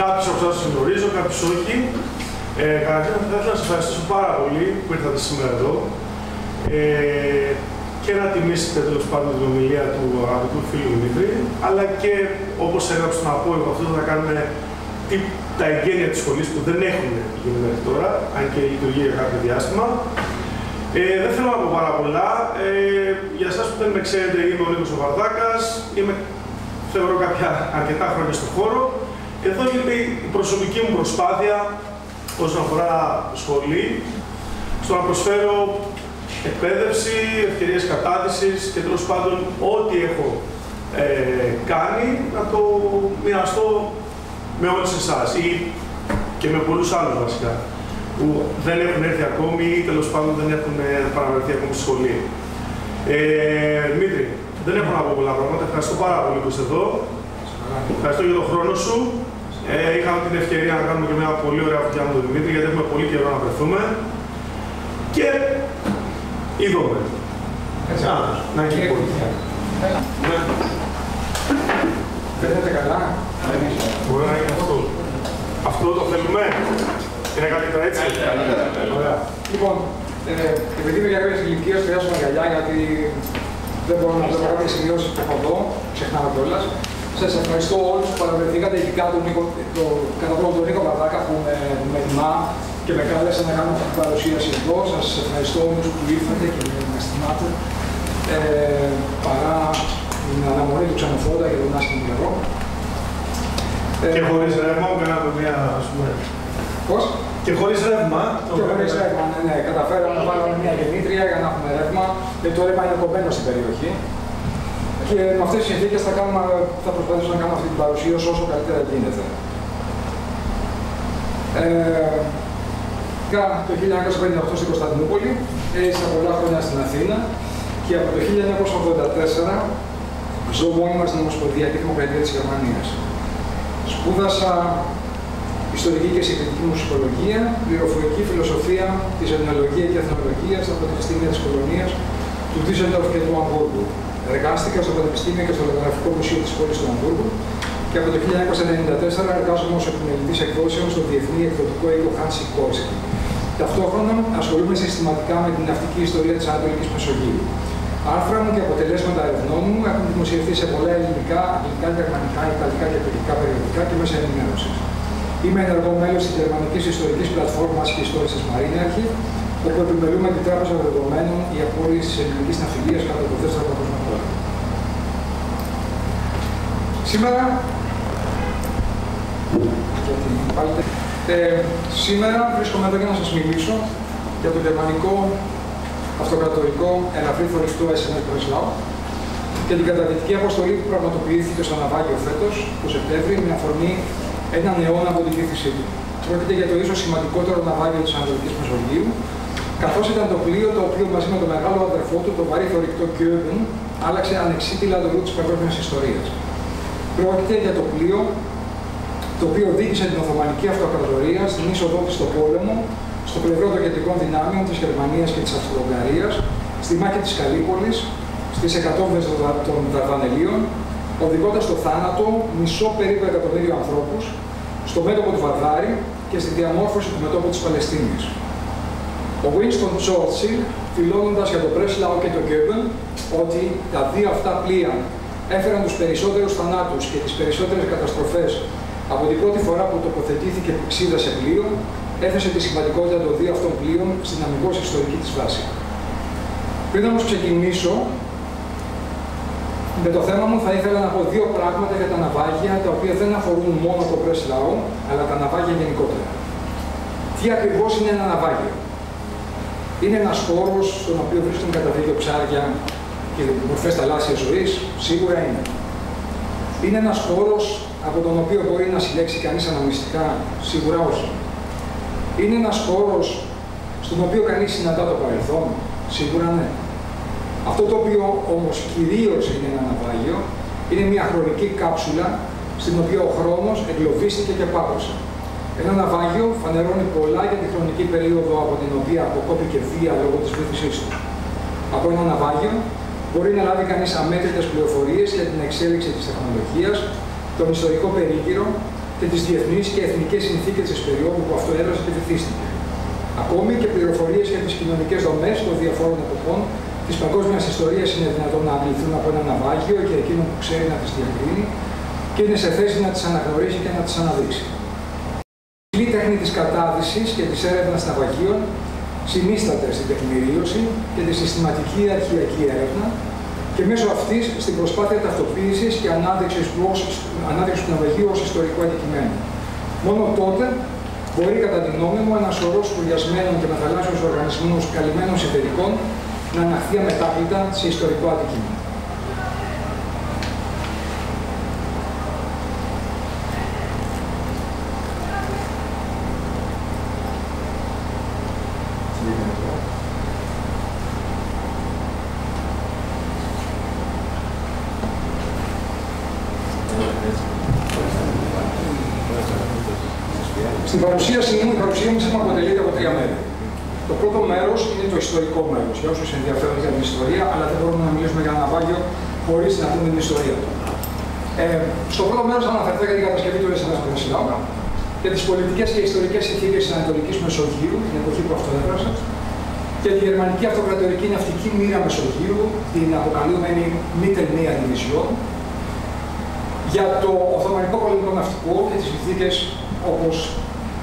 Κάποιους από εσάς γνωρίζω, κάποιους όχι. Καταρχήν θα ήθελα να σας ευχαριστήσω πάρα πολύ που ήρθατε σήμερα εδώ και να τιμήσετε τέλος πάντων την ομιλία του αγαπητού φίλου Δημήτρη, αλλά και όπως έγραψε τον απόγευμα αυτό να κάνουμε τα εγγένεια της σχολής που δεν έχουν γίνει μέχρι τώρα, αν και λειτουργεί για κάποιο διάστημα. Δεν θέλω να πω πάρα πολλά. Για εσάς που δεν με ξέρετε, είμαι ο Νίκος Βαρδάκας, είμαι, θεωρώ, κάποια αρκετά χρόνια στον χώρο. Εδώ γίνεται η προσωπική μου προσπάθεια όσον αφορά σχολή, στο να προσφέρω εκπαίδευση, ευκαιρίες κατάρτισης και τέλος πάντων ό,τι έχω κάνει να το μοιραστώ με όλους εσάς ή και με πολλούς άλλους βασικά που δεν έχουν έρθει ακόμη ή τέλος πάντων δεν έχουν παραμεριθεί ακόμη στη σχολή. Δημήτρη, δεν έχω να πω πολλά πράγματα. Ευχαριστώ πάρα πολύ που είσαι εδώ. Ευχαριστώ για τον χρόνο σου. Είχαμε την ευκαιρία να κάνουμε και μια πολύ ωραία φωτιά με τον Δημήτρη, γιατί έχουμε πολύ καιρό να βρεθούμε. Και είδαμε. Να γίνει πολύ. Παίρνετε καλά. Μπορεί να γίνει αυτό. Αυτό το θέλουμε. Είναι καλύτερα έτσι. Ωραία. Λοιπόν, επειδή είμαι για κάποιες ηλικίες, χρειάζομαι αγκαλιά, γιατί δεν μπορώ να κάνω κάποιες σημειώσεις που έχω εδώ, ξεχνάμε κιόλας. Σας ευχαριστώ όλους που παρευρεθήκατε, ειδικά τον Νίκο Βαρδάκα που με τιμά και με κάλεσε να κάνω αυτή την παρουσίαση εδώ. Σας ευχαριστώ όλους που ήρθατε και με στιμάτε παρά την αναμονή του Ξανοφόντα για τον άσχημο καιρό. Και χωρίς ρεύμα, κάναμε μια, ας πούμε. Πώς? Και χωρίς ρεύμα. Και χωρίς ρεύμα, ναι. Καταφέραμε να βάλουμε μια γεννήτρια για να έχουμε ρεύμα, γιατί το ρεύμα είναι κομμένο στην περιοχή. Και με αυτές τις συνθήκες θα προσπαθήσω να κάνω αυτή την παρουσίαση όσο καλύτερα γίνεται. Το 1958 στην Κωνσταντινούπολη, έζησα πολλά χρόνια στην Αθήνα και από το 1984 ζω μόνιμα στην Ομοσπονδιακή Δημοκρατία της Γερμανίας. Σπούδασα ιστορική και συγκριτική μουσικολογία, πληροφορική φιλοσοφία, ελληνολογία και εθνολογία στα Πανεπιστήμια της Κολονίας, του Ντίσσελντορφ και του Αμβούργου. Εργάστηκα στο Πανεπιστήμιο και στο Λογογραφικό Μουσείο της Πόλης του Αμβούργου και από το 1994 εργάζομαι ως επιμελητής εκδόσεων στο Διεθνή Εκδοτικό Οίκο Χάνσι Κόρσκι. Ταυτόχρονα ασχολούμαι συστηματικά με την ναυτική ιστορία της Ανατολικής Μεσογείου. Άρθρα μου και αποτελέσματα ερευνών μου έχουν δημοσιευθεί σε πολλά ελληνικά, αγγλικά, γερμανικά, ιταλικά και τουρκικά περιοδικά και μέσα ενημέρωσης. Είμαι ενεργό μέλος της Γερμανικής Ιστορικής Πλατφόρμας και Ιστορίας της Μαρίναρχη, όπου επιμελούμε την τράπεζα δεδομένων για απόλυση της ελληνικής ναυτιλίας κατά το δεύτερο παγκόσμιο πόλεμο. Σήμερα, βρίσκομαι εδώ για να σας μιλήσω για το γερμανικό αυτοκρατορικό ελαφρύ φοριστό SNS Breslau και την καταδυτική αποστολή που πραγματοποιήθηκε στο Ναυάγιο φέτος, το Σεπτέμβρη, με αφορμή έναν αιώνα από την κήθησή του. Πρόκειται για το ίσως σημαντικότερο ναυάγιο της Ανατολικής Μεσογείου, καθώς ήταν το πλοίο το οποίο μαζί με τον μεγάλο αδερφό του, το βαρύ θωρηκτό Κιόμπεν, άλλαξε ανεξίτηλα το ρου της παγκόσμιας ιστορίας. Πρόκειται για το πλοίο το οποίο οδήγησε την Οθωμανική Αυτοκρατορία στην είσοδό της στο πόλεμο, στο πλευρό των κεντρικών δυνάμεων της Γερμανίας και της Αυστρο-Ουγγαρίας, στη μάχη της Καλύπολης, στις εκατόμβες των Δαρδανελίων, οδηγώντας στο θάνατο μισό περίπου εκατομμύριο ανθρώπους, στο μέτωπο του Βαρδάρη και στη διαμόρφωση του μετώπου της Παλαιστίνης. Ο Winston Churchill, δηλώνοντας για τον Breslau και τον Goeben ότι τα δύο αυτά πλοία έφεραν τους περισσότερους θανάτους και τις περισσότερες καταστροφές από την πρώτη φορά που τοποθετήθηκε πηξίδα σε πλοίο, έθεσε τη σημαντικότητα των δύο αυτών πλοίων στην αμυγός ιστορική της βάση. Πριν όμως ξεκινήσω με το θέμα μου, θα ήθελα να πω δύο πράγματα για τα ναυάγια, τα οποία δεν αφορούν μόνο το Breslau, αλλά τα ναυάγια γενικότερα. Τι ακριβώς είναι ένα ναυάγιο? Είναι ένας χώρος στον οποίο βρίσκονται κατά δύο ψάρια και μορφές θαλάσσιας ζωής, σίγουρα είναι. Είναι ένας χώρος από τον οποίο μπορεί να συλλέξει κανείς αναμνηστικά, σίγουρα όχι. Είναι ένας χώρος στον οποίο κανείς συναντά το παρελθόν, σίγουρα ναι. Αυτό το οποίο όμως κυρίως είναι ένα ναυάγιο, είναι μια χρονική κάψουλα στην οποία ο χρόνος εγκλωβίστηκε και πάγωσε. Ένα ναυάγιο φανερώνει πολλά για τη χρονική περίοδο από την οποία αποκόπηκε βία λόγω της βήθησής του. Από ένα ναυάγιο μπορεί να λάβει κανείς αμέτρητες πληροφορίες για την εξέλιξη της τεχνολογίας, τον ιστορικό περίγυρο, και τις διεθνείς και εθνικές συνθήκες της περιόδου που αυτό έδρασε και βυθίστηκε. Ακόμη και πληροφορίες για τις κοινωνικές δομές των διαφόρων εποχών της παγκόσμιας ιστορίας είναι δυνατόν να αντιληφθούν από ένα ναυάγιο και εκείνο που ξέρει να τις διακρίνει και είναι σε θέση να τις αναγνωρίσει και να τις αναδείξει. Η τέχνη της κατάδυσης και της έρευνας ναυαγίων συνίσταται στην τεκμηρίωση και τη συστηματική αρχαιακή έρευνα και μέσω αυτής στην προσπάθεια ταυτοποίησης και ανάδειξης του ναυαγίου ως ιστορικού αντικειμένου. Μόνο τότε μπορεί, κατά τη γνώμη μου, ένας σωρός σπουργιασμένων και μεταλλάσσιων οργανισμών καλυμμένων εταιρικών να αναχθεί αμετάκλητα σε ιστορικό αντικείμενο. Στην παρουσίαση μου, η παρουσίαση μου αποτελείται από τρία μέρη. Το πρώτο μέρος είναι το ιστορικό μέρος, για όσους ενδιαφέρονται για την ιστορία, αλλά δεν μπορούμε να μιλήσουμε για ένα ναυάγιο χωρίς να δούμε την ιστορία του. Στο πρώτο μέρος αναφερθώ για την κατασκευή του Ελισσανδρού Βασιλάου, για τις πολιτικές και ιστορικές συνθήκες της Ανατολικής Μεσογείου, την εποχή που αυτό έδρασε, για τη γερμανική αυτοκρατορική ναυτική μοίρα Μεσογείου, την αποκαλούμενη Mittelmeer Division, για το Οθωμανικό πολεμικό ναυτικό και τις συνθήκες όπως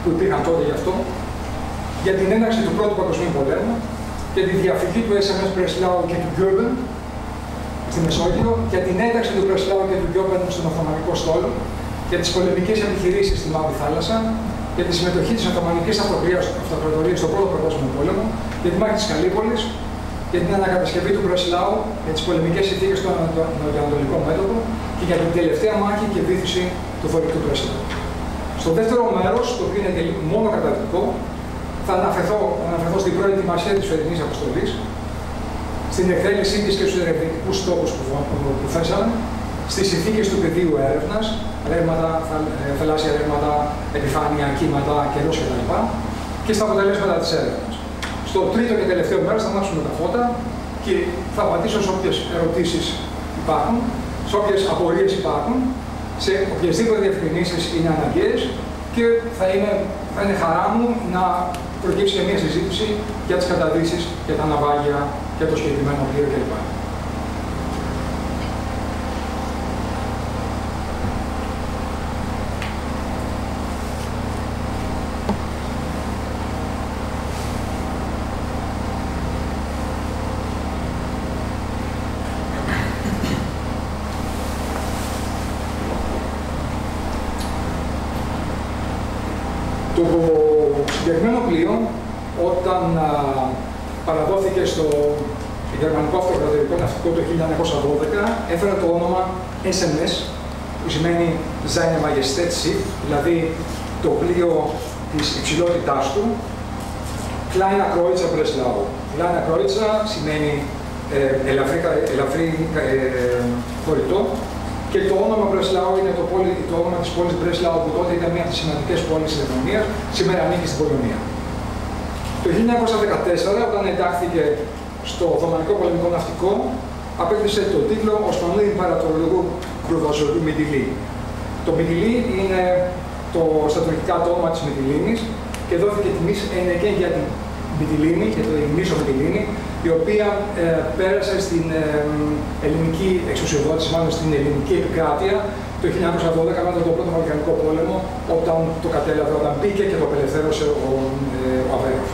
που υπήρχαν τότε γι' αυτό, για την έναρξη του πρώτου παγκοσμίου πολέμου, για τη διαφυγή του SMS Μπρεσλάου και του Γκιόμπεν στη Μεσόγειο, για την ένταξη του Μπρεσλάου και του Γκιόμπεν στον Οθωμανικό στόλο, για τις πολεμικές επιχειρήσεις στη Μαύρη Θάλασσα, για τη συμμετοχή της Οθωμανικής Αυτοκρατορίας στον πρώτο παγκόσμιο πόλεμο, για τη μάχη της Καλύπολης, για την ανακατασκευή του Μπρεσλάου, για τις πολεμικές συνθήκες στο Ανατολικό μέτωπο και για την τελευταία μάχη και επίθεση του θωρηκτού Μπρεσλάου. Στο δεύτερο μέρος, το οποίο είναι μόνο καταδυτικό, θα αναφερθώ στην προετοιμασία της φετινής αποστολής, στην εκτέλεσή της και στους ερευνητικούς στόχους που θέσαμε, στις συνθήκες του πεδίου έρευνας, ρεύματα, θαλάσσια ρεύματα, επιφάνεια, κύματα, καιρός κτλ. Και στα αποτελέσματα της έρευνας. Στο τρίτο και τελευταίο μέρος θα ανάψουμε τα φώτα και θα απαντήσω σε όποιες ερωτήσεις υπάρχουν, σε όποιες απορίες υπάρχουν, σε οποιασδήποτε διευκρινήσεις είναι αναγκαίες και θα είναι χαρά μου να προκύψει και μια συζήτηση για τις καταδύσεις, για τα ναυάγια, για το συγκεκριμένο πλοίο κλπ. Το συγκεκριμένο πλοίο, όταν παραδόθηκε στο γερμανικό αυτοκρατορικό ναυτικό το 1912, έφερε το όνομα SMS, που σημαίνει Seine Majestät Schiff, δηλαδή το πλοίο της υψηλότητάς του, Kleiner Kreuzer Breslau. Kleiner Kreuzer σημαίνει ελαφρύ χωριτό, και το όνομα Μπρεσλάου είναι το όνομα της πόλης Μπρεσλάου, που τότε ήταν μια από τις σημαντικές πόλεις της Γερμανίας, σήμερα ανήκει στην Πολωνία. Το 1914, όταν εντάχθηκε στο Οθωμανικό πολεμικό ναυτικό, απέκτησε τον τίτλο Οσμανού Ιμπερατορικού Κρουαζιέρου Μιτιλί. Το Μιτιλί είναι στα τουρκικά το όνομα της Μιτιλίνης και δόθηκε τιμή ενεκέν για την Μιτιλίνη, για την Μίσο Μιτιλίνη, η οποία πέρασε στην ελληνική εξουσιοδότηση, μάλλον στην ελληνική επικράτεια το 1912 μετά τον πρώτο Βαλκανικό πόλεμο, όταν το κατέλαβε, όταν μπήκε και το απελευθέρωσε ο Αβέροφ.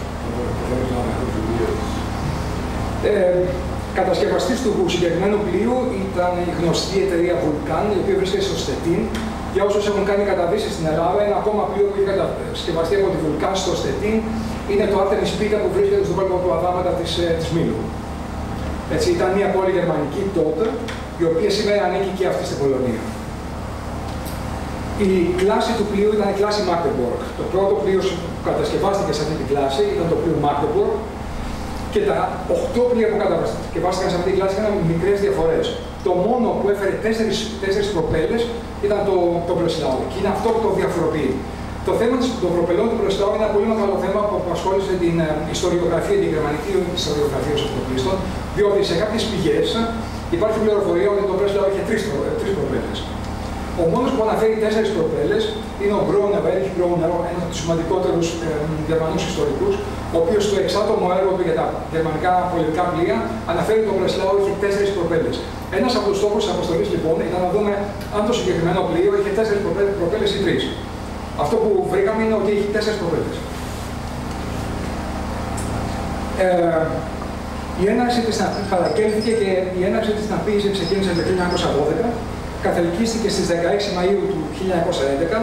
Κατασκευαστής του συγκεκριμένου πλοίου ήταν η γνωστή εταιρεία Vulcan, η οποία βρίσκεται στο Στετίν. Για όσους έχουν κάνει καταδύσεις στην Ελλάδα, ένα ακόμα πλοίο που είχε κατασκευαστεί από τη Vulcan στο Στετίν είναι το Artemis Pika που βρίσκεται στον κόλπο του Αδάματα της Μήλου. Έτσι, ήταν μια πόλη γερμανική τότε, η οποία σήμερα ανήκει και αυτή στην Πολωνία. Η κλάση του πλοίου ήταν η κλάση Magdeburg. Το πρώτο πλοίο που κατασκευάστηκε σε αυτή την κλάση ήταν το πλοίο Magdeburg και τα 8 πλοία που κατασκευάστηκαν σε αυτή την κλάση είχαν μικρές διαφορές. Το μόνο που έφερε 4 προπέλες ήταν το Breslau και είναι αυτό που το διαφοροποιεί. Το θέμα των προπελών του Breslau είναι ένα πολύ μεγάλο θέμα που απασχόλησε την ιστοριογραφία, την γερμανική ιστοριογραφία ως αυτοπλίστων, διότι σε κάποιες πηγές υπάρχει πληροφορία ότι το Breslau είχε 3 προπέλες. Ο μόνος που αναφέρει 4 προπέλες είναι ο Μπρόνερ, Erich Bronner, ένας από τους σημαντικότερους γερμανούς ιστορικούς, ο οποίος στο εξάτομο έργο του για τα γερμανικά πολιτικά πλοία αναφέρει τον Μπρεσλάου είχε 4 προπέλες. Ένας από τους στόχους της αποστολής λοιπόν ήταν να δούμε αν το συγκεκριμένο πλοίο είχε 4 προπέλες ή 3. Αυτό που βρήκαμε είναι ότι είχε 4 προπέλες. Η έναρξη της ναυπήγησης παρακέλθηκε και η έναρξη της ναυπήγησης ξεκίνησε το 1912, καθελκίστηκε στις 16 Μαΐου του 1911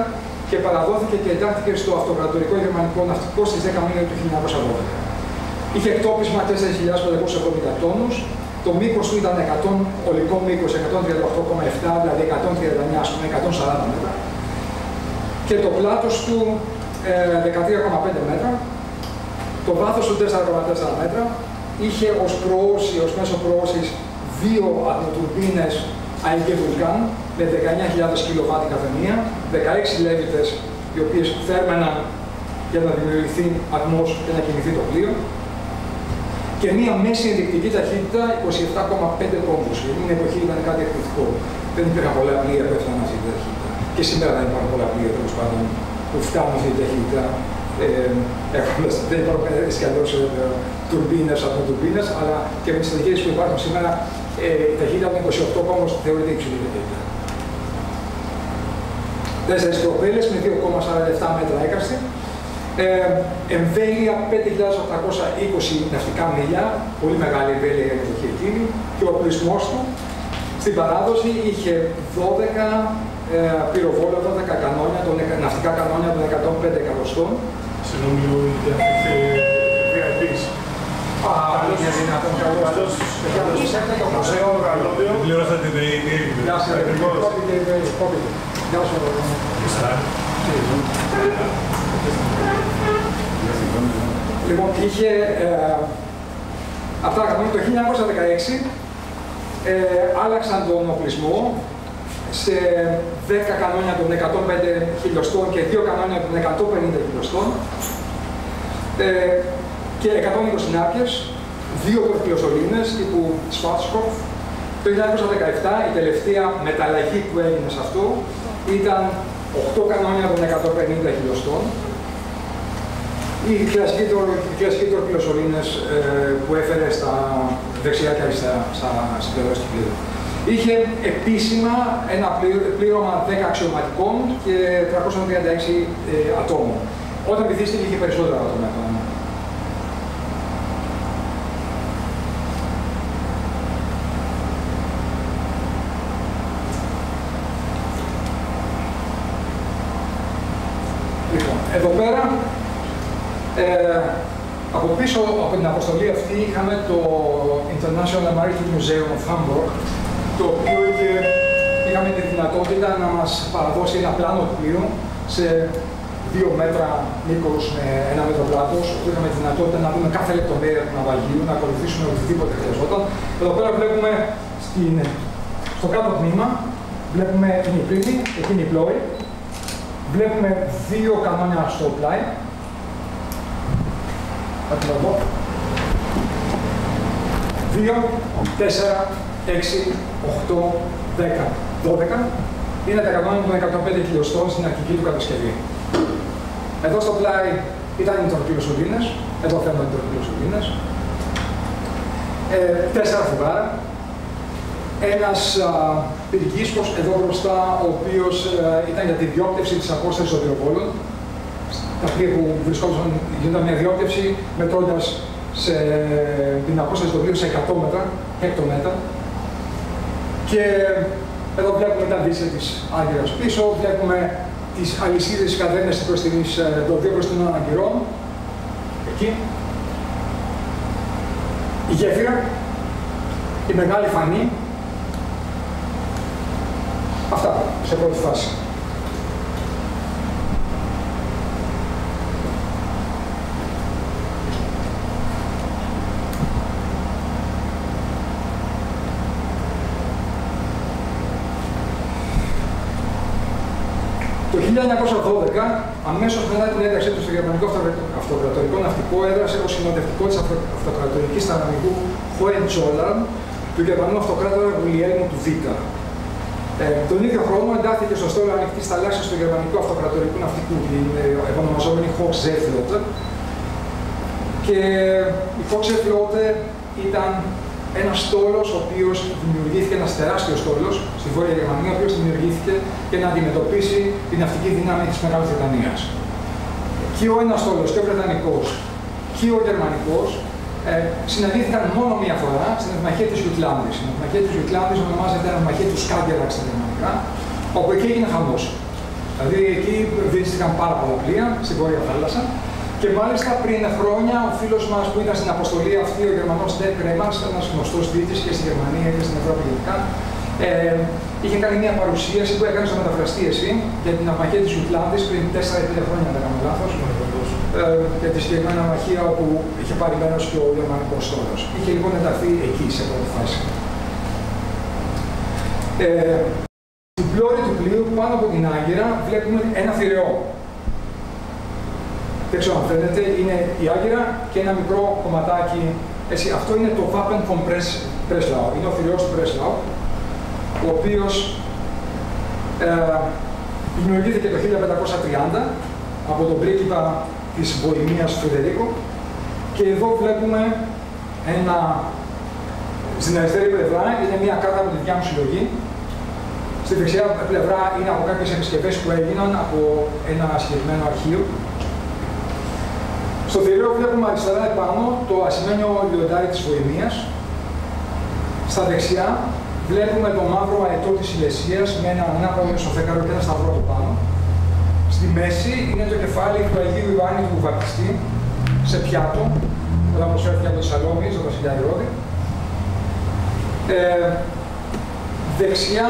και παραδόθηκε και εντάχθηκε στο Αυτοκρατορικό Γερμανικό Ναυτικό στις 10 Μαΐου του 1912. Είχε εκτόπισμα 4.570 τόνους, το μήκος του ήταν ολικό μήκος 138,7, δηλαδή 139, ας πούμε, 140 μέτρα, και το πλάτος του 13,5 μέτρα, το βάθος του 4,4 μέτρα, είχε ως προώση, ως μέσο προώσης, 2 ατμοτουρμπίνες Αιγέ Βουλκάν με 19.000 κιλοβάτη κάθε μία, 16 λέβητες οι οποίες θέρμεναν για να δημιουργηθεί ατμός και να κινηθεί το πλοίο, και μία μέση ενδεικτική ταχύτητα 27,5 τόνους. Η εκείνη εποχή ήταν κάτι εκπληκτικό. Δεν υπήρχαν πολλά πλοία που έφταναν αυτή τη ταχύτητα. Και σήμερα δεν υπάρχουν πολλά πλοία τέλος πάντων που φτάνουν αυτή τη ταχύτητα. Δεν υπάρχουν έτσι κι αλλιώς τουρμπίνες, ατμοτουρμπίνες, αλλά και με τις ταχύτητες που υπάρχουν σήμερα η ταχύτητα με 28 όμως θεωρείται υψηλή ταχύτητα. 4 προπέλες με 2,47 μέτρα έκαστη, εμβέλεια 5.820 ναυτικά μίλια, πολύ μεγάλη εμβέλεια για την εποχή εκείνη, και ο οπλισμός του στην παράδοση είχε 12 πυροβόλα, 12 κανόνια, ναυτικά κανόνια των 105 εκατοστών. Συγγνώμη, για αυτή τη διαθήκη. Α, είναι δυνατόν καλώς. Έχετε το μουσείο, καλώδιο. Πληρώσατε την ΔΕΗ. Γεια σας, λοιπόν, είχε αυτά το 1916 άλλαξαν τον οπλισμό σε 10 κανόνια των 105 χιλιοστών και 2 κανόνια των 150 χιλιοστών, και 120 νάρκες, 2 προφυλοσολίνες τύπου Schwarzkopf. Το 1917 η τελευταία μεταλλαγή που έγινε σε αυτό ήταν 8 κανόνια των 150 χιλιοστών. Οι κλασικοί προφυλοσολίνες που έφερε στα δεξιά και στα συμπληρώσεις του πλήρου. Είχε επίσημα ένα πλήρωμα 10 αξιωματικών και 336 ατόμων. Όταν βυθίστηκε είχε περισσότερα άτομα. Λοιπόν, εδώ πέρα, από πίσω από την αποστολή αυτή είχαμε το International Maritime Museum of Hamburg, το οποίο είχαμε τη δυνατότητα να μας παραδώσει ένα πλάνο πλοίου σε 2 μέτρα μήκος με 1 μέτρο πλάτος, όπου είχαμε τη δυνατότητα να δούμε κάθε λεπτομέρεια του ναυαγίου, να ακολουθήσουμε οτιδήποτε χρειαζόταν. Εδώ πέρα βλέπουμε στο κάτω τμήμα, βλέπουμε την υπρίδη, εκείνη η πλώρη, βλέπουμε 2 κανόνια στο πλάι. Εδώ. 2, 4, 6, 8, 10, 12 είναι τα κανόνια των 105 χιλιοστών στην αρχική του κατασκευή. Εδώ στο πλάι ήταν οι τροπυλοσολίνες, εδώ φαίνονται οι τροπυλοσολίνες, 4 φουγάρα, ένας πυρκίσκος εδώ μπροστά, ο οποίος ήταν για τη διόπτευση της απόστασης των πυροβόλων, τα οποία που βρισκόντουσαν γίνονταν μια διόπτευση μετρώντας την απόσταση των πλοίων σε 100 μέτρα, έκτομέτρα. Και εδώ βλέπουμε τα δίσια της Άγκυρας πίσω, βλέπουμε τις αλυσίδες της καδένας των 2 προστινών Αγκυρών, εκεί. Η γέφυρα, η μεγάλη φανή. Αυτά σε πρώτη φάση. Το 1912, αμέσως μετά την ένταξή του στο Γερμανικό Αυτοκρατορικό Ναυτικό, έδρασε ως συνοδευτικό της Αυτοκρατορικής Ταναμικού Hohenzollern του Γερμανού Αυτοκράτορα Γουλιέλμου του Β. Τον ίδιο χρόνο εντάχθηκε στο στόλο ανοιχτής θαλάσσης του γερμανικού αυτοκρατορικού ναυτικού, την επωνομαζόμενη Hochseeflotte. Και η Hochseeflotte ήταν ένας στόλος, ο οποίος δημιουργήθηκε, ένας τεράστιος στόλος στη Βόρεια Γερμανία, ο οποίος δημιουργήθηκε για να αντιμετωπίσει την ναυτική δύναμη της Μεγάλης Βρετανίας. Και ο ένας στόλος, και ο Βρετανικός και ο Γερμανικός, συναντήθηκαν μόνο μία φορά στην ευμαχία της Γιουτλάνδης. Η ευμαχία της Γιουτλάνδης ονομάζεται ευμαχία του Σκάγκερακ στα γερμανικά, όπου εκεί έγινε χαμός. Δηλαδή εκεί βρίσκηκαν πάρα πολλά πλοία στην Βόρεια Θάλασσα. Και μάλιστα πριν χρόνια ο φίλος μας που ήταν στην αποστολή αυτή, ο Γερμανός Ντέκ Κρέμαρς, ένας γνωστός διοίκητης και στη Γερμανία και στην Ευρώπη γενικά, είχε κάνει μια παρουσίαση που έκανε στο μεταφραστή εσύ για την ευμαχία της Γιουτλάνδης πριν 4-5 χρόνια, αν δεν κάνω λάθος. Για τη συγκεκριμένη αμαχία όπου είχε πάρει μέρος και ο γερμανικός στόλος. Είχε λοιπόν ενταχθεί εκεί σε πρώτη φάση. Στην πλώρη του πλοίου, πάνω από την Άγκυρα, βλέπουμε ένα θηρεό. Δεν ξέρω αν φαίνεται, είναι η Άγκυρα και ένα μικρό κομματάκι. Έτσι, αυτό είναι το Wappen von Breslau. Είναι ο θηρεός του Breslau, ο οποίος δημιουργήθηκε το 1530 από τον πρίγκιπα της Βοημίας Φρεντερίκο. Και εδώ βλέπουμε ένα, στην αριστερή πλευρά είναι μια κάρτα από τη δικιά μου συλλογή. Στη δεξιά πλευρά είναι από κάποιες επισκευές που έγιναν από ένα συγκεκριμένο αρχείο. Στο θηρίο βλέπουμε αριστερά επάνω το ασημένιο λιοντάρι της Βοημίας. Στα δεξιά βλέπουμε το μαύρο αετό της Σιλεσίας με ένα ανάποδο στο φέκαρο και ένα σταυρό από πάνω. Στη μέση είναι το κεφάλι του Αγίου Ιωάννη του Βαπτιστή σε πιάτο, όταν προσφέρθηκε από το Σαλόμι, στο βασιλιά Ηρώδη. Δεξιά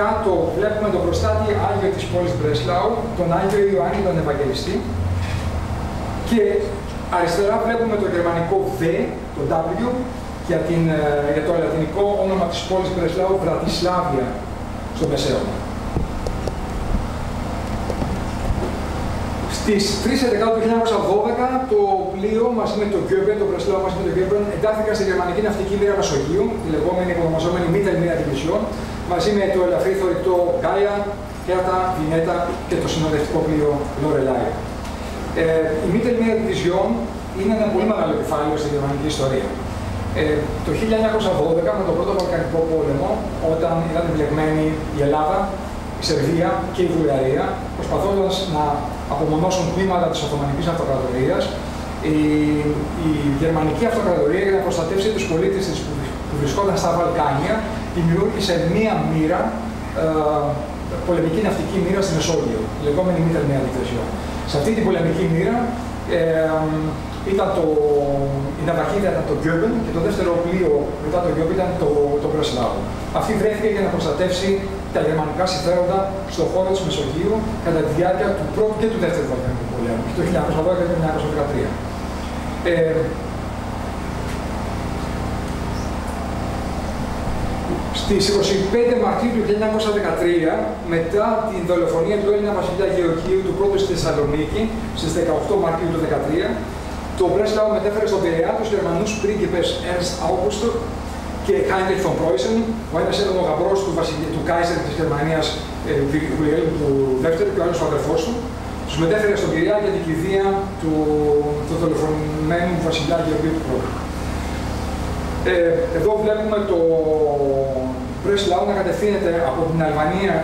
κάτω βλέπουμε τον προστάτη Άγιο της πόλης Μπρεσλάου, τον Άγιο Ιωάννη τον Ευαγγελιστή. Και αριστερά βλέπουμε το γερμανικό V, το W, για το λατινικό όνομα της πόλης Μπρεσλάου, Βρατισλάβια, στο Μεσαίωνα. Στις 3 Δεκεμβρίου του 1912 το πλοίο μαζί με το Γκέμπεν, το Breslau μαζί με το Γκέμπεν, εντάχθηκαν στη γερμανική ναυτική μοίρα Μεσογείου, τη λεγόμενη ονομαζόμενη Mittelmeer Division, μαζί με το ελαφρύ θωρητό Gaia, Hertha, Vineta και το συνοδευτικό πλοίο Lorelei. Η Mittelmeer Division είναι ένα πολύ μεγάλο κεφάλαιο στη γερμανική ιστορία. Το 1912, με τον πρώτο Βαλκανικό πόλεμο, όταν ήταν εμπλεγμένη η Ελλάδα, η Σερβία και η Βουλγαρία, προσπαθώντας να απομονώσουν τμήματα της Οθωμανικής Αυτοκρατορίας, η Γερμανική Αυτοκρατορία, για να προστατεύσει τους πολίτες της που βρισκόταν στα Βαλκάνια, δημιούργησε μία μοίρα, πολεμική ναυτική μοίρα στη Μεσόγειο, τη λεγόμενη Mittelmeer Division. Σε αυτή την πολεμική μοίρα η ναυαγίδα ήταν το Γκέμπεν και το δεύτερο πλοίο μετά το Γκέμπεν ήταν το Breslau. Αυτή βρέθηκε για να προστατεύσει τα γερμανικά συμφέροντα στον χώρο της Μεσογείου κατά τη διάρκεια του πρώτου και του δεύτερου Βαλκανικού πολέμου, το 1912-1913. Στις 25 Μαρτίου του 1913, μετά την δολοφονία του Έλληνα βασιλιά Γεωργίου του πρώτου στη Θεσσαλονίκη, στις 18 Μαρτίου του 2013, το Breslau μετέφερε στον Πειραιά τους Γερμανούς πρίγκιπες Ernst August και Heinrich von Preußen. Ο ένας ήταν ο γαμπρός του Κάιζερ της Γερμανίας, Βιλγέλμου του Δεύτερου, και ο άλλος ο αδερφός του. Τους μετέφερε στον Πειραιά για την κηδεία του δολοφονημένου βασιλιά Γεωργίου του πρώτου. Εδώ βλέπουμε το Breslau να κατευθύνεται από την Αλβανία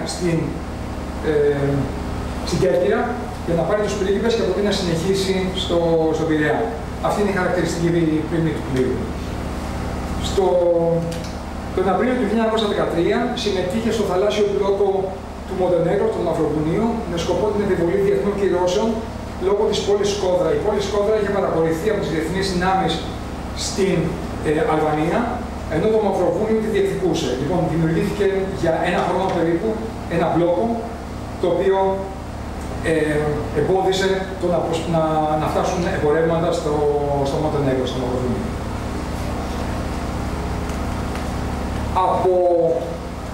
στην Κέρκυρα, για να πάρει τους πρίγκιπες και από εκεί να συνεχίσει στον Πειραιά. Αυτή είναι η χαρακτηριστική πλήμνη του πλοίου. Τον Απρίλιο του 1913 συμμετείχε στο θαλάσσιο μπλόκο του Μοντενέγκρο, του Μαυροβουνίου, με σκοπό την επιβολή διεθνών κυρώσεων λόγω της πόλης Σκόδρα. Η πόλη Σκόδρα είχε παρακολουθεί από τις διεθνείς δυνάμεις στην Αλβανία, ενώ το Μαυροβούνιο τη διεκδικούσε. Λοιπόν, δημιουργήθηκε για ένα χρόνο περίπου ένα μπλόκο, το οποίο εμπόδισε το να φτάσουν εμπορεύματα στο Μοντενέγκρο, στο Μαυροβούνιο. Από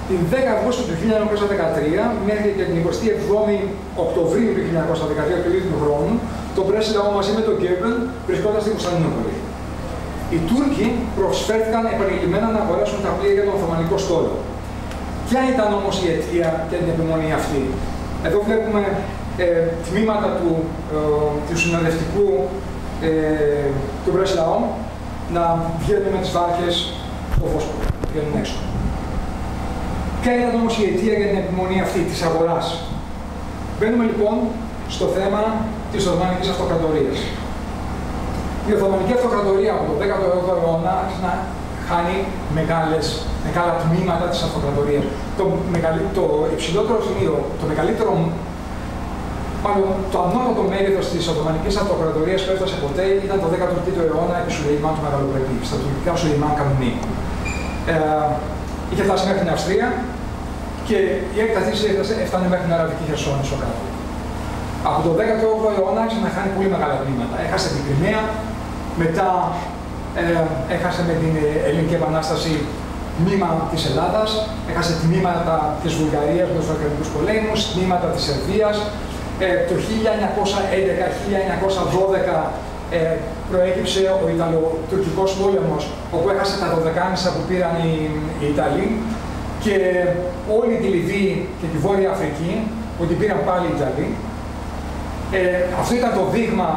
την 10 Αυγούστου του 1913 μέχρι και την 27η Οκτωβρίου του 1913 του ίδιου χρόνου, το Breslau μαζί με τον Γκέμπεν βρισκόταν στην Κωνσταντινούπολη. Οι Τούρκοι προσφέρθηκαν επανειλημμένα να αγοράσουν τα πλοία για τον Οθωμανικό στόλο. Ποια ήταν όμως η αιτία για την επιμονή αυτή? Εδώ βλέπουμε τμήματα του συνοδευτικού των Πρεσλαών να βγαίνουν με τις βάρκες στο Βόσπορο, βγαίνουν έξω. Ποια ήταν όμως η αιτία για την επιμονή αυτή της αγοράς? Μπαίνουμε λοιπόν στο θέμα της Οθωμανικής Αυτοκρατορίας. Η Οθωμανική Αυτοκρατορία από τον 18ο αιώνα άρχισε να χάνει μεγάλα τμήματα της αυτοκρατορίας. Το υψηλότερο σημείο, το μεγαλύτερο, μάλλον το ανώτατο μέγεθος της Οθωμανικής Αυτοκρατορίας που έφτασε ποτέ ήταν το 13ο αιώνα επί Σουλεϊμάν του Μεγαλοπρεπή, στα τουρκικά Σουλεϊμάν Καμουνί. Είχε φτάσει μέχρι την Αυστρία και η έκτασή έφτανε μέχρι την Αραβική Χερσόνησο κάτω. Από τον 18ο αιώνα άρχισε να χάνει πολύ μεγάλα τμήματα. Έχασε την Κριναία, μετά έχασε με την Ελληνική Επανάσταση τμήμα της Ελλάδας, έχασε τμήματα της Βουλγαρίας με τους Βαλκανικούς πολέμους, τμήματα της Σερβίας. Το 1911-1912 προέκυψε ο Ιταλο-Τουρκικός πόλεμος, όπου έχασε τα 12 που πήραν οι Ιταλοί και όλη τη Λιβύη και τη Βόρεια Αφρική, που την πήραν πάλι οι Ιταλοί. Αυτό ήταν το δείγμα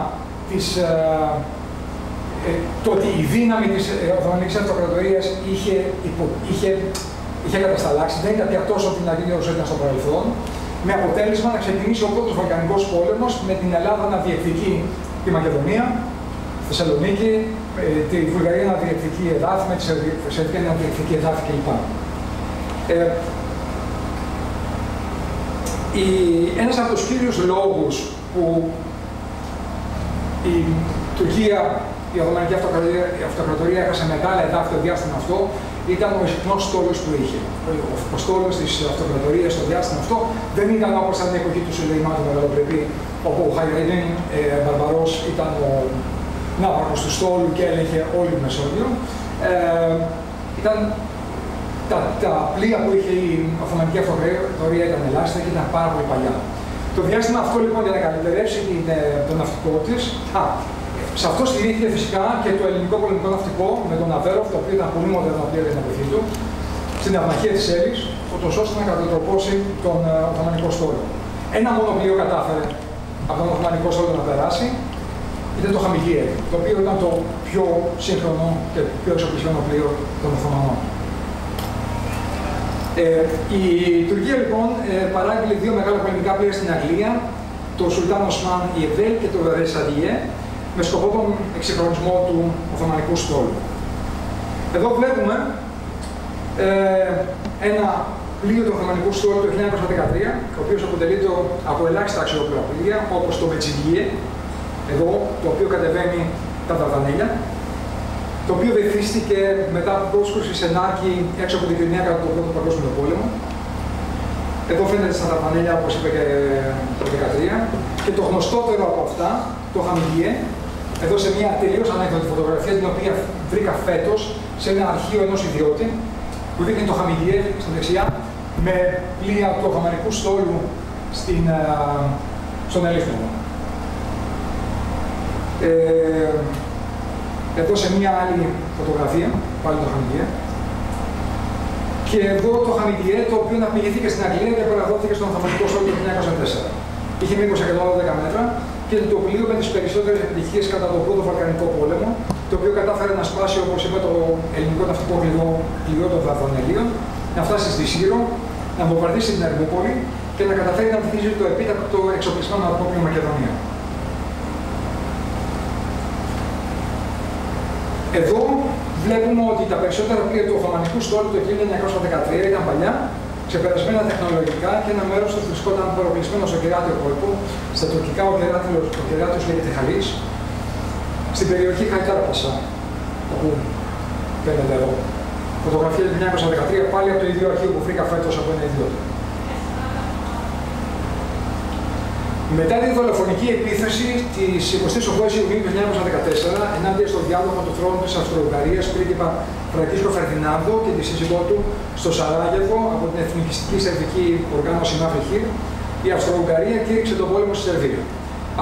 της, το ότι η δύναμη της Οθωμανικής Αυτοκρατορίας είχε κατασταλάξει, δεν ήταν πια τόσο δυνατή όσο ήταν στο παρελθόν, με αποτέλεσμα να ξεκινήσει ο πρώτος Βαλκανικός πόλεμος με την Ελλάδα να διεκδικεί τη Μακεδονία, τη Θεσσαλονίκη, τη Βουλγαρία να διεκδικεί εδάφη, με τη Σερβία να διεκδικεί εδάφη κλπ. Ένας από τους κύριους λόγους που η Τουρκία, η Οθωμανική Αυτοκρατορία έχασε μεγάλα εδάφη το διάστημα αυτό, ήταν ο συχνός στόλος που είχε. Ο στόλος της Αυτοκρατορίας στο διάστημα αυτό δεν ήταν όπως την εποχή του Σουλεϊμάν του Μεγαλοπρεπή, όπου ο Χαϊρεντίν Μπαρμπαρός ήταν ο ναύαρχος του στόλου και έλεγε όλη τη Μεσόγειο. Ήταν τα πλοία που είχε η Οθωμανική Αυτοκρατορία ήταν ελάχιστα και ήταν πάρα πολύ παλιά. Το διάστημα αυτό λοιπόν για να καλυτερεύσει τον ναυτικό της, σε αυτό στηρίχθηκε φυσικά και το ελληνικό πολεμικό ναυτικό με τον Αβέροφ, το οποίο ήταν πολύ μοντέρνο πλοίο για την εποχή του, στην ναυμαχία της Έλλης, ούτως ώστε να κατατροπώσει τον Οθωμανικό στόλο. Ένα μόνο πλοίο κατάφερε από τον Οθωμανικό στόλο να περάσει, ήταν το Χαμιγίερι, το οποίο ήταν το πιο σύγχρονο και πιο εξοπλισμένο πλοίο των Οθωμανών. Η Τουρκία λοιπόν παράγγειλε δύο μεγάλα πολεμικά πλοία στην Αγγλία, το Σουλτάν Οσμάν Ιεβέλ και το Ρεσαδιέ, με σκοπό τον εξυγχρονισμό του Οθωμανικού στόλου. Εδώ βλέπουμε ένα πλοίο του Οθωμανικού στόλου το 1913, ο οποίος αποτελείται από ελάχιστα αξιόπλοα πλοία, όπως το Μετζιγίε, εδώ, το οποίο κατεβαίνει τα Δαρδανέλια, το οποίο βυθίστηκε μετά από πρόσκληση σε νάρκη έξω από την Κριναία κατά τον Πρώτο Παγκόσμιο Πόλεμο. Εδώ φαίνεται στα Δαρδανέλια, όπως είπε και το 1913, και το γνωστότερο από αυτά, το Χαμιγιέ, εδώ σε μια τελείως ανέκδοτη φωτογραφία, την οποία βρήκα φέτος σε ένα αρχείο ενός ιδιώτη, που δείχνει το Χαμιγιέ στην δεξιά, με πλοία του Οθωμανικού στόλου στον Ελίχνο. Εδώ σε μια άλλη φωτογραφία, πάλι το Χαμιγιέ. Και εδώ το Χαμιγιέ, το οποίο ναυπηγήθηκε στην Αγγλία και παραδόθηκε στον Οθωμανικό στόλο το 1904. Είχε μήκος 112 μέτρα. Και το πλοίο με τις περισσότερες επιτυχίες κατά τον Πρώτο Βαλκανικό Πόλεμο, το οποίο κατάφερε να σπάσει, όπως είπα, το ελληνικό ναυτικό πλοίο των Δαρδανελίων, να φτάσει στη Σύρο, να βομβαρδίσει την Ερμούπολη και να καταφέρει να βυθίσει το επίτακτο εξοπλισμένο από την Μακεδονία. Εδώ βλέπουμε ότι τα περισσότερα πλοία του Οθωμανικού στόλου το 1913 ήταν παλιά, ξεπερασμένα τεχνολογικά και ένα μέρος του βρισκόταν παροπλισμένο στο κεράτιο κόλπο, στα τουρκικά ο κεράτιος λέγεται Χαλής, στην περιοχή Χαϊτάρπασα, όπου φαίνεται εδώ. Φωτογραφία του 1913, πάλι από το ίδιο αρχείο που βρήκα φέτος από ένα ιδιότητα. Μετά τη δολοφονική επίθεση της 28ης Ιουνίου του 1914, ενάντια στο διάδοχο του θρόνου της Αυστροουγγαρίας, πρίγκιπα Φραγκίσκο Φερδινάνδο και τη σύζυγό του στο Σαράγεβο από την εθνικιστική σερβική οργάνωση Νάφη Χιρ, η Αυστροουγγαρία κήρυξε τον πόλεμο στη Σερβία.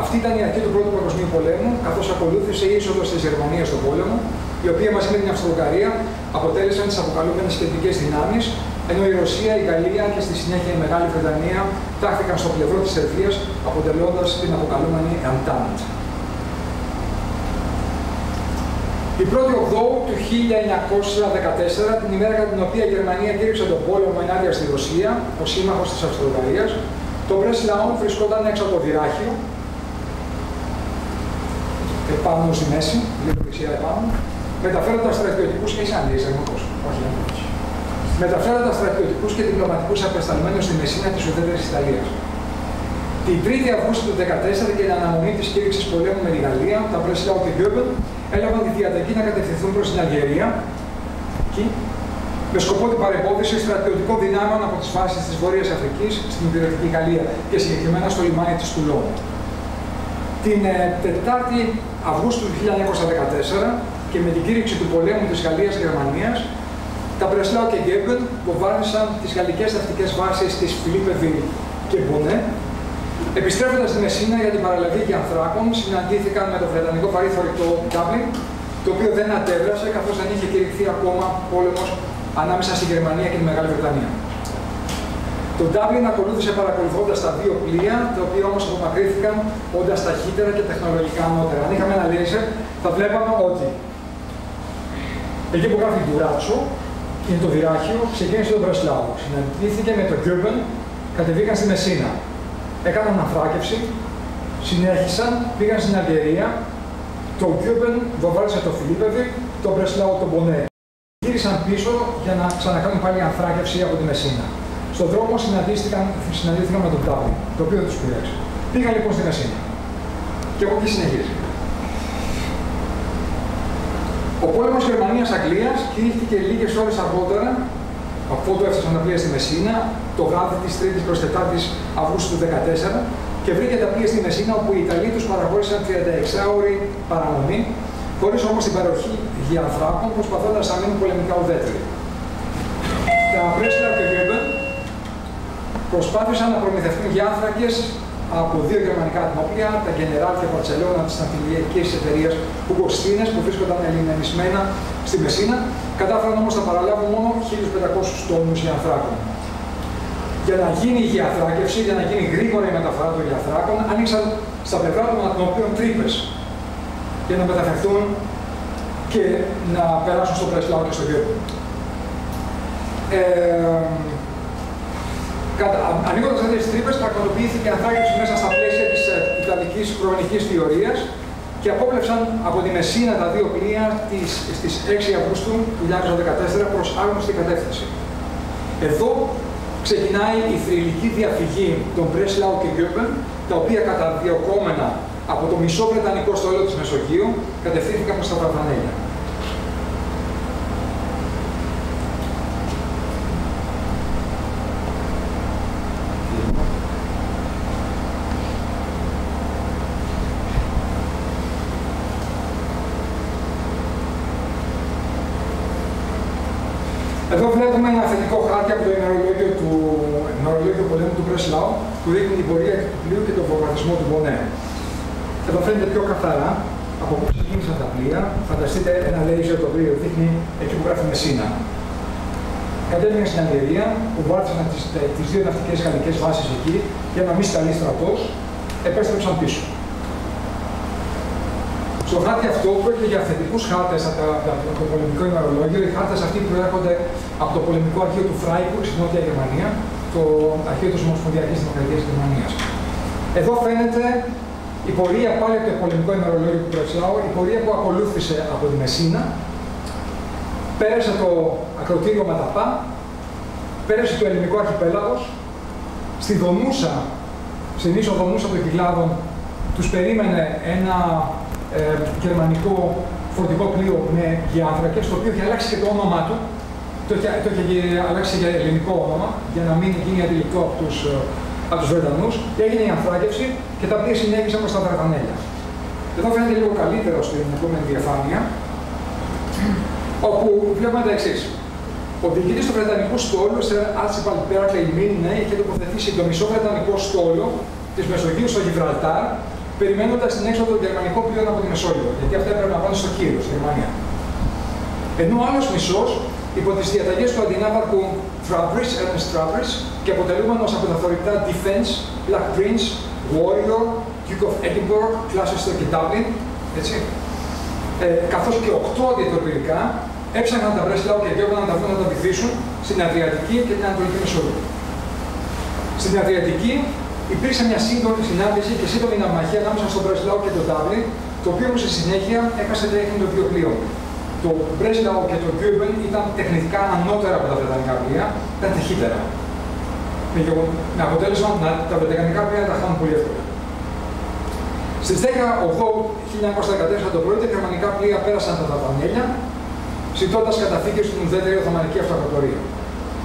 Αυτή ήταν η αρχή του Πρώτου Παγκοσμίου Πολέμου, καθώς ακολούθησε η είσοδος της Γερμανίας στον πόλεμο, η οποία μαζί με την Αυστροουγγαρία αποτέλεσαν τις αποκαλούμενες κεντρικές δυνάμεις, ενώ η Ρωσία, η Γαλλία και στη συνέχεια η Μεγάλη Βρετανία τάχθηκαν στο πλευρό της Σερβίας, αποτελώντας την αποκαλούμενη Entente. Η 1η Οκτώβρου του 1914, την ημέρα κατά την οποία η Γερμανία κήρυξε τον πόλεμο ενάντια στη Ρωσία, ο σύμμαχος της Αυστρουγαρίας, το Μπρεσλαόν βρισκόταν έξω από το Δειράχιο, επάνω στη μέση, λίγο δεξιά επάνω, μεταφέροντας στρατιωτικούς και διπλωματικούς απεσταλμένους στη Μεσίνα της Ουδέτερης Ιταλίας. Την 3η Αυγούστου του 2014 και την αναμονή της κήρυξης πολέμου με τη Γαλλία, τα Μπρεσλάου και Γκέμπελ έλαβαν τη διαταγή να κατευθυνθούν προς την Αλγερία, εκεί, με σκοπό την παρεμπόδιση στρατιωτικών δυνάμεων από τις βάσεις της Βόρειας Αφρικής στην Υπηρετική Γαλλία και συγκεκριμένα στο λιμάνι της Τουλόν. Την 4η Αυγούστου του 1914 και με την κήρυξη του πολέμου της Γαλλίας-Γερμανίας, τα Μπρεσλάου και Γκέμπελ βομβάρδισαν τις γαλλικές ταυτικές βάσεις της Φιλίππεβιλ και Μπονέ. Επιστρέφοντας στη Μεσίνα για την παραλλαγή και ανθράκων, συναντήθηκαν με το βρετανικό παρήθωρητο Dublin, το οποίο δεν αντέδρασε καθώς δεν είχε κηρυχθεί ακόμα πόλεμος ανάμεσα στη Γερμανία και τη Μεγάλη Βρετανία. Το Dublin ακολούθησε παρακολουθώντας τα δύο πλοία, τα οποία όμως απομακρύνθηκαν όντας ταχύτερα και τεχνολογικά ανώτερα. Αν είχαμε ένα λέιζερ, θα βλέπαμε ότι εκεί που γράφει Ντουράτσο, είναι το Δειράχιο, ξεκίνησε τον Μπρεσλάου. Συναντήθηκε με τον Γκέμπελ, κατεβήκαν στη Μεσίνα. Έκαναν ανθράκευση, συνέχισαν, πήγαν στην Αλγερία. Το Γκέμπελ βομβάρισε το Φιλίππεβι, τον Μπρεσλάου, τον Μπονέ. Γύρισαν πίσω για να ξανακάνουν πάλι ανθράκευση από τη Μεσίνα. Στον δρόμο συναντήθηκαν με τον Ντάμπλιν, το οποίο τους πήραξε. Πήγαν λοιπόν στη Μεσίνα. Και εγώ τι συνεχίζει. Ο πόλεμος Γερμανίας-Αγγλίας κηρύχθηκε λίγες ώρες αργότερα, από το έφτασαν τα πλοία στη Μεσίνα, το βράδυ της 3ης προς 4ης Αυγούστου του 2014, και βρήκε τα πλοία στη Μεσίνα, όπου οι Ιταλοί τους παραχώρησαν 36ωρη παραμονή, χωρίς όμως την παροχή διανθράκων, προσπαθώντας να μείνουν πολεμικά ουδέτεροι. Τα Μπρέσλαου και Γκέμπελ προσπάθησαν να προμηθευτούν διάνθρακες από δύο γερμανικά ατμόπλια, τα General και Barcelona της ναυτιλιακής εταιρείας Ουγκοστίνες, που βρίσκονταν ελληνισμένα στη Μεσίνα, κατάφεραν όμως να παραλάβουν μόνο 1.500 τόνους γεαθράκων. Για να γίνει η γεαθράκευση, για να γίνει γρήγορα η μεταφορά των γεαθράκων, άνοιξαν στα πλευρά των ατμόπλων τρύπες για να μεταφερθούν και να περάσουν στο Μπρεσλάου και στο Γκέμπελ. Ανοίγοντας αυτές τις τρύπες, πραγματοποιήθηκε ανθράκευση μέσα στα πλαίσια της Ιταλικής χρονικής θεωρίας και απόπλευσαν από τη Μεσίνα τα δύο πλοία στις 6 Αυγούστου του 2014 προς άγνωστη κατεύθυνση. Εδώ ξεκινάει η θρυλική διαφυγή των Μπρέσλαου και Γκέμπελ, τα οποία καταδιωκόμενα από το μισό βρετανικό στόλο της Μεσογείου κατευθύνθηκαν προς τα Βρετανέλια. Εδώ βλέπουμε ένα θετικό χάρτη από το ημερολόγιο του πολέμου του Μπρεσλάου, που δείχνει την πορεία του πλοίου και τον βομβαρδισμό του Μπονέ. Εδώ φαίνεται πιο καθαρά από όπου ξεκίνησαν τα πλοία. Φανταστείτε ένα λέιζερ το οποίο δείχνει εκεί που γράφει Μεσίνα. Κατέβηκαν στην Αλγερία, που βάρθησαν τις δύο ναυτικές γαλλικές βάσεις εκεί για να μην σταλεί στρατός, επέστρεψαν πίσω. Στο χάρτη αυτό πρόκειται για θετικούς χάρτες από το πολεμικό ημερολόγιο. Οι χάρτες αυτοί προέρχονται από το πολεμικό αρχείο του Φράιμπουργκ στην Νότια Γερμανία, το αρχείο της Ομοσπονδιακής Δημοκρατίας της Γερμανίας. Εδώ φαίνεται η πορεία πάλι από το πολεμικό ημερολόγιο του Μπρεσλάου, η πορεία που ακολούθησε από τη Μεσίνα, πέρασε το ακροτήριο Ματαπά, πέρασε το ελληνικό αρχιπέλαγος, στη Δονούσα, στην ίσο Δονούσα των Κυκλάδων, τους περίμενε ένα γερμανικό φορτικό πλοίο με γεάνθρακες, το οποίο είχε αλλάξει και το όνομά του, το είχε αλλάξει για ελληνικό όνομα, για να μην γίνει αντιληπτό από τους Βρετανούς. Έγινε η ανθράκευση και τα πλοία συνέχισαν προς τα Βρετανέλια. Εδώ φαίνεται λίγο καλύτερο στην επόμενη διαφάνεια, όπου βλέπουμε τα εξής. Ο διοικητής του Βρετανικού στόλου, ο Σερ Άρτσιμπαλντ Μπέρκλεϊ Μίλνε, είχε τοποθετήσει το μισό Βρετανικό στόλο της Μεσογείου στο Γιβραλτάρ, περιμένοντας την έξοδο των γερμανικών πλοίων από τη Μεσόγειο, γιατί αυτά έπρεπε να πάνε στο Κύριο, στη Γερμανία. Ενώ ο άλλος μισός υπό τις διαταγές του αντινάβαρκου Trabris, Ernest Trabris, και αποτελούμενος από τα θωρηκτά Defense, Black Prince, Warrior, Duke of Edinburgh, Gloucester και Dublin, έτσι, καθώς και 8 αντιετροπηρικά έψαχναν τα Breslau και διώγονταν τα φώνα να τα βυθίσουν στην Αδριατική και την Ανατολική Μεσόγειο. Στην Αδριατική υπήρξε μια σύντομη συνάντηση και σύντομη ναυμαχία ανάμεσα στον Breslau και τον Dublin, το οποίο όμως στη συνέχεια έχασε το πιο πλοίο. Το Breslau και το Goeben ήταν τεχνητικά ανώτερα από τα βρετανικά πλοία, ήταν ταχύτερα. Με αποτέλεσμα τα βρετανικά πλοία τα χάνουν πολύ εύκολα. Στις 10 Οκτωβρίου 1914 το πρωί, τα γερμανικά πλοία πέρασαν τα Δανέλια, σηκώντας καταφύγες στην ουδέτερη Οθωμανική Αυτοκρατορία.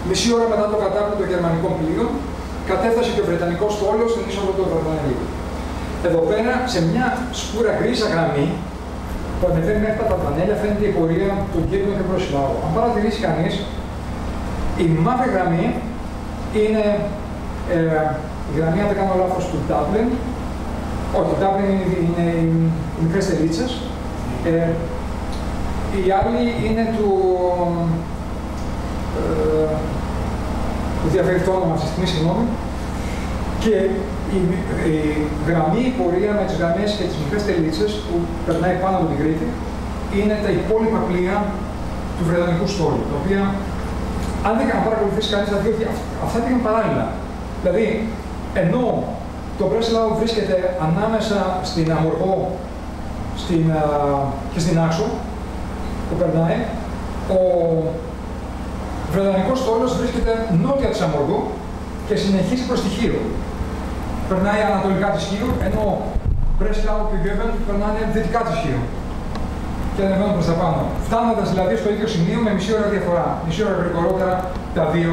Μισή ώρα μετά το κατάπληκτο των γερμανικών πλοίων, κατέφτασε και ο Βρετανικός στόλος στην είσοδο του Δανέλιου. Εδώ πέρα, σε μια σκούρα γκρίζα γραμμή, που ανεβαίνει μέχρι τα Δανέλια, φαίνεται η πορεία του Γκίρνου και Breslau. Αν παρατηρήσει κανείς, η μαύρη γραμμή είναι η γραμμή, αν δεν κάνω λάθος, του Dublin. Όχι, το Dublin είναι οι μικρές τελίτσες. Η άλλη είναι του διαφέρει το όνομα αυτή τη στιγμή, συγγνώμη. Και η γραμμή, η πορεία με τις γραμμές και τις μικρές τελίτσες που περνάει πάνω από την Κρήτη, είναι τα υπόλοιπα πλοία του Βρετανικού στόλου, τα οποία, αν δεν παρακολουθήσει κανείς, θα δει ότι αυτά πήγαν παράλληλα. Δηλαδή, ενώ το Breslau βρίσκεται ανάμεσα στην Αμοργό και στην Άξο, που περνάει, ο Βρετανικός στόλος βρίσκεται νότια της Αμοργού και συνεχίζει προς τη Χίρο. Περνάει ανατολικά της Χίρου, ενώ Breslau και Goeben περνάνε δυτικά της Χίρου και ανεβαίνουν προς τα πάνω. Φτάνοντας δηλαδή στο ίδιο σημείο με μισή ώρα διαφορά. Μισή ώρα γρηγορότερα τα δύο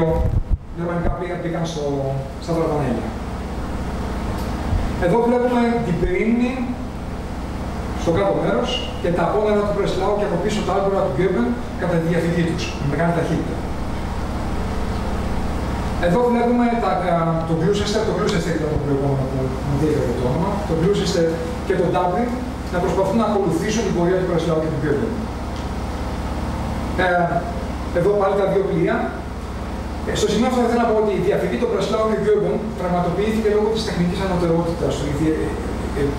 γερμανικά πλοία πήγαν στα Δανέλια. Εδώ βλέπουμε την περίμνη στο κάτω μέρος και τα απόνερα του Breslau και από πίσω τα άλκορα του Goeben κατά τη διαφυγή τους, με μεγάλη ταχύτητα. Εδώ βλέπουμε το Gloucester, το Gloucester ήταν το προηγούμενο που μου διέφερε το όνομα, το Gloucester και το Dublin να προσπαθούν να ακολουθήσουν την πορεία του Breslau και του Goeben. Εδώ πάλι τα δύο πλοία. Στο σημείο αυτό θα ήθελα να πω ότι η διαφυγή των Breslau και Goeben πραγματοποιήθηκε λόγω της τεχνικής ανωτερότητας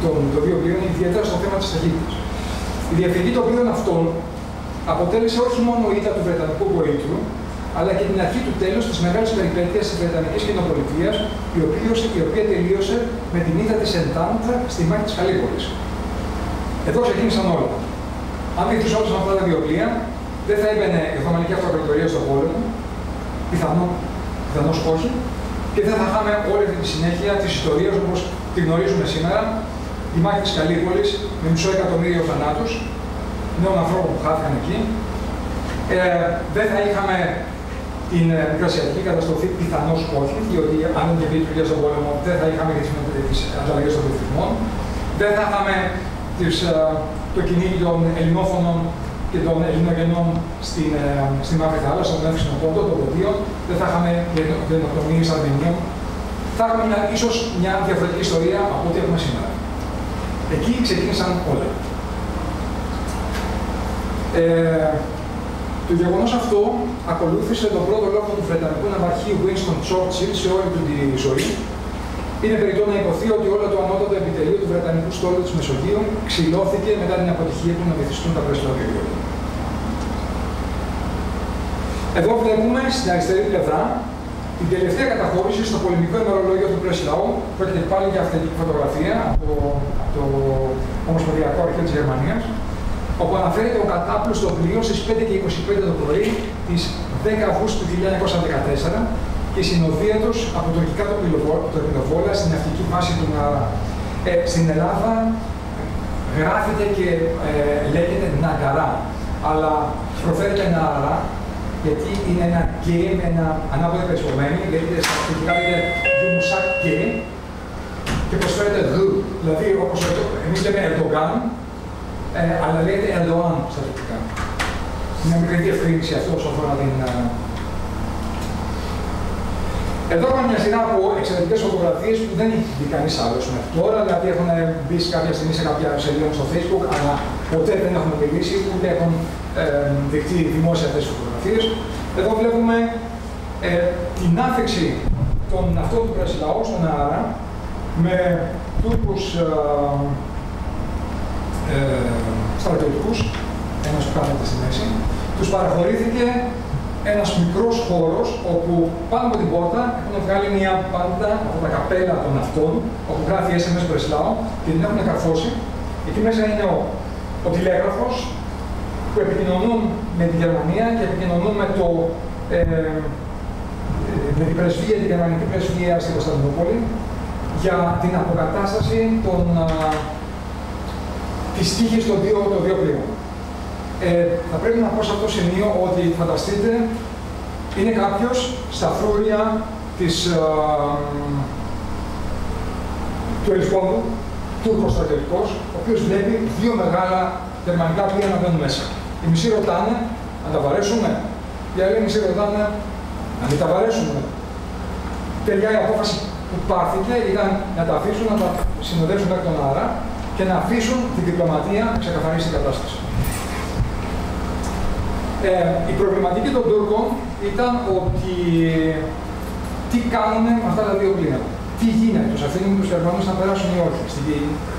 των δύο πλοίων, ιδιαίτερα στο θέμα της ταχύτητας. Η διαφυγή των πλοίων αυτών αποτέλεσε όχι μόνο ήττα του Βρετανικού γοήτρου, αλλά και την αρχή του τέλους της μεγάλης περιπέτειας της Βρετανικής Κοινοπολιτείας, η οποία τελείωσε με την ήττα της Εντάντ στη μάχη της Χαλίπολης. Εδώ ξεκίνησαν όλα. Αν διεθνούσαν όλες αυτά τα δύο πλοία, δεν θα έμπαινε η Οθωμανική Αυτοκρατορία στον πόλεμο, πιθανώς όχι, και δεν θα χάμε όλη τη συνέχεια της ιστορίας όπως τη γνωρίζουμε σήμερα, η μάχη της Καλύπολης με 500.000 θανάτους, νέων ανθρώπων που χάθηκαν εκεί. Δεν θα είχαμε την μικρασιατική καταστροφή, πιθανώς όχι, διότι αν δεν υπήρχε δουλειά στον πόλεμο, δεν θα είχαμε τις ανταλλαγές των πληθυσμών. Δεν θα είχαμε το κυνήγι των ελληνόφωνων και των ελληνογενών στη Μαύρη Θάλασσα, στον Εύξηνο Πόντο, των Ποντίων. Δεν θα είχαμε γενοκτονίες Αρμενίων. Θα έχουμε ίσως μια διαφορετική ιστορία από ό,τι έχουμε σήμερα. Εκεί ξεκίνησαν όλα. Το γεγονός αυτό ακολούθησε τον πρώτο λόγο του Βρετανικού ναυαρχείου Winston Churchill σε όλη του τη ζωή. Είναι περιττό να υποθεί ότι όλο το ανώτατο επιτελείο του Βρετανικού στόλου της Μεσογείου ξυλώθηκε μετά την αποτυχία του να βυθιστούν τα Breslau και Goeben. Εδώ βλέπουμε στην αριστερή πλευρά την τελευταία καταχώρηση στο πολεμικό ημερολόγιο του Breslau. Πρόκειται πάλι για αυτή τη φωτογραφία από το Ομοσπονδιακό Αρχείο της Γερμανίας, όπου αναφέρεται ο κατάπλουστο πλοίο στις 5:25 το πρωί της 10 Αυγούστου του 1914 και η συνοδεία τους από τουρκικά τοπιλοβόλα στην ναυτική βάση του Ναρά. Στην Ελλάδα γράφεται και λέγεται Ναγκαρά, αλλά προφέρεται Ναρά, γιατί είναι ένα γκέ με ένα ανάποδο υπερσπωμένο, λέγεται στα τουρκικά Γιουμουσάκ γκέ και προσφέρεται δου, δηλαδή όπως εμείς λέμε Ερντογκάν, αλλά λέγεται Ερντοάν στα τουρκικά. Μια μικρή διευκρίνηση αυτό όσον αφορά την. Εδώ έχουμε μια σειρά από εξαιρετικές φωτογραφίες που δεν έχει δει κανείς άλλος μέχρι τώρα, δηλαδή έχουν μπει κάποια στιγμή σε κάποια σελίδα στο Facebook, αλλά ποτέ δεν έχουν μιλήσει, ούτε έχουν δειχτεί δημόσια αυτές τις φωτογραφίες. μαρτύρες. Εδώ βλέπουμε την άφηξη των αυτών του Πρεσλαού στον Άρα με Τούρκους στρατιωτικούς, ένας που κάθεται στη μέση. Τους παραχωρήθηκε ένας μικρός χώρος όπου πάνω από την πόρτα έχουν βγάλει μια πάντα από τα καπέλα των αυτών, όπου γράφει SMS Breslau και την έχουν καρφώσει. Εκεί μέσα είναι ο τηλέγραφος που επικοινωνούν με τη Γερμανία και επικοινωνούν με την πρεσβεία, την γερμανική πρεσβεία στην Κωνσταντινούπολη για την αποκατάσταση της τύχης των δύο πλοίων. Θα πρέπει να πω σε αυτό το σημείο ότι, φανταστείτε, είναι κάποιος στα φρούρια του Ελισπόδου, Τούρκος στρατιωτικός, ο οποίος βλέπει δύο μεγάλα γερμανικά πλοία να μπαίνουν μέσα. Οι μισοί ρωτάνε, αν τα βαρέσουμε, οι άλλοι μισοί ρωτάνε, αν τα βαρέσουμε. Τελικά η απόφαση που πάρθηκε ήταν να τα αφήσουν, να τα συνοδεύσουν μέχρι τον Άρα και να αφήσουν την διπλωματία να ξεκαθαρίσει την κατάσταση. Η προβληματική των Τούρκων ήταν ότι τι κάνουμε με αυτά τα δύο πλοία. Τι γίνεται, τους αφήνουμε τους Γερμανούς να περάσουν ή όχι. Στην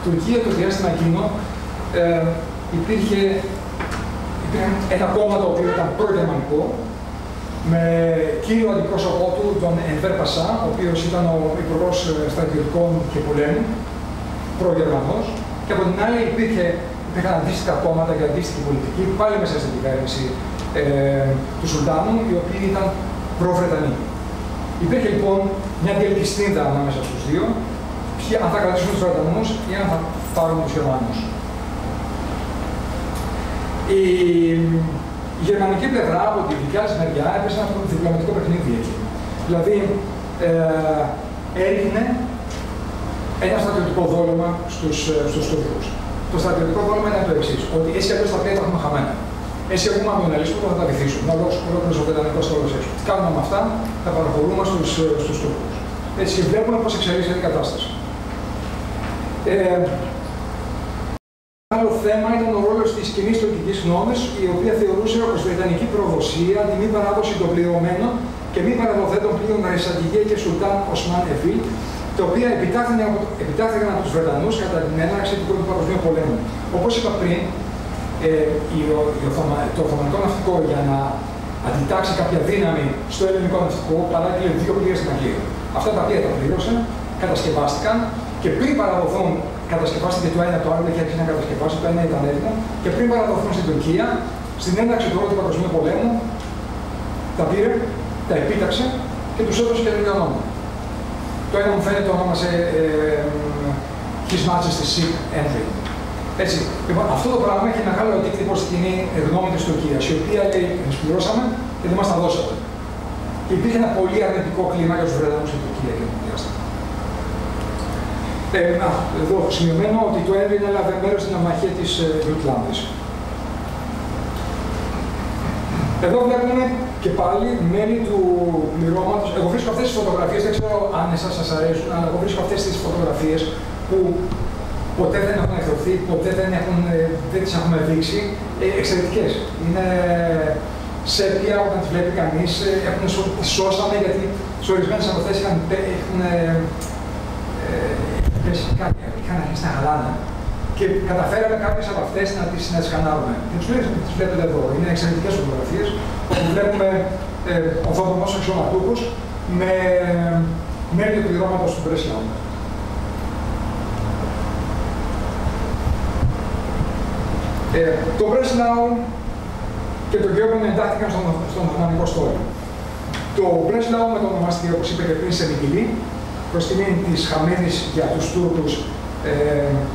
Τουρκία το διάστημα εκείνο υπήρχε ένα κόμμα το οποίο ήταν προγερμανικό, με κύριο αντιπρόσωπό του τον Ενβέρ Πασά, ο οποίος ήταν ο υπουργός στρατιωτικών και πολέμου, προγερμανός, και από την άλλη υπήρχαν αντίστοιχα κόμματα και αντίστοιχη πολιτική, πάλι μέσα στην κυβέρνηση του Σουλτάνου, οι οποίοι ήταν προ-Βρετανοί. Υπήρχε λοιπόν μια διελκυστίδα ανάμεσα στους δύο, αν θα κρατήσουν τους Βρετανούς ή αν θα πάρουν τους Γερμανούς. Η γερμανική πλευρά από τη δικιά της μεριά έπεσε αυτό το διπλωματικό παιχνίδι εκεί. Δηλαδή έριχνε ένα στρατιωτικό δόλωμα στους Τούρκους. Το στρατιωτικό δόλωμα ήταν το εξής, ότι εσύ έπρεπε στα πλοία τα έχουμε χαμένα. Εσύ έχουμε αμυναλίσπου που θα τα βυθίσουν, να δώσουν ολόκληρος ο Βρετανικός στόλος έξω. Τι κάνουμε με αυτά, τα παραχωρούμε στους Τούρκους. Έτσι και βλέπουμε πώς εξελίσσεται η κατάσταση. Άλλο θέμα ήταν ο ρόλος της κοινής τουρκικής γνώμης, η οποία θεωρούσε ως βρετανική προδοσία τη μη παράδοση των πληρωμένων και μη παραδοθέντων πλοίων Ρεσαντιγέ και Σουλτάν Οσμάν Εφίλ, τα οποία επιτάθηκαν από τους Βρετανούς κατά την έναρξη του Πρώτου Παγκοσμίου Πολέμου. Όπως είπα πριν, το οθωμανικό ναυτικό για να αντιτάξει κάποια δύναμη στο ελληνικό ναυτικό παράγγειλε δύο πλοία στην Αγγλία. Αυτά τα πλοία τα πλήρωσαν, κατασκευάστηκαν και πριν παραδοθούν. Κατασκευάστηκε το ένα, το άλλο είχε αρχίσει να κατασκευάσει, το ένα ήταν έτοιμο και πριν παραδοθούν στην Τουρκία, στην έναρξη του Πρώτου Παγκοσμίου Πολέμου, τα πήρε, τα επίταξε και τους έδωσε και ένα όνομα. Το ένα μου φαίνεται ονόμασε His Majesty's Ship Envy. Έτσι, λοιπόν, αυτό το πράγμα έχει μεγάλο αντίκτυπο στην κοινή γνώμη της Τουρκίας, η οποία λέει εμείς πληρώσαμε και δεν μας τα δώσατε. Και υπήρχε ένα πολύ αρνητικό κλίμα για τους Βρετανούς στην Τουρκία και την διάσταση. Εδώ σημειωμένο ότι το Envy έλαβε μέρος στην αμαχία της Γιουτλάνδης. Εδώ βλέπουμε και πάλι μέλη του πληρώματος. Εγώ βρίσκω αυτές τις φωτογραφίες, δεν ξέρω αν εσάς σας αρέσουν, αλλά εγώ βρίσκω αυτές τις φωτογραφίες που ποτέ δεν έχουν εκδοθεί, ποτέ δεν τις έχουμε δείξει. Εξαιρετικές. Είναι σέπια όταν τις βλέπει κανείς. Σώσαμε γιατί σε ορισμένες από αυτές έχουν είχαν αρχίσει να χαλάνε και καταφέραμε κάποιες από αυτές να τις χαλάρουμε. Τις βλέπετε εδώ, είναι εξαιρετικές φωτογραφίες όπου βλέπουμε οθωμανούς αξιωματούχους με μέλη του πληρώματος του Μπρεσλάου. Το Μπρεσλάου και το Γεώργιο εντάχθηκαν στον οθωμανικό στόλο. Το Μπρεσλάου με το ονομαστή, όπως είπε και πριν, σε Μικυλή, προς τιμήν της χαμένης για τους Τούρκους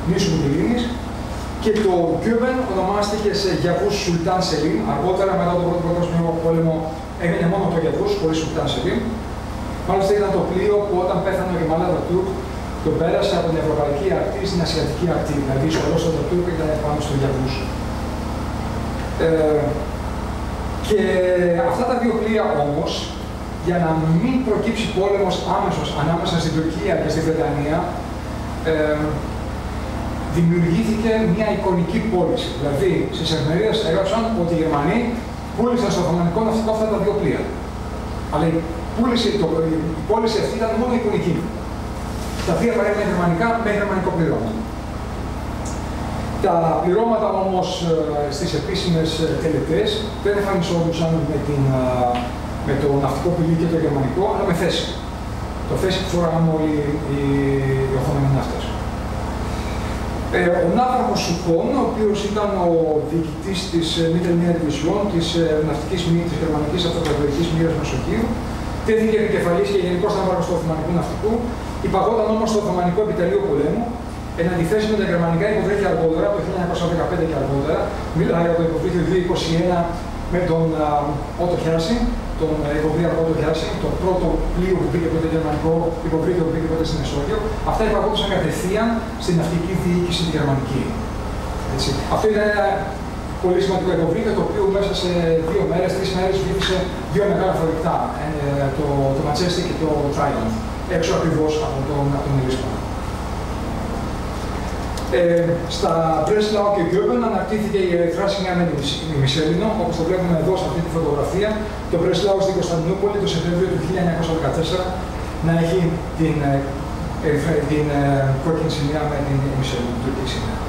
νήσου Μυτιλίνης και το Κιούμπεν ονομάστηκε σε Γιαβούς Σουλτάν Σελίμ. Αργότερα, μετά τον Πρώτο Παγκόσμιο Πόλεμο, έγινε μόνο το Γιαβούς, χωρίς Σουλτάν Σελίμ. Μάλιστα ήταν το πλοίο που όταν πέθανε ο Γεμαλάδα Τούρκ, τον πέρασε από την Ευρωπαϊκή Ακτή στην Ασιατική Ακτή. Δηλαδή, ο ρόλος του Τούρκ ήταν πάνω στο Γιαβούς. Και αυτά τα δύο πλοία όμως, για να μην προκύψει πόλεμος άμεσος ανάμεσα στην Τουρκία και στη Βρετανία, δημιουργήθηκε μια εικονική πώληση. Δηλαδή, στις εφημερίδες έγραψαν ότι οι Γερμανοί πούλησαν στο Οθωμανικό ναυτικό αυτά τα δύο πλοία. Αλλά η πώληση αυτή ήταν μόνο εικονική. Τα τρία παρέμειναν γερμανικά με γερμανικό πληρώμα. Τα πληρώματα όμως στις επίσημες τελετές δεν εμφανιζόντουσαν με το ναυτικό πηλί και το γερμανικό, αλλά με θέση. Το θέση που φοράγαν όλοι οι Οθωμανοί ναύτες. Ο ναύαρχος Σουκών, ο οποίος ήταν ο διοικητής της Mittelmeer Division, της ναυτικής μοίρας, της γερμανικής αυτοκρατορικής μοίρας Μεσογείου, τέθηκε επικεφαλής και γενικός ναύαρχος του Οθωμανικού ναυτικού, υπαγόταν όμως στο Οθωμανικό επιτελείο πολέμου. Εν αντιθέσει με τα γερμανικά υποβρύχια αργότερα, το 1915 και αργότερα, μιλάει για το υποβρύχιο 221 με τον Ότο Χιάση, τον υποβρύχιο Ότο Χιάση, το πρώτο πλοίο που πήγε ποτέ γερμανικό, υποβρύχιο που πήγε ποτέ στην Μεσόγειο. Αυτά υπαγόντουσαν κατευθείαν στην ναυτική διοίκηση τη γερμανική. Έτσι. Αυτό ήταν ένα πολύ σημαντικό υποβρύχιο, το οποίο μέσα σε 2 μέρες, 3 μέρες βήθησε 2 μεγάλα φορτηγά, το Manchester και το Triumph, έξω ακριβώς από τον Ελίσπανα. Στα Μπρέσλαο και Γκέμπεν ανακτήθηκε η Ερυθρά Σημαία Μισελίνο, όπως το βλέπουμε εδώ σε αυτή τη φωτογραφία. Το Μπρέσλαο στην Κωνσταντινούπολη το Σεπτέμβριο του 1914 να έχει την κόκκινη σημαία με την Μισελίνο, την τουρκική σημαία.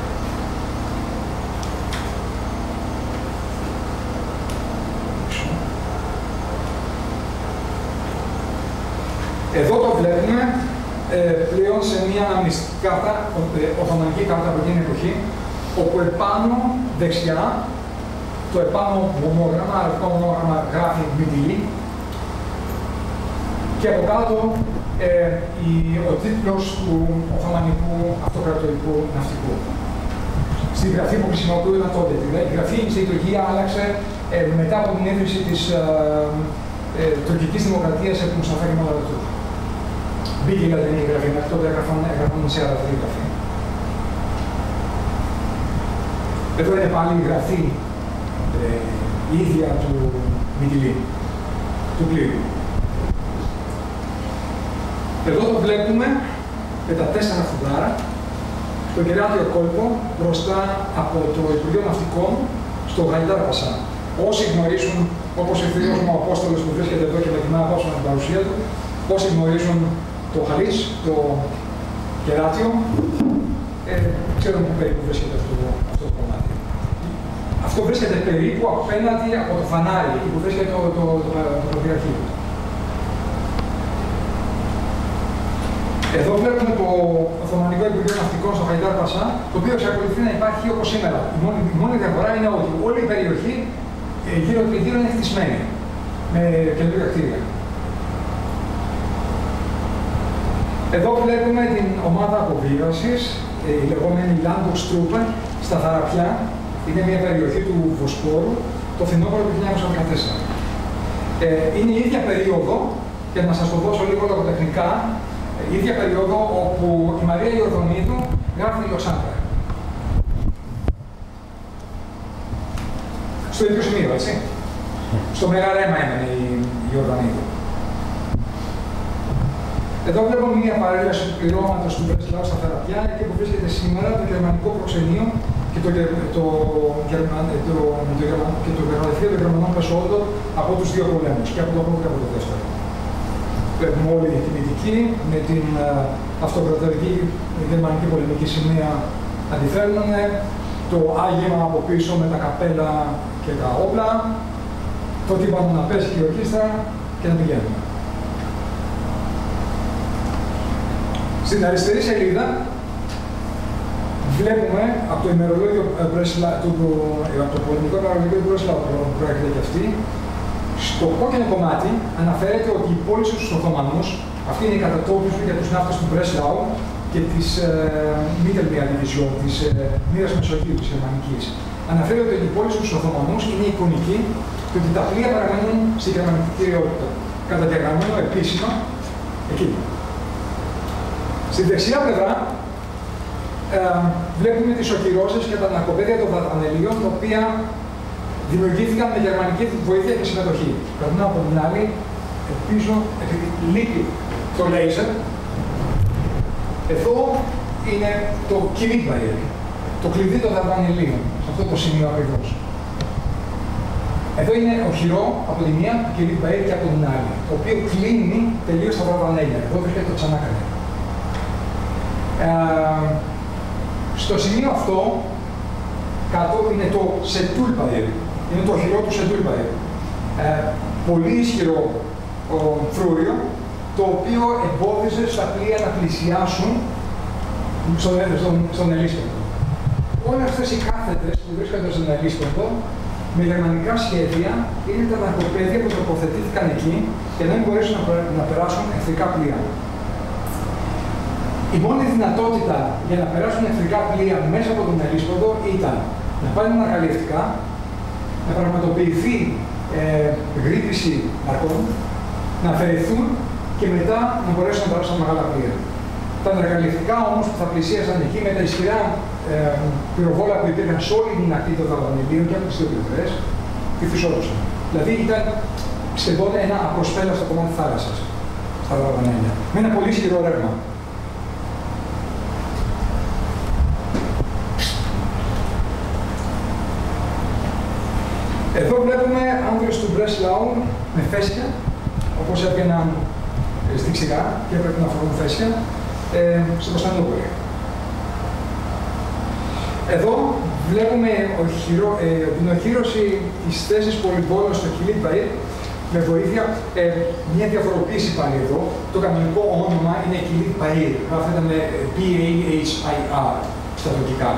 Εδώ το βλέπουμε πλέον σε μια μυστική κάρτα, οθωμανική κάρτα από εκείνη την εποχή, όπου επάνω δεξιά, το επάνω μονόγραμμα, αρκετό μονόγραμμα γράφει BDE, και από κάτω ο τίτλος του Οθωμανικού Αυτοκρατορικού Ναυτικού. Στη γραφή που χρησιμοποιούνταν τότε, η γραφή στη λειτουργία άλλαξε μετά από την ίδρυση της τουρκικής δημοκρατίας επί Μουσταφά Κεμάλ. Μπήκε η λατινική γραφή, μέχρι τότε έγραφαν σε αραβική γραφή. Εδώ είναι πάλι η γραφή, η ίδια του Μιτιλή, του πλοίου. Εδώ το βλέπουμε με τα 4 φουντάρα, τον κεράτιο κόλπο μπροστά από το Υπουργείο Ναυτικών στο Γαϊντάρ Πασά. Όσοι γνωρίζουν, όπως ο φίλος μου ο Απόστολος που βρίσκεται εδώ και δοκιμάει από την παρουσία του, όσοι γνωρίζουν το χαλίς, το κεράτιο, ξέρουμε περίπου βρίσκεται αυτό το κομμάτι. Αυτό βρίσκεται περίπου απέναντι από το φανάρι, που βρίσκεται το προδιαρχείο. Εδώ βλέπουμε το Οθωμανικό Υπουργείο Ναυτικών στο Χαϊντάρ Πασά, το οποίο εξακολουθεί να υπάρχει όπως σήμερα. Η μόνη διαφορά είναι ότι όλη η περιοχή γύρω είναι χτισμένη με καινούργια κτίρια. Εδώ βλέπουμε την ομάδα αποβίβασης, η λεγόμενη Landungstruppe, στα Θαραπιά. Είναι μια περιοχή του Βοσπόρου, το φθινόπωρο του 1914. Είναι η ίδια περίοδο, για να σας το δώσω λίγο λογοτεχνικά, η ίδια περίοδο όπου η Μαρία Ιορδονίδου γράφει τη Λοξάνδρα. Στο ίδιο σημείο, έτσι. Στο Μεγάλο Ρέμα έμενε η Ιορδονίδου. Εδώ βλέπουμε μια παρέλαση του πληρώματος του Μπρεσλάου στα Θεραπεία, εκεί που βρίσκεται σήμερα το γερμανικό προξενείο και το γερμανικό γερμανών πεσόντων από τους δύο πολέμους, και από τον πρώτο και από τον δεύτερο. Βλέπουμε όλη την Ιττική με την αυτοκρατορική γερμανική πολεμική σημαία αντιφέρνανε, το άγευμα από πίσω με τα καπέλα και τα όπλα, το τύπανο να πέσει και η ορχήστρα και να πηγαίνουμε. Στην αριστερή σελίδα βλέπουμε από το ημερολόγιο πολεμικό ημερολόγιο του Μπρέσλαου προέρχεται και αυτή. Στο κόκκινο κομμάτι αναφέρεται ότι η πώληση στους Οθωμανούς, αυτή είναι η κατατόπιση για τους ναύτες του Μπρέσλαου και της Mittelmeer Division, της μοίρας Μεσογείου, της γερμανικής. Αναφέρεται ότι η πώληση στους Οθωμανούς είναι εικονική και ότι τα πλοία παραμένουν στη γερμανική κυριότητα. Καταγεγραμμένο επίσημα εκεί. Στη δεξιά πλευρά βλέπουμε τις οχυρώσεις και τα ανακοπέδια των βατανελίων, τα οποία δημιουργήθηκαν με γερμανική βοήθεια και συμμετοχή. Περνάω από την άλλη, ελπίζω, επειδή λείπει το λέιζερ. Εδώ είναι το Kilitbarrier, το κλειδί των βατανελίων, σε αυτό το σημείο ακριβώς. Εδώ είναι οχυρό από τη μία του κυρίου Μπαΐρη και από την άλλη, το οποίο κλείνει τελείως τα βαρβανέλια. Εδώ βρίσκεται το Τσανάκαρη. Στο σημείο αυτό, κάτω είναι το Σετούλ Μπαΐρη. Είναι το οχυρό του Σετούλ Μπαΐρη. Πολύ ισχυρό φρούριο, το οποίο εμπόδιζε στα πλοία να πλησιάσουν στον Ελίσποντο. Όλες αυτές οι κάθετες που βρίσκονται στον Ελίσποντο με γερμανικά σχέδια είναι τα ναρκοπέδια που τοποθετήθηκαν εκεί και δεν μπορέσουν να περάσουν εχθρικά πλοία. Η μόνη δυνατότητα για να περάσουν εχθρικά πλοία μέσα από τον Ελίσποντο ήταν να πάνε ανακαλυφτικά, να πραγματοποιηθεί γρύπηση ναρκών, να αφαιρεθούν και μετά να μπορέσουν να περάσουν μεγάλα πλοία. Τα αναργαλυφτικά όμως που θα πλησίασαν εκεί με τα ισχυρά πυροβόλα που υπήρχαν σε όλη την ακτή των Δαβανιλίων και από τις δύο πλευρές, τη φυσόρωσαν. Δηλαδή ήταν σχεδόν ένα απροσπέλαστο κομμάτι θάλασσας στα Δαβανέλια. Με ένα πολύ ισχυρό ρεύμα. Εδώ βλέπουμε άνδρες του Μπρέσλαου με φέσια, όπως έπαιναν δεξιά και έπρεπε να φορούν φέσια. Στο Κωνσταντινούπολη. Εδώ βλέπουμε την οχύρωση της θέσης πολυβόλων στο Χιλίτ Μπαΐρ με βοήθεια, μια διαφοροποίηση πάλι εδώ. Το κανονικό όνομα είναι Χιλίτ Μπαΐρ, γράφεται με B-A-H-I-R στα τουρκικά.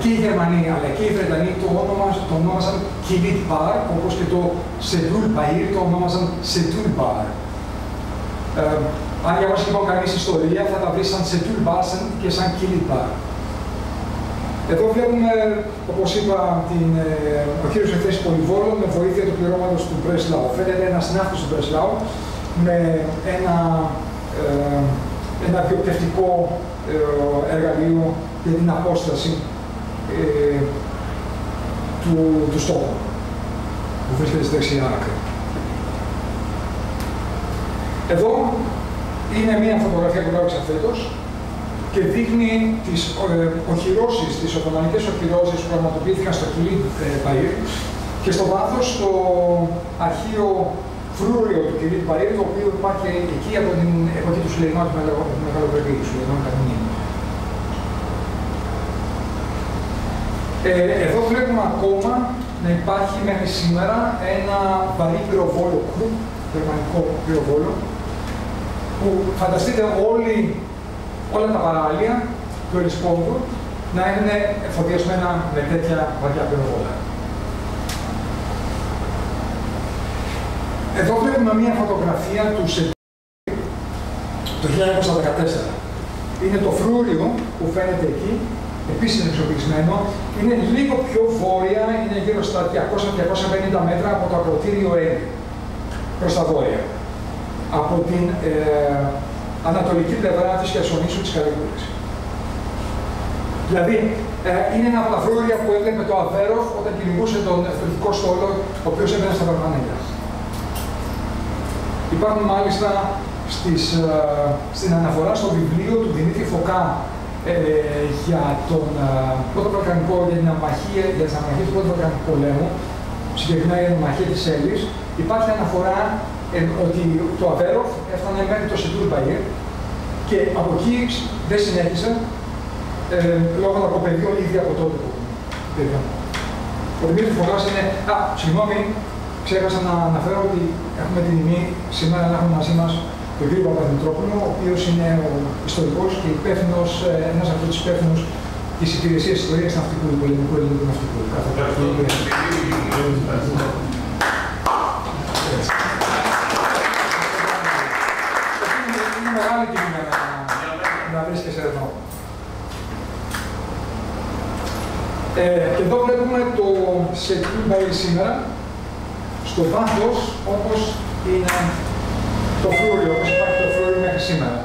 Και οι Γερμανοί αλλά και οι Βρετανοί το ονόμασαν Χιλίτ Μπαΐρ, όπως και το Σετούλ Μπαΐρ το ονόμασαν Σετούλ Μπαΐρ. Αν διαβάσει λοιπόν κανείς ιστορία, θα τα βρει σαν Σετούλ Μπάσεν και σαν Χιλίτ Μπαΐρ. Εδώ βλέπουμε, όπως είπα, την οχύρωση θέσης πολυβόλων με βοήθεια του πληρώματος του Μπρέσλαου. Φαίνεται ένας ναύτης του Μπρέσλαου με ένα διοπτευτικό εργαλείο για την απόσταση του στόχου που βρίσκεται στη δεξιά άκρη. Εδώ είναι μία φωτογραφία που γράψα φέτος και δείχνει τις οχυρώσεις, τις οθωμανικές οχυρώσεις που πραγματοποιήθηκαν στο Χιλίτ Μπαΐρ και στο βάθος το αρχείο φρούριο του Χιλίτ Μπαΐρ, το οποίο υπάρχει εκεί από την εποχή του Σουλεϊμάν του Μεγαλοπρεπή, του Σουλεϊμάν Καδμίνη. Εδώ βλέπουμε ακόμα να υπάρχει μέχρι σήμερα ένα βαρύ πυροβόλο κρου, γερμανικό πυροβόλο, που φανταστείτε όλα τα παράλια του Ελισπόντου να είναι εφοδιασμένα με τέτοια βαριά πυροβόλα. Εδώ βλέπουμε μία φωτογραφία του Σετούλ το 1914. Είναι το φρούριο που φαίνεται εκεί, επίσης εξοπλισμένο. Είναι λίγο πιο βόρεια, είναι γύρω στα 200-250 μέτρα από το ακροτήριο Έλλη, προς τα βόρεια. Από την ανατολική πλευρά της Χερσονήσου της Καλυβούρης. Δηλαδή, είναι ένα από τα φρούδια που έβλεπε το Αβέροφ όταν κυνηγούσε τον εθνικό στόλο, ο οποίος έμενε στα Βαρβανέλια. Υπάρχουν μάλιστα στην αναφορά στο βιβλίο του Δημήτρη Φωκά για τον πρώτο Βαλκανικό, για την αμαχία του πρώτου Βαλκανικού πολέμου, συγκεκριμένα για την αμαχία της Έλλης, υπάρχει αναφορά ότι το Αβέροφ έφτανε μέχρι το Σετούλ Μπαΐρ και από εκεί δεν συνέχισε λόγω ναρκοπαιδίων ήδη από τότε που υπήρχαν. Ο Δημήτρης Φωκάς είναι... Συγγνώμη, ξέχασα να αναφέρω ότι έχουμε την τιμή σήμερα να έχουμε μαζί μας τον κ. Παπαδημητρόπουλο, ο οποίος είναι ο ιστορικός και υπεύθυνος, ένας από τους υπεύθυνους της Υπηρεσίας Ιστορίας Ναυτικού, του Ελληνικού Ελληνικού Ναυτικού. Είναι μεγάλη τιμή να βρίσκεσαι εδώ. Και εδώ βλέπουμε το Σετούλ Μπαΐρ σήμερα, στο βάθος όπως είναι το φρούριο, όπως υπάρχει το φρούριο μέχρι σήμερα.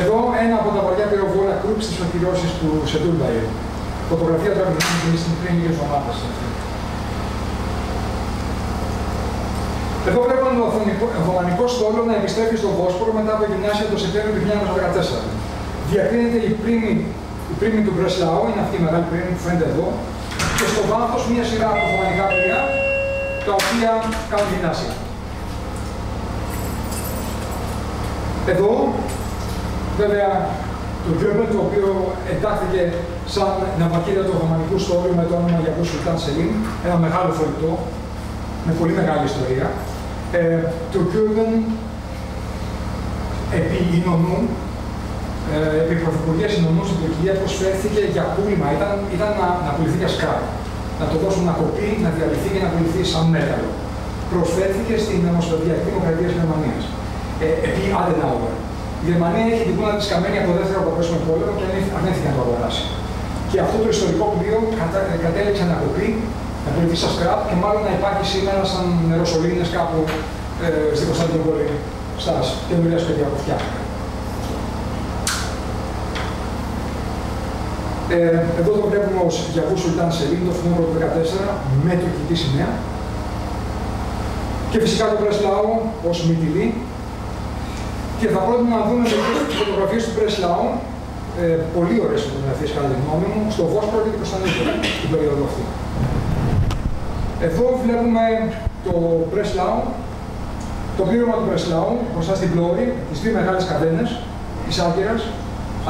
Εδώ ένα από τα βαριά πυροβόλα κρουπ στις οχυρώσεις του Σετούλ Μπαΐρ. Φωτογραφία του Αργεντινής στην πριν λίγες ομάδες. Εδώ βλέπουμε τον οθωμανικό στόλο να επιστρέφει στο Βόσπορο μετά από γυμνάσια το Σεπτέμβριο του 1914. Διακρίνεται η πρίμη Η πρίμη του Μπρεσλαού είναι αυτή η μεγάλη πρίμη που φαίνεται εδώ, και στο βάθος μία σειρά από βομβανικά παιδιά τα οποία κάνουν γυμνάσια. Εδώ, βέβαια, το Γκέμπελ, το οποίο εντάχθηκε σαν ναυακίδα του Οθωμανικού στο όριο με το όνομα Γιαγκού Σουλτάν Σελίμ, ένα μεγάλο φορητό, με πολύ μεγάλη ιστορία. Το Γκέμπελ επί Ινωνού, επί πρωθυπουργίας Ινωνού στην Τουρκία, προσφέρθηκε για πούλημα, ήταν να πουληθεί για σκάβο. Να το δώσουν να κοπεί, να διαλυθεί και να πουληθεί σαν μέταλλο. Προσφέρθηκε στην Ομοσπονδιακή Δημοκρατία της Γερμανίας. Επί Adenauer. Η Γερμανία έχει την πούλα της καμένη από το δεύτερο παγκόσμιο πόλεμο και ανέφθηκε να το αγοράσει. Και αυτό το ιστορικό πλοίο κατέληξε να κοπεί, να πουληθεί σαν σκράπ και μάλλον να υπάρχει σήμερα σαν νεροσολύνες κάπου στην Κωνσταντινούπολη, στα καινούργια σπίτια που φτιάχτηκαν. Εδώ το βλέπουμε ως Γιαγκού Σουλτάν Σελίμ, το φθινόπωρο του 14, με τουρκική σημαία. Και φυσικά τον Μπρεσλαού ως Μιτιλή. Και θα πρότεινα να δούμε τις φωτογραφίες του Μπρεσλαού, πολύ ωραίες φωτογραφίες κατά τη γνώμη μου, στο Βόσπορο και την Κωνσταντινούπολη, την περίοδο αυτή. Εδώ βλέπουμε το Μπρεσλαού, το πλήρωμα του Μπρεσλαού, μπροστά στην πλώρη, τις δύο μεγάλες καδένες της Άγκυρας.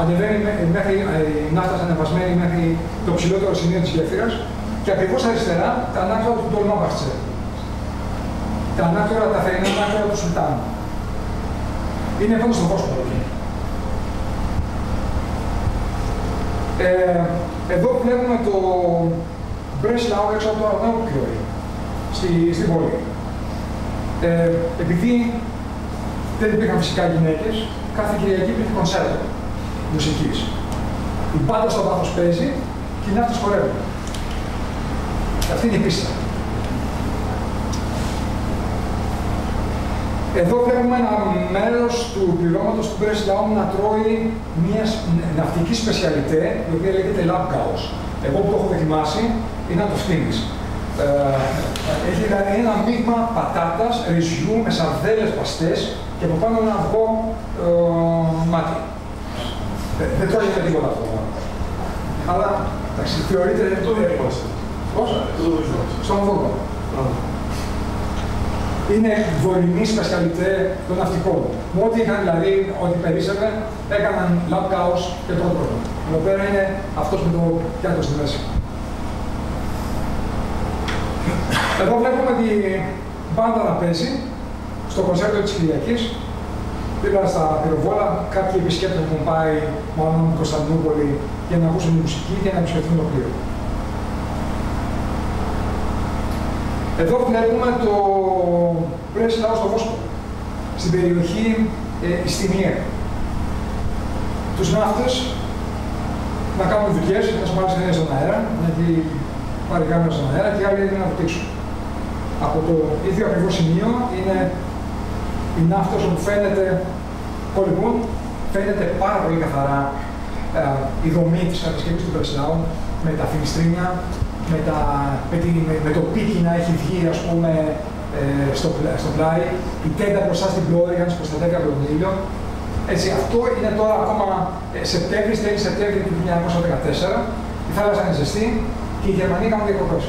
Ανεβαίνει μέχρι η ναύτας ανεβασμένη μέχρι το ψηλότερο σημείο της γέφυρας και ακριβώς αριστερά τα ανάκτορα του Ντολμάμπαχτσε. Τα ανάκτορα, τα θερινά ανάκτορα του Σουλτάνου. Είναι πάνω στον Βόσπορο. Εδώ βλέπουμε το Μπρεσλαού έξω από το Αρναούτκιόι, στην πόλη. Επειδή δεν υπήρχαν φυσικά γυναίκες, κάθε Κυριακή υπήρχε κονσέρτο μουσικής. Η πάντα στο βάθος παίζει και οι ναύτες χορεύουν. Αυτή είναι η πίστα. Εδώ βλέπουμε ένα μέρος του πληρώματος του Μπρεσλαού να τρώει μια ναυτική σπεσιαλιτέ, η οποία λέγεται Λάπκαος. Εγώ που το έχω δοκιμάσει είναι να το φτύνεις. Έχει δηλαδή ένα μείγμα πατάτας, ρυζιού, με σαρδέλες παστές και από πάνω ένα αυγό μάτι. Δεν το έγινε τίποτα αυτό. Αλλά εντάξει, θεωρείται δεν το δοκιμάσατε. Πώς? Το δοκιμάσατε. Στον Βόλο. Είναι βορεινή σπεσιαλιτέ των ναυτικών. Με ό,τι είχαν δηλαδή, ό,τι περίσσευε, έκαναν λαπκάος και το πρόβλημα. Εδώ πέρα είναι αυτός με το πιάτο στη μέση. Εδώ βλέπουμε την μπάντα να παίζει στο κονσέρτο της Κυριακής. Δίπλα στα πυροβόλα, κάποιοι επισκέπτες έχουν πάει μόνο με την Κωνσταντινούπολη για να ακούσουν τη μουσική και να επισκεφθούν το πλοίο. Εδώ βλέπουμε το Μπρεσλαού στο Βόσπορο, στην περιοχή Ιστινιέ. Τους ναύτες να κάνουν δουλειές, ένας πάρει συνέχεια στον αέρα, γιατί πάρει κάμερα στον αέρα και οι άλλοι να βουτήξουν. Από το ίδιο ακριβώς σημείο είναι η ναύτος όπου φαίνεται, λοιπόν, φαίνεται πάρα πολύ καθαρά η δομή της κατασκευής του Μπρεσλαού με τα φινιστρίνια, με το πίκι να έχει βγει, ας πούμε, στο πλάι, η τέντα μπροστά στην πλώρη, να τους προστατεύει από τον ήλιο. Έτσι, αυτό είναι τώρα ακόμα τέλη Σεπτέμβρη του 1914, η θάλασσα είναι ζεστή και οι Γερμανοί κάνουν διακοπές.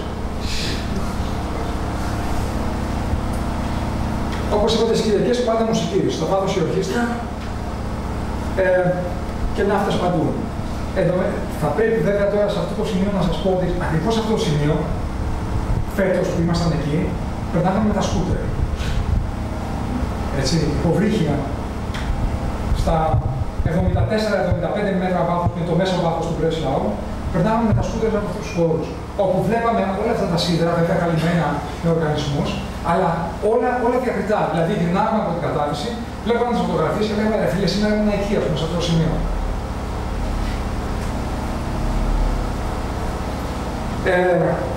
Όπως είπατε, στις Κυριακές πάντα μουσική, στο βάθος η ορχήστρα και ναύτες παντού. Θα πρέπει βέβαια τώρα σε αυτό το σημείο να σας πω ότι ακριβώς σε αυτό το σημείο, φέτος που ήμασταν εκεί, περνάγαμε με τα σκούτερ. Έτσι, υποβρύχια στα 74-75 μέτρα βάθος, με το μέσο βάθος του Μπρεσλαού, περνάγαμε με τα σκούτερ από αυτούς τους χώρους, όπου βλέπαμε όλα αυτά τα σίδερα, βέβαια καλυμμένα με οργανισμούς, αλλά όλα διακριτά. Δηλαδή, γυρνάγαμε από την κατάλυση, βλέπαμε τις φωτογραφίες και λέγαμε ρε φίλε, σήμερα είναι εκεί, ας πούμε, σε αυτό το σημείο.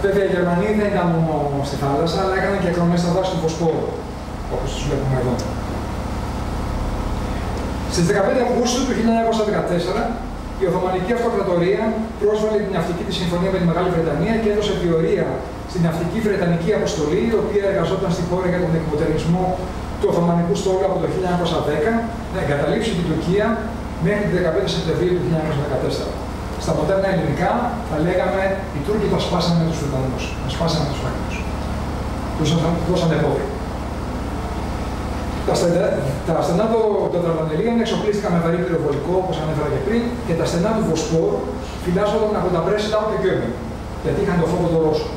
Βέβαια, οι Γερμανοί δεν ήταν μόνο στη θάλασσα, αλλά έκαναν και εκδρομές στα δάση του Βοσπόρου, όπως τους βλέπουμε εδώ. Στις 15 Αυγούστου του 1914, η Οθωμανική Αυτοκρατορία πρόσβαλε την ναυτική της συμφωνία με τη Μεγάλη Βρετανία και έδωσε επιορία στην ναυτική Βρετανική αποστολή, η οποία εργαζόταν στη χώρα για τον εκμοντερνισμό του Οθωμανικού στόλου από το 1910, να εγκαταλείψει την Τουρκία μέχρι την 15 Σεπτεμβρίου του 1914. Στα ποτέρνα ελληνικά θα λέγαμε οι Τούρκοι το σπάσανε τους Βρετανούς, το σπάσανε τους Άγγλους. Τους δώσανε πόρη. Τα στενά του Τετραπανελίων εξοπλίστηκαν με βαρύ πυροβολικό, όπως ανέφερα και πριν, και τα στενά του Βοσπόρου φυλάσσονταν από τα Μπρέσλαου και Γκέμπεν, γιατί είχαν το φόβο των Ρώσων.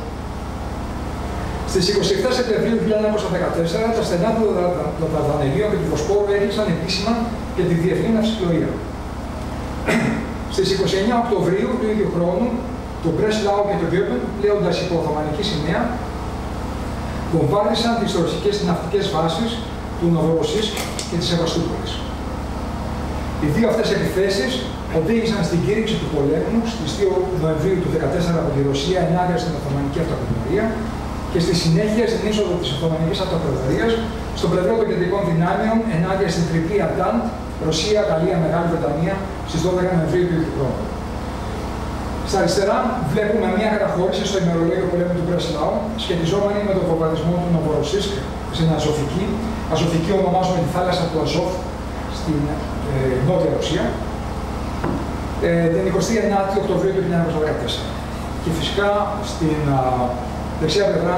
Στις 27 Σεπτεμβρίου 1914, τα στενά του Δαρδανελίων και του Βοσπόρου έκλεισαν επίσημα και τη διεθνή ναυσιπλοεία. Στις 29 Οκτωβρίου του ίδιου χρόνου, το Μπρέσλαου και το Γκέμπεν, πλέοντας υπό Οθωμανική σημαία, βομβάρισαν τις ρωσικές ναυτικές βάσεις του Νοβοροσίσκ και της Σεβαστούπολης. Οι δύο αυτές επιθέσεις οδήγησαν στην κήρυξη του πολέμου στις 2 Νοεμβρίου του 2014 από τη Ρωσία ενάντια στην Οθωμανική Αυτοκρατορία και στη συνέχεια στην είσοδο της Οθωμανικής Αυτοκρατορίας στον πλευρό των κεντρικών δυνάμεων ενάντια στην τριπλή Αντάντ, Ρωσία, Γαλλία, Μεγάλη Βρετανία στις 12 Νοεμβρίου του 2014. Στα αριστερά βλέπουμε μια καταχώρηση στο ημερολόγιο πολέμου του Μπρεσλάου σχετιζόμενη με τον βομβαρδισμό του Νοβοροσίσκ στην Αζωφική. Αζωφική ονομάζουμε τη θάλασσα του Αζόφ στην Νότια Ρωσία, την 29η Οκτωβρίου του 1914. Και φυσικά στην δεξιά πλευρά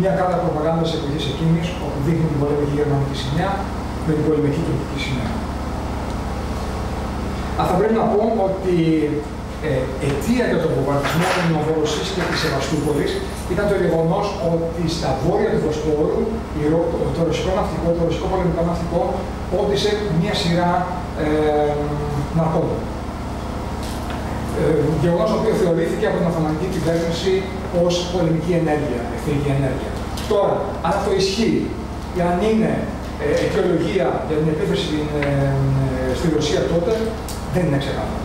μια κάρτα προπαγάνδας εποχής εκείνης όπου δείχνει την πολεμική γερμανική σημαία με την πολεμική τουρκική σημαία. Θα πρέπει να πω ότι αιτία για τον βομβαρδισμό του Νοβοροσίσκ και της Σεβαστούπολης ήταν το γεγονός ότι στα βόρεια του Βοσπόρου το ρωσικό πολεμικό ναυτικό όντισε μια σειρά ναρκών. Γεγονός το οποίο θεωρήθηκε από την Οθωμανική κυβέρνηση ως πολεμική ενέργεια, ευθυνική ενέργεια. Τώρα, αν αυτό ισχύει ή αν είναι αιτιολογία για την επίθεση στη Ρωσία τότε, δεν είναι ξεκάθαρο.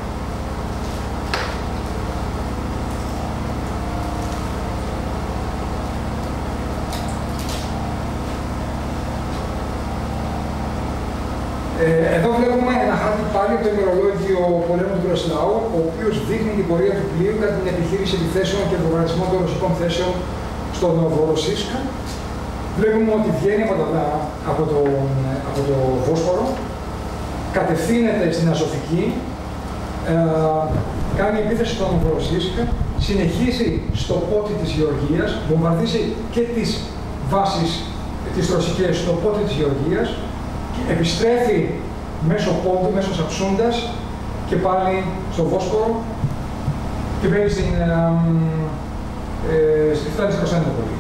Εδώ βλέπουμε ένα χάρτη πάλι από το ημερολόγιο πολέμου του Μπρεσλάου, ο οποίος δείχνει την πορεία του πλοίου κατά την επιχείρηση επιθέσεων και βομβαρδισμό των ρωσικών θέσεων στο Νοβοροσίσκ. Βλέπουμε ότι βγαίνει από το Βόσπορο, κατευθύνεται στην Αζωφική, κάνει επίθεση στο Νοβοροσίσκ, συνεχίζει στο πότη της Γεωργίας, βομβαρδίζει και τις βάσεις τις ρωσικές στο πότη της Γεωργίας, επιστρέφει μέσω πόντου, μέσω Σαψούντας και πάλι στο Βόσπορο και μπαίνει στην φτάνη στην Κωνσταντινούπολη.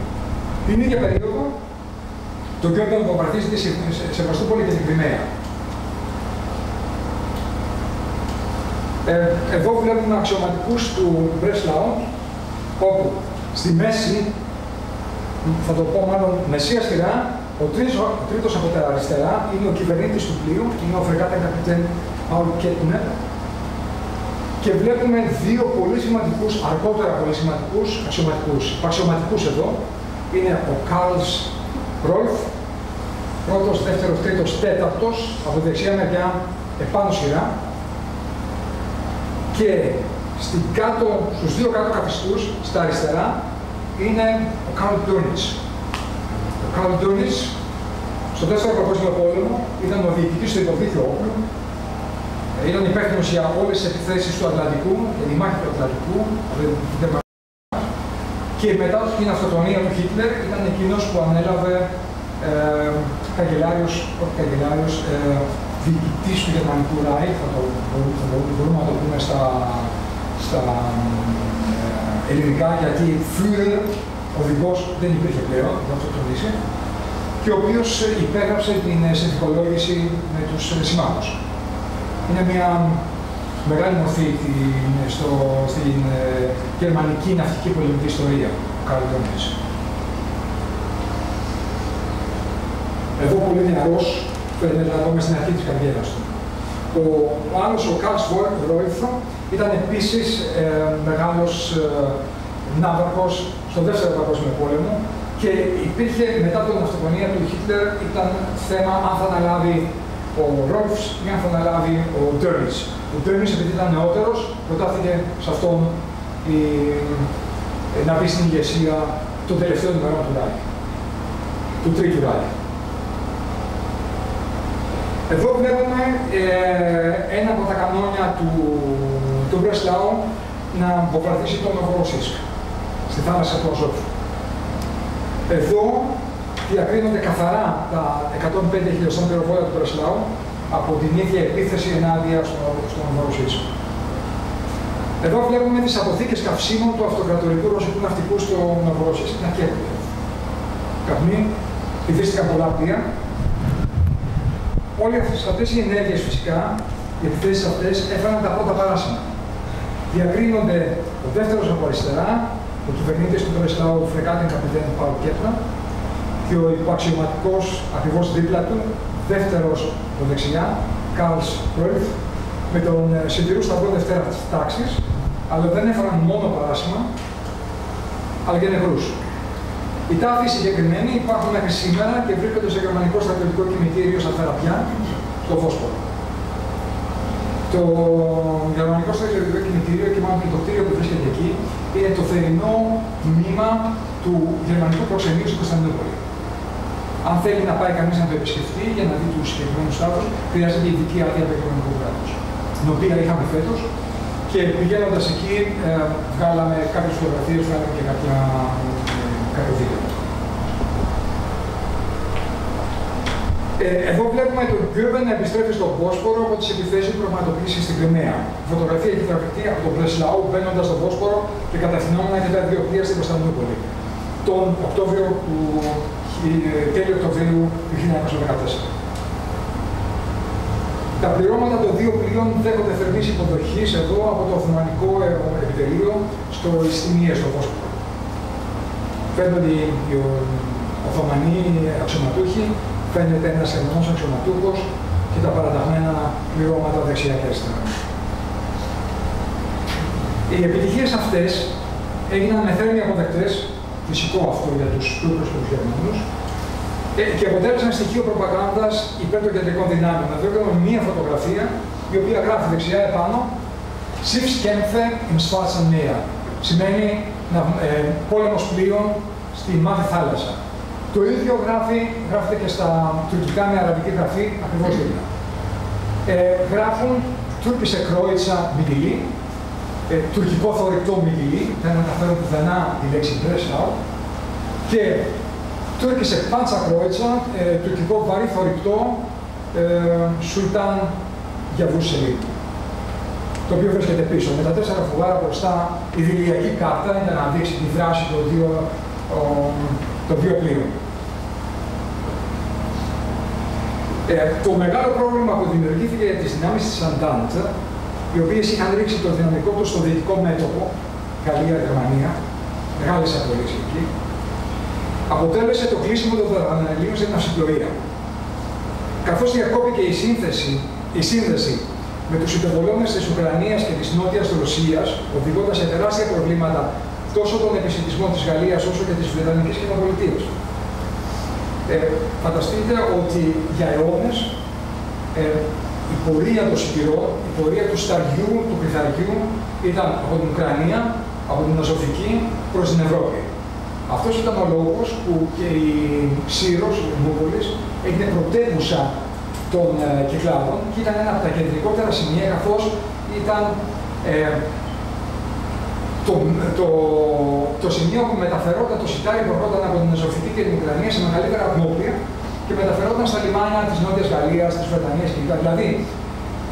Την ίδια περίοδο το Γκέμπεν βομβαρδίζεται σε Σεβαστούπολη και την Κριμαία. Εδώ βλέπουμε αξιωματικούς του Μπρεσλάου, όπου στη μέση, θα το πω μάλλον μεσία σειρά, ο τρίτος από τα αριστερά είναι ο κυβερνήτης του πλοίου, είναι ο φρεγάτερ καπιτέν Παουλ Κέτνερ. Και βλέπουμε δύο πολύ σημαντικούς, αργότερα πολύ σημαντικούς αξιωματικούς. Αξιωματικούς εδώ είναι ο Κάρλς Ρόλφ, πρώτος, δεύτερος, τρίτος, τέταρτος, από τη δεξιά μεριά επάνω σειρά. Και στους δύο κάτω καθιστούς, στα αριστερά, είναι ο Καρλ Ντούνιτς. Ο Καρλ Ντούνιτς, στο 4ο Παγκόσμιο Πόλεμο, ήταν ο διοικητής του υποβρύχιου όπλου. Ήταν υπεύθυνος για όλες τις επιθέσεις του Ατλαντικού, για τη μάχη του Ατλαντικού, και μετά την αυτοκτονία του Χίτλερ ήταν εκείνος που ανέλαβε καγκελάριος, διοικητής του Γερμανικού Ράιχ, μπορούμε να το πούμε στα ελληνικά, γιατί Φιούρερ, οδηγός, δεν υπήρχε πλέον, για αυτό το λύση, και ο οποίος υπέγραψε την συνθηκολόγηση με τους συμμάχους. Είναι μια μεγάλη μορφή στην γερμανική ναυτική πολεμική ιστορία, ο Καρλ Ντούνιτς. Εδώ πολύ νεαρός, φαίνεται να δούμε στην αρχή της καριέρας του. Ο άλλος, ο Καρλς Ρόιθρο, ήταν επίσης μεγάλος ναύαρχος στον Δεύτερο Παγκόσμιο Πόλεμο και υπήρχε μετά την αυτοκτονία του Χίτλερ ήταν θέμα αν θα αναλάβει ο Ρόλφς ή αν θα αναλάβει ο Ντούνιτς. Ο Ντούνιτς, επειδή ήταν νεότερος, προτάθηκε σε αυτόν να μπει στην ηγεσία των τελευταίων ημερών του Ράιχ, του Τρίτου Ράιχ. Εδώ βλέπουμε ένα από τα κανόνια του του Μπρεσλάου να βομβαρδίσει τον Νοβοροσίσκ, στη θάλασσα του Αζόφ. Εδώ διακρίνονται καθαρά τα 105 χιλιοστών πυροβόλα του Μπρεσλάου από την ίδια επίθεση ενάντια στον Νοβοροσίσκ. Εδώ βλέπουμε τις αποθήκες καυσίμων του αυτοκρατορικού ρωσικού ναυτικού στο Νοβοροσίσκ, να κέρδονται. Καπνοί, πηδίστηκαν πολλά πλοία. Όλες αυτές οι ενέργειες φυσικά, οι επιθέσεις αυτές, έφεραν τα πρώτα παράσημα. Διακρίνονται ο δεύτερος από αριστερά, ο κυβερνήτης του Μπρεσλάου, του φρεγάτη καπιτέν Παουλ Κέπλα, και ο υποαξιωματικός ακριβώς δίπλα του, δεύτερος από δεξιά, Κάρλς Ρόιφ, με τον συντηρού σταυρό δευτέρα της τάξης, αλλά δεν έφεραν μόνο παράσημα, αλλά και νεκρούς. Οι τάφοι συγκεκριμένοι υπάρχουν μέχρι σήμερα και βρίσκονται σε γερμανικό στρατιωτικό κημητήριο στα Θεραπιά, στο Βόσπορο. Το γερμανικό στρατιωτικό κημητήριο και μάλλον και το κτίριο που βρίσκεται εκεί είναι το θερινό τμήμα του γερμανικού προξενείου στην Κωνσταντινούπολη. Αν θέλει να πάει κανείς να το επισκεφτεί για να δει τους συγκεκριμένους τάφους, χρειάζεται η ειδική άδεια του οικονομικού κράτους, την οποία είχαμε φέτος και πηγαίνοντας εκεί βγάλαμε κάποιες φωτογραφίες, βγάλαμε και κάποια. Εδώ βλέπουμε τον Γκέμπεν να επιστρέφει στον Βόσπορο από τις επιθέσεις που πραγματοποίησε στην Κρυμαία. Φωτογραφία έχει τραβηχτεί από τον Μπρεσλάου μπαίνοντας στον Βόσπορο και κατευθυνόμενα και τα δύο πλοία στην Κωνσταντινούπολη τον Οκτώβριο του τέλειο Οκτωβρίου του 1914. Τα πληρώματα των δύο πλοίων δέχονται θερμής υποδοχής εδώ από το Οθωμανικό επιτελείο στο Ιστινιέ στο Βόσπορο. Φαίνονται οι Οθωμανοί αξιωματούχοι, φαίνεται ένας Γερμανός αξιωματούχος και τα παραταγμένα πληρώματα δεξιά και αριστερά. Οι επιτυχίες αυτές έγιναν με θέρμοι αποδεκτές, φυσικό αυτό για τους πλούτους και τους Γερμανούς, και αποτέλεσαν στοιχείο προπαγάνδας υπέρ των κεντρικών δυνάμεων. Εδώ έχουμε μία φωτογραφία, η οποία γράφει δεξιά επάνω «Schiffskämpfe im Schwarzen Meer». Σημαίνει πόλεμος πλοίων στη Μαύρη Θάλασσα. Το ίδιο γράφεται και στα τουρκικά με αραβική γραφή, ακριβώς δίπλα. Γράφουν Τούρκισε Κρόιτσα Μιτιλή, τουρκικό θορυκτό Μιτιλή, δεν αναφέρουν πουθενά τη λέξη Μπρεσλάου, και Τούρκισε Πάτσα Κρόιτσα, τουρκικό βαρύ θορυκτό Σουλτάν Γιαβούσελη, το οποίο βρίσκεται πίσω. Με τα 4 φουγάρα μπροστά, η δηλιακή κάρτα για να δείξει τη δράση των δύο πλοίων. Το μεγάλο πρόβλημα που δημιουργήθηκε για τις δυνάμεις της Αντάντα, οι οποίες είχαν ρίξει το δυναμικό του στο δυτικό μέτωπο, Γαλλία-Γερμανία, μεγάλες απολύσεις εκεί, αποτέλεσε το κλείσιμο των Δαναλίων στην αυσιπλοεία. Καθώς διακόπηκε η σύνδεση με τους υπερβολώνες της Ουκρανίας και της Νότιας Ρωσίας, οδηγώντας σε τεράστια προβλήματα τόσο των επισιτισμών της Γαλλίας όσο και της Βρετανικής Κοινοπολιτείας. Φανταστείτε ότι για αιώνες η πορεία των Σιπηρών, η πορεία του Σταριού, του Κρυθαριού, ήταν από την Ουκρανία, από την Αζωφική προς την Ευρώπη. Αυτός ήταν ο λόγος που και η Σύρος, η Μούπολης, έγινε πρωτεύουσα των κυκλάδων και ήταν ένα από τα κεντρικότερα σημεία, καθώς ήταν το σημείο που μεταφερόταν, το σιτάρι που προχωρόταν από την Αζωφική και την Ουκρανία σε μεγαλύτερα ατμόπλια και μεταφερόταν στα λιμάνια της Νότιας Γαλλίας, της Βρετανίας κλπ. Δηλαδή,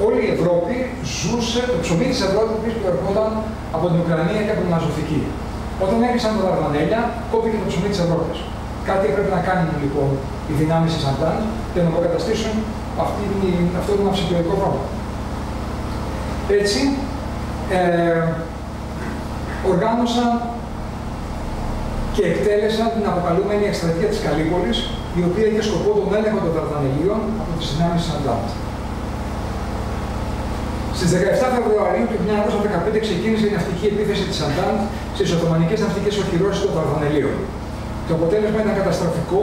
όλη η Ευρώπη ζούσε, το ψωμί της Ευρώπης που ερχόταν από την Ουκρανία και από την Αζωφική. Όταν έκλεισαν τα Δαρδανέλια, κόπηκε το ψωμί της Ευρώπης. Κάτι έπρεπε να κάνουν λοιπόν οι δυνάμεις της Αντάντα για να αποκαταστήσουν αυτό το αυσιπλοϊκό δρόμο. Έτσι, οργάνωσαν και εκτέλεσαν την αποκαλούμενη εκστρατεία της Καλύπολης, η οποία είχε σκοπό τον έλεγχο των Δαρδανελίων από τις δυνάμεις της Αντάντα. Στις 17 Φεβρουαρίου του 1915 ξεκίνησε η ναυτική επίθεση της Αντάντα στις Οθωμανικές ναυτικές οχυρώσεις των Δαρδανελίων. Το αποτέλεσμα ήταν καταστροφικό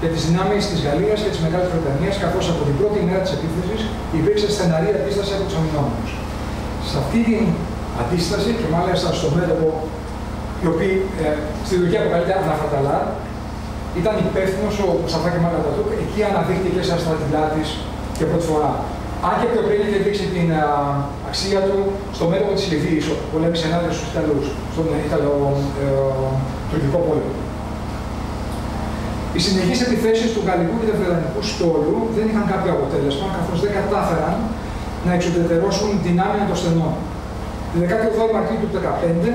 για τις δυνάμεις της Γαλλίας και της Μεγάλης Βρετανίας, καθώς από την πρώτη μέρα της επίθεσης υπήρξε στεναρή αντίσταση από τους αμυνόμενους. Σε αυτή την αντίσταση, και μάλιστα στο μέτωπο, οι οποίοι στη Τουρκία αποκαλείται Αναχαταλάρ, ήταν υπεύθυνος ο Μουσταφά Κεμάλ Ατατούρκ, εκεί αναδείχθηκε σαν στρατηγάτης και πρώτη φορά. Αν και πιο πριν είχε δείξει την αξία του στο μέτωπο της Λιβύης, όπου πολέμησε ενάντια στους Ιταλούς, στον Ιταλο-τουρκικό πόλεμο. Οι συνεχείς επιθέσεις του Γαλλικού και του Βρετανικού στόλου δεν είχαν κάποιο αποτέλεσμα, καθώς δεν κατάφεραν να εξουδετερώσουν δυνάμει των στενών. Την 18η Μαρτίου του 2015,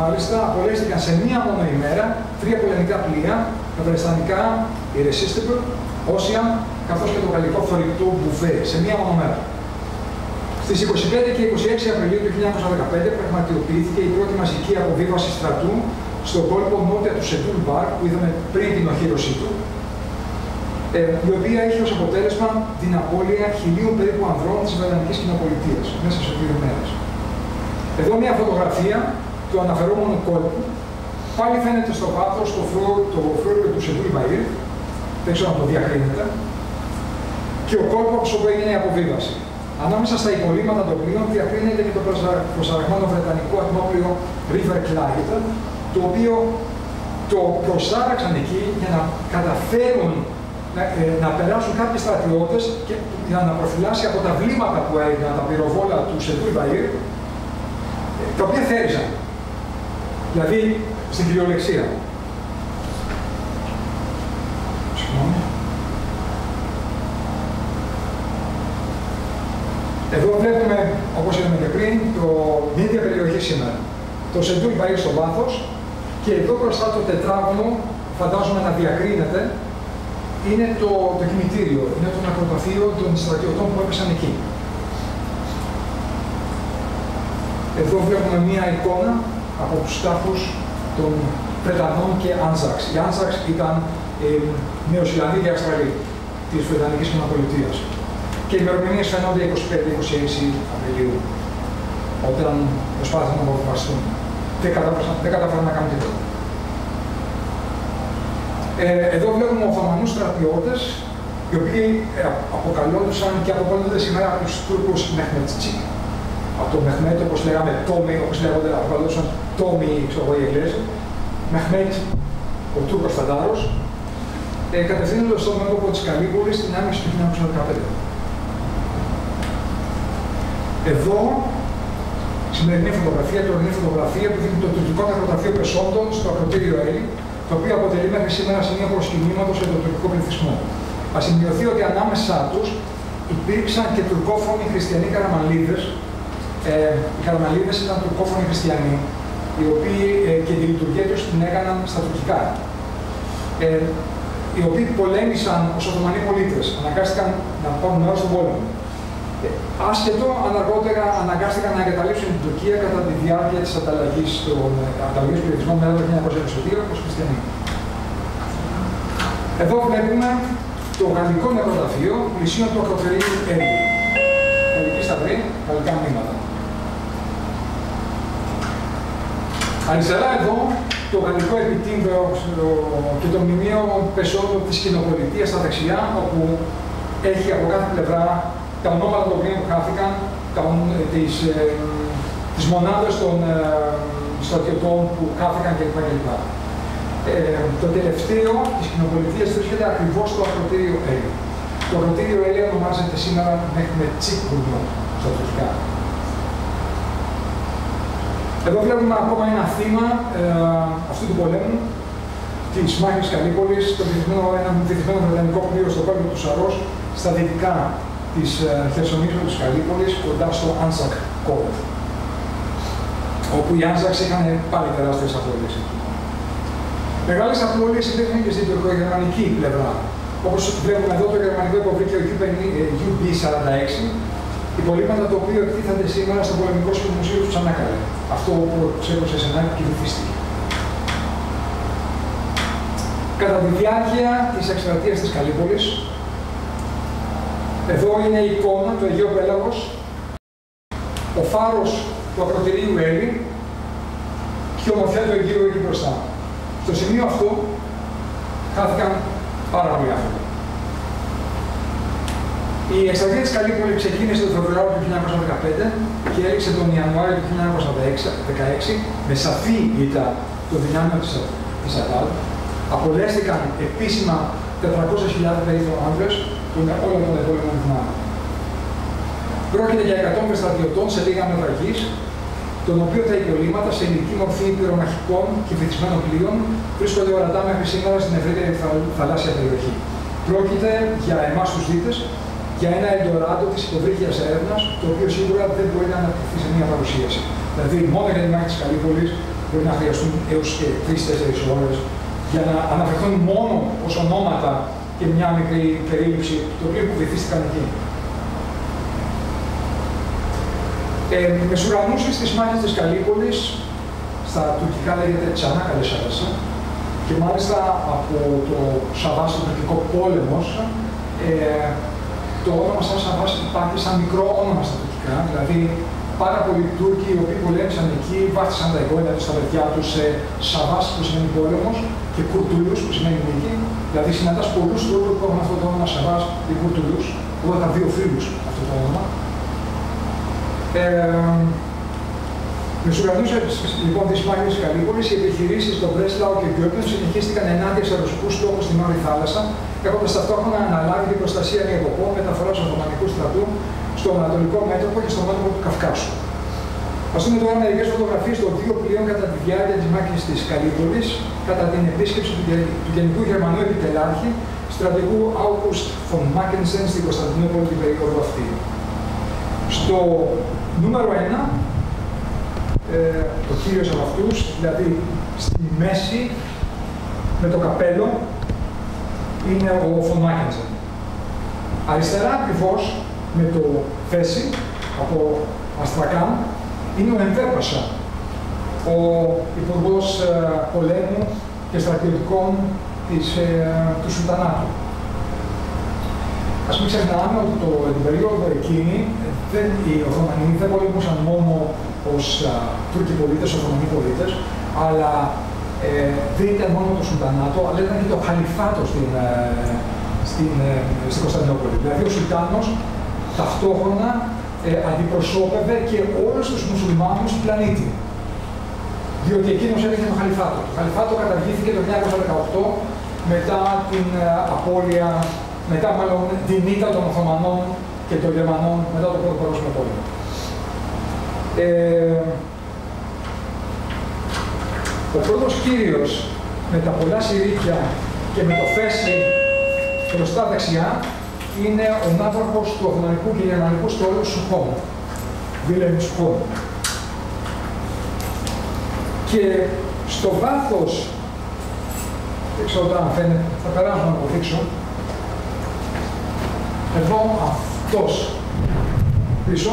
μάλιστα, απολέστηκαν σε μία μόνο ημέρα 3 πολεμικά πλοία, τα βρετανικά Irresistible, Ocean, καθώς και το γαλλικό θωρηκτό Bouvet, σε μία μόνο μέρα. Στις 25 και 26 Απριλίου του 1915 πραγματοποιήθηκε η πρώτη μαζική αποβίβαση στρατού στον κόλπο νότια του Σεντούλ Μπαρ, που είδαμε πριν την οχύρωσή του, η οποία είχε ως αποτέλεσμα την απώλεια 1.000 περίπου ανδρών της Βρετανικής Κοινοπολιτείας μέσα σε 2 μέρες. Εδώ μια φωτογραφία του αναφερόμενου κόλπου. Πάλι φαίνεται στο βάθος το φρούριο του Σεντούλ Μπαρ, δεν ξέρω αν το διακρίνεται, και ο κόλπος όπου έγινε η αποβίβαση. Ανάμεσα στα υπολείμματα των πλοίων διακρίνεται και το προσαραγμένο βρετανικό ατμόπλοιο River Clyde, το οποίο το προσάραξαν εκεί για να καταφέρουν να περάσουν κάποιοι στρατιώτες και για να προφυλάσει από τα βλήματα που έγιναν, τα πυροβόλα του Σεντούλ Μπαρ, τα οποία θέριζαν. Δηλαδή στην κυριολεξία. Εδώ βλέπουμε, όπως είδαμε και πριν, την ίδια περιοχή σήμερα. Το Σεντούλ Μπαρ στο βάθος και εδώ μπροστά το τετράγωνο, φαντάζομαι να διακρίνεται, είναι το κημητήριο, είναι το νεκροταφείο των στρατιωτών που έπεσαν εκεί. Εδώ βλέπουμε μία εικόνα από τους τάφους των Βρετανών και Άντζαξ. Η Άντζαξ ήταν Νεοζηλανδοί και Αυστραλοί της Βρετανικής Κοινοπολιτείας. Και οι ημερομηνίες φαίνονται 25-26 Απριλίου, όταν προσπάθησαν να αποβιβαστούν. Δεν καταφέραν να κάνουν τίποτα. Εδώ βλέπουμε Οθωμανούς στρατιώτες, οι οποίοι αποκαλόντουσαν και αποκαλούνται σήμερα από τους Τούρκους Μεχμεττσίκ. Από το Μεχμέτ, όπως λέγαμε, Τόμι, όπως λέγονται, αποκαλόντουσαν Τόμι, ξέρω εγώ οι Εγγλέζοι. Μεχμέτ, ο Τούρκος φαντάρος, κατευθύνοντας στο μέτωπο της Καλίβουρης στην άμεση του 1915. Εδώ, σημερινή φωτογραφία, τωρινή φωτογραφία που δείχνει το τουρκικό νεκροταφείο πεσόντων στο ακροτήριο Έλλη, το οποίο αποτελεί μέχρι σήμερα σημείο προσκυνήματος για τον τουρκικό πληθυσμό. Ας σημειωθεί ότι ανάμεσά τους υπήρξαν και τουρκόφωνοι χριστιανοί καραμαλίδες. Οι καραμαλίδες ήταν τουρκόφωνοι χριστιανοί, οι οποίοι και τη λειτουργία τους την έκαναν στα τουρκικά. Οι οποίοι πολέμησαν ως Οθωμανοί πολίτες, αναγκάστηκαν να πάρουν μέρος στον πόλεμο. Άσχετο, αργότερα αναγκάστηκαν να εγκαταλείψουν την Τουρκία κατά τη διάρκεια της ανταλλαγής των πληθυσμών μετά το 1922 προς χριστιανοί. Εδώ βλέπουμε το γαλλικό νεκροταφείο πλησίων του ακροτηρίου Έλλη. Γαλλική σταυρή, γαλλικά μνήματα. Αριστερά εδώ το γαλλικό επιτύμβεο και το μνημείο πεσόντων της κοινοπολιτείας στα δεξιά, όπου έχει από κάθε πλευρά τα ονόματα των οποίων χάθηκαν, τις μονάδες των στρατιωτών που χάθηκαν κλπ. Το τελευταίο της κοινοπολιτείας βρίσκεται ακριβώς στο ακροτήριο Έλλη. Το ακροτήριο Έλλη ονομάζεται σήμερα Μεχμεττσίκ Γκουρνιόν στα τουρκικά. Εδώ βλέπουμε ακόμα ένα θύμα αυτού του πολέμου, της μάχης Καλίπολης, ένα δυτικό βρετανικό πλοίο στο κόλπο του Σαρός, στα δυτικά της Χερσονήσου της Καλίπολης, κοντά στο Άντζακ Κόλπο, όπου οι Άντζαξ είχαν πάλι τεράστιες απώλειες. Μεγάλες απώλειες υπήρχαν και στην τουρκογερμανική πλευρά. Όπως βλέπουμε εδώ, το γερμανικό υποβρύχιο UB46, υπολείμματα το οποίο εκτίθενται σήμερα στο πολεμικό μουσείο του Τσανάκαρε. Αυτό που ξέκοψε σε έναν και βυθίστηκε. Κατά τη διάρκεια της εκστρατείας της Καλίπολης, εδώ είναι η εικόνα του Αιγαίου Πέλαγος, ο φάρος του ακροτηρίου Έλλη και ο μορφιά του Αιγαίου εκεί μπροστά. Στο σημείο αυτό χάθηκαν πάρα πολλοί άνθρωποι. Η εκστρατεία της Καλίπολης ξεκίνησε το Φεβρουάριο του 1915 και έληξε τον Ιανουάριο του 1916 με σαφή ήττα των δυνάμεων της ΑΤΑΛ. Απολέστηκαν επίσημα 400.000 περίπου άνδρες, που είναι όλων των επόμενων δυνάμεων. Πρόκειται για 100 στρατιωτών σε λίγα μεταγής, των οποίων τα οικειολήματα σε ειδική μορφή πυρομαχικών και φυτισμένων πλοίων βρίσκονται ορατά μέχρι σήμερα στην ευρύτερη θαλάσσια περιοχή. Πρόκειται για εμάς τους δίτες, για ένα εντοράντο της υποβρύχιας έρευνας, το οποίο σίγουρα δεν μπορεί να αναπτυχθεί σε μια παρουσίαση. Δηλαδή, μόνο για τη μάχη της Καλύπολης μπορεί να χρειαστούν έως και 3-4 ώρες για να αναφερθούν μόνο ως ονόματα και μια μικρή περίληψη των οποίων που βυθίστηκαν εκεί. Μεσουρανούσε στις μάχες της Καλύπολης, στα τουρκικά λέγεται Τσανάκαλες Σαβάσα, και μάλιστα από το Σαββάσιο τουρκικό πόλεμο, το όνομα σαν Σαββάσιο υπάρχει σαν μικρό όνομα στα τουρκικά, δηλαδή πάρα πολλοί Τούρκοι οι οποίοι πολέμησαν εκεί, βάφτισαν τα εγγόνια τους, τα παιδιά τους σε Σαββάσιο που σημαίνει πόλεμος και Κουρτουλούς που σημαίνει νίκη, δηλαδή συναντάς πολλούς Τούρκους που έχουν αυτό το όνομα Σαββάς ή Κουρτουλούς, που είχαν δύο φίλους αυτό το όνομα. Μεσουρανούσε λοιπόν τις μάχες της Καλύπολης, οι επιχειρήσεις των Μπρέσλαου και Γκέρτον συνεχίστηκαν ενάντια σε ρωσικούς στόχους στην Μαύρη Θάλασσα, έχοντας ταυτόχρονα αναλάβει την προστασία Νιαγωπό, μεταφορά Οθωμανικού στρατού στο ανατολικό μέτωπο και στο μέτωπο του Καυκάσου. Ας δούμε τώρα μερικές φωτογραφίες των δύο πλοίων κατά τη διάρκεια της μάχης της Καλύπολης, κατά την επίσκεψη του Γενικού Γερμανού Επιτελάρχη, στρατηγού August von Mackensen στην Κωνσταντινούπολη την περίοδο αυτή. Στο νούμερο 1, ο κύριος από αυτούς, δηλαδή στη μέση με το καπέλο, είναι ο von Mackensen. Αριστερά ακριβώς με το Φέση από Αστρακάν είναι ο Ενβέρ Πασά, ο υπουργός πολέμου και στρατιωτικών του Σουλτανάτου. Ας μην ξεχνάμε ότι την περίοδο εκείνη οι Οθωμανοί δεν πολεμούσαν μόνο ως Τούρκοι πολίτες, Οθωμανοί πολίτες, αλλά δεν ήταν μόνο το Σουλτανάτο, αλλά ήταν και το Χαλιφάτο στην Κωνσταντινούπολη. Δηλαδή ο Σουλτάνος ταυτόχρονα αντιπροσώπευε και όλους τους μουσουλμάνους του πλανήτη. Διότι εκείνος έλεγε το Χαλιφάτο. Το Χαλιφάτο καταργήθηκε το 1918 μετά την απώλεια, μετά μάλλον την ήττα των Οθωμανών και των Γερμανών μετά το Πρώτο Παγκόσμιο Πόλεμο. Ο πρώτος κύριος με τα πολλά συρρίκια και με το φέση μπροστά δεξιά είναι ο ναύαρχος του Οθωμανικού και Γερμανικού στόλου Σουχόμ, Βίλεμ Σουχόμ. Και στο βάθος, δεν ξέρω αν φαίνεται, θα περάσω να το δείξω, εδώ αυτός πίσω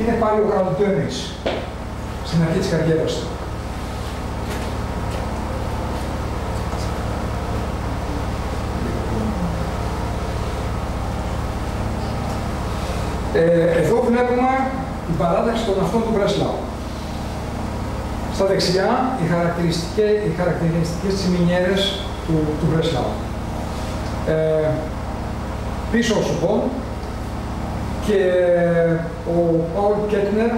είναι πάλι ο Καρλτόνης στην αρχή της καριέρας του. Εδώ βλέπουμε την παράταξη των αυτών του Μπρέσλαου. Στα δεξιά οι χαρακτηριστικές τσιμινιέρες του Μπρέσλαου. Πίσω ο Σουχόμ και ο Πάουλ Κέτνερ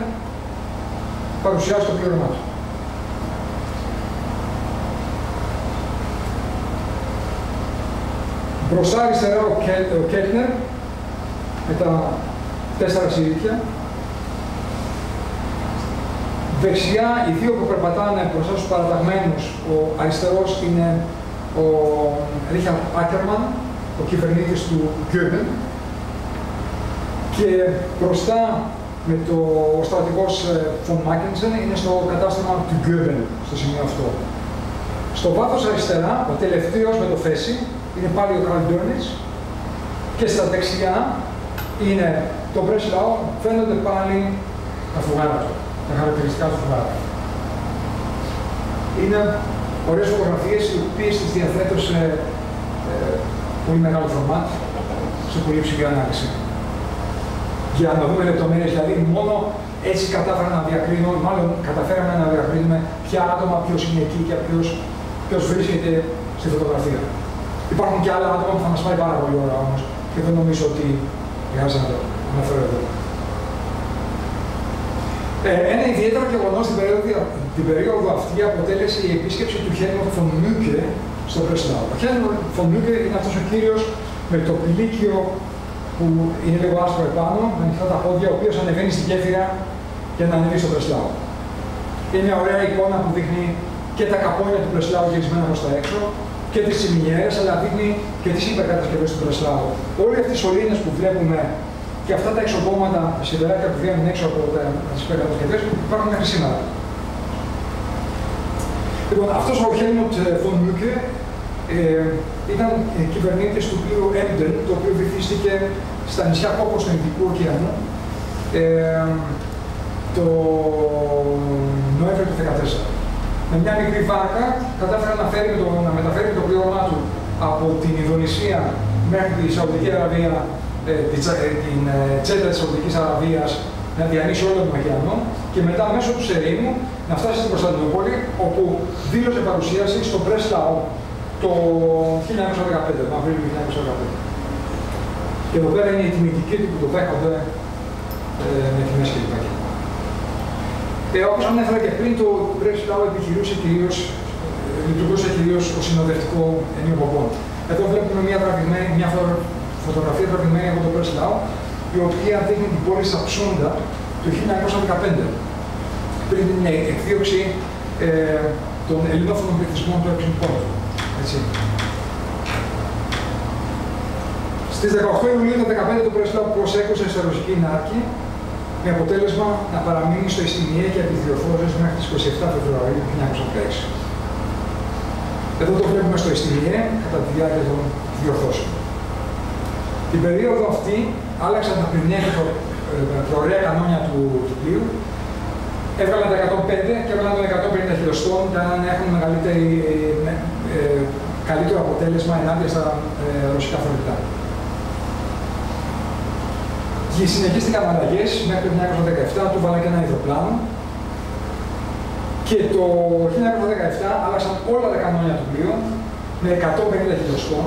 παρουσιάζει το πλήρωμά του. Μπροστά αριστερά ο Κέτνερ με τα 4 συρρίκια. Δεξιά οι δύο που περπατάνε μπροστά στους παραταγμένους, ο αριστερός είναι ο Ρίχαρτ Άκερμαν, ο κυβερνήτης του Γκέρντεν, και μπροστά με ο στρατηγός von Mackensen είναι στο κατάστημα του Γκέρντεν, στο σημείο αυτό. Στο βάθος αριστερά, ο τελευταίος με το Φέση, είναι πάλι ο Καρλντόνης, και στα δεξιά είναι το Μπρέσλαου, φαίνονται πάλι τα φουγάρα του, τα χαρακτηριστικά του φουγάρα. Είναι ωραίες φωτογραφίες, οι οποίες τις διαθέτωσε πολύ μεγάλο φορμάτ, σε πολύ ψηλή ανάλυση. Για να δούμε λεπτομέρειες, δηλαδή μόνο έτσι κατάφεραν να διακρίνουν, μάλλον καταφέραμε να διακρίνουμε ποια άτομα, ποιος είναι εκεί και ποιος βρίσκεται στη φωτογραφία. Υπάρχουν και άλλα άτομα που θα μας πάει πάρα πολύ ώρα όμως και δεν νομίζω ότι χρειάζεται να το αναφέρω εδώ. Ένα ιδιαίτερο γεγονός την περίοδο αυτή αποτέλεσε η επίσκεψη του Χέλμουντ φον Μιούκε στο Μπρέσλαου. Ο Χέλμουντ φον Μιούκε είναι αυτός ο κύριος με το πηλίκιο που είναι λίγο άσπρο επάνω, ανοιχτά τα πόδια, ο οποίος ανεβαίνει στη γέφυρα για να ανέβει στο Μπρεσλάου. Είναι μια ωραία εικόνα που δείχνει και τα καπόνια του Μπρεσλάου γυρισμένα προς τα έξω και τις σημεινιέρες, αλλά δείχνει και τις υπερκατασκευές του Μπρεσλάου. Όλοι αυτοί οι σωλήνες που βλέπουμε και αυτά τα εξοπλώματα, τα σιδεράκια που βγαίνουν έξω από τις υπερκατασκευές υπάρχουν μέχρι σήμερα. Λοιπόν, αυτός ο Χέλμουντ φον Μούκε ήταν κυβερνήτης του πλοίου Emden, το οποίο βυθίστηκε στα νησιά Κόκκος του Ινδικού Ωκεανού το Νοέμβριο του 2014. Με μια μικρή βάρκα κατάφερε να μεταφέρει το πλήρωμά του από την Ινδονησία μέχρι τη Σαουδική Αραβία, την τσέτα της Σαουδικής Αραβίας, να διανύσει όλο τον ωκεανό και μετά μέσω του Σερίνου να φτάσει στην Κωνσταντινούπολη, όπου δήλωσε παρουσίαση στο Μπρεσλάου το 1915, τον Απρίλιο του 1915. Και εδώ πέρα είναι οι τιμητικοί του που το δέχονται με τιμές κλπ. Όπως ανέφερα και πριν, το Μπρεσλάου λειτουργούσε κυρίως ως συνοδευτικό ενιοποπών. Εδώ βλέπουμε μια φωτογραφία τραβηγμένη από το Μπρεσλάου, η οποία δείχνει την πόλη Σαψούντα το 1915, πριν την εκδίωξη των ελληνόφωνων πληθυσμών του έξινου πόλεμου. Στις 18 Ιουλίου του 2015 το Μπρεσλάου προσέκωσε στα ρωσική νάρκη, με αποτέλεσμα να παραμείνει στο Ιστινιέ και επιδιορθώσεις μέχρι τις 27 Φεβρουαρίου του 1916. Εδώ το βλέπουμε στο Ιστινιέ κατά τη διάρκεια των διορθώσεων. Την περίοδο αυτή άλλαξαν τα πυρηνιά και τα ωραία κανόνια του πλοίου, έβγαλαν τα 105 και έβγαλαν τα 150 χιλιοστών για να έχουν καλύτερο αποτέλεσμα ενάντια στα ρωσικά φορτηγά. Και συνεχίστηκαν αλλαγές μέχρι το 1917, του βάλαν και ένα υδροπλάνο και το 1917 άλλαξαν όλα τα κανόνια του πλοίου με 150 χιλιοστών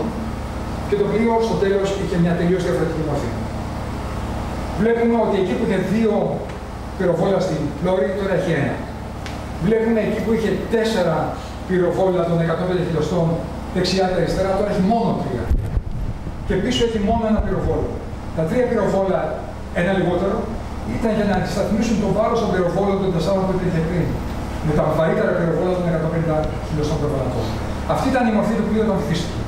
και το πλοίο στο τέλος είχε μια τελείως διαφορετική μορφή. Βλέπουμε ότι εκεί που είχε 2 πυροβόλα στην πλώρη, τώρα έχει 1. Βλέπουμε εκεί που είχε 4 πυροβόλα των 150 χιλιοστών δεξιά-αριστερά, τώρα έχει μόνο 3. Και πίσω έχει μόνο ένα πυροβόλο. Τα 3 πυροβόλα, ένα λιγότερο, ήταν για να αντισταθμίσουν το βάρος των πυροβόλων των 4 που είχε πριν, με τα βαρύτερα πυροβόλα των 150 χιλιοστών προβολατών. Αυτή ήταν η μορφή του πλοίου όταν βυθίστηκε.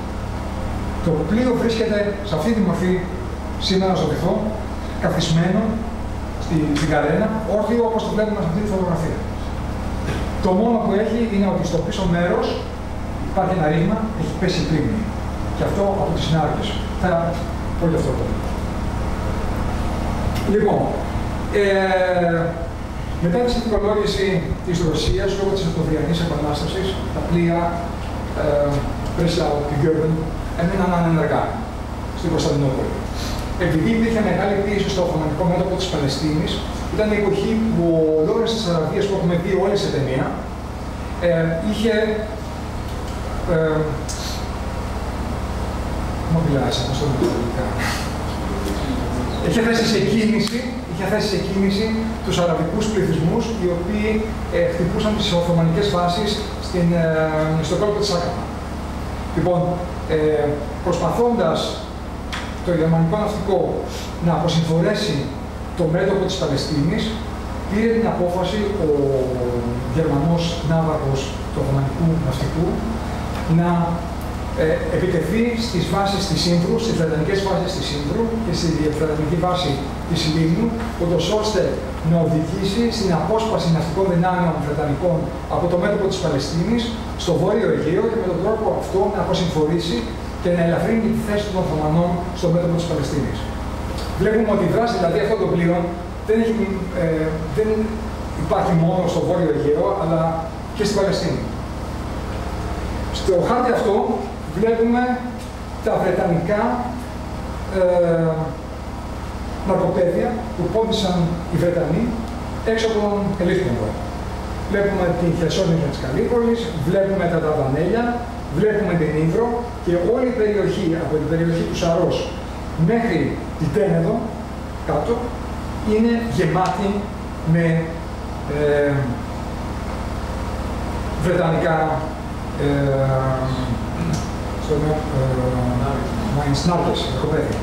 Το πλοίο βρίσκεται σε αυτή τη μορφή σήμερα στο βυθό, καθισμένο στην καρένα, όρθιο όπως το βλέπουμε σε αυτή τη φωτογραφία. Το μόνο που έχει είναι ότι στο πίσω μέρος υπάρχει ένα ρήγμα, έχει πέσει η πλήμνη. Και αυτό από τις συνάρκες. Θα πολύ αυτό το πλοίο. Λοιπόν, μετά τη συνθηκολόγηση της Ρωσίας λόγω της Οκτωβριανής Επανάστασης, τα πλοία Μπρεσλάου και Γκέρμπεν έμειναν ανενεργά στην Κωνσταντινούπολη. Επειδή υπήρχε μεγάλη πίεση στο οικονομικό μέτωπο της Παλαιστίνης, ήταν η εποχή που ο Λόρες της Αραβίας, που έχουμε δει όλη σε ταινία, είχε. Μου μιλάς, όπως το μιλάω ελληνικά. Είχε θέσει σε κίνηση τους αραβικούς πληθυσμούς, οι οποίοι χτυπούσαν τις οθωμανικές βάσεις στο κόλπο της Άκαμα. Λοιπόν, προσπαθώντας το γερμανικό ναυτικό να αποσυμφορέσει το μέτωπο της Παλαιστίνης, πήρε την απόφαση ο Γερμανός ναύαρχος του οθωμανικού ναυτικού να επιτεθεί στις βάσεις της Σύνδρου, στις βρετανικές βάσεις της Σύνδρου και στη βρετανική βάση της Λίμνου, ούτως ώστε να οδηγήσει στην απόσπαση ναυτικών δυνάμεων βρετανικών από το μέτωπο της Παλαιστίνης στο Βόρειο Αιγαίο και με τον τρόπο αυτό να αποσυμφορήσει και να ελαφρύνει τη θέση των Οθωμανών στο μέτωπο της Παλαιστίνης. Βλέπουμε ότι η δράση δηλαδή αυτών των πλοίων δεν υπάρχει μόνο στο Βόρειο Αιγαίο, αλλά και στην Παλαιστίνη. Στο χάρτη αυτό βλέπουμε τα βρετανικά ναρκοπέδια που πόντισαν οι Βρετανοί έξω από τον Ελίχνοβο. Βλέπουμε την Χερσόνησο της Καλύπολης, βλέπουμε τα Δανέλια, βλέπουμε την Ύβρο και όλη η περιοχή, από την περιοχή του Σαρός μέχρι την Τένεδο, κάτω, είναι γεμάτη με βρετανικά νάρκες, ναρκοπέδια.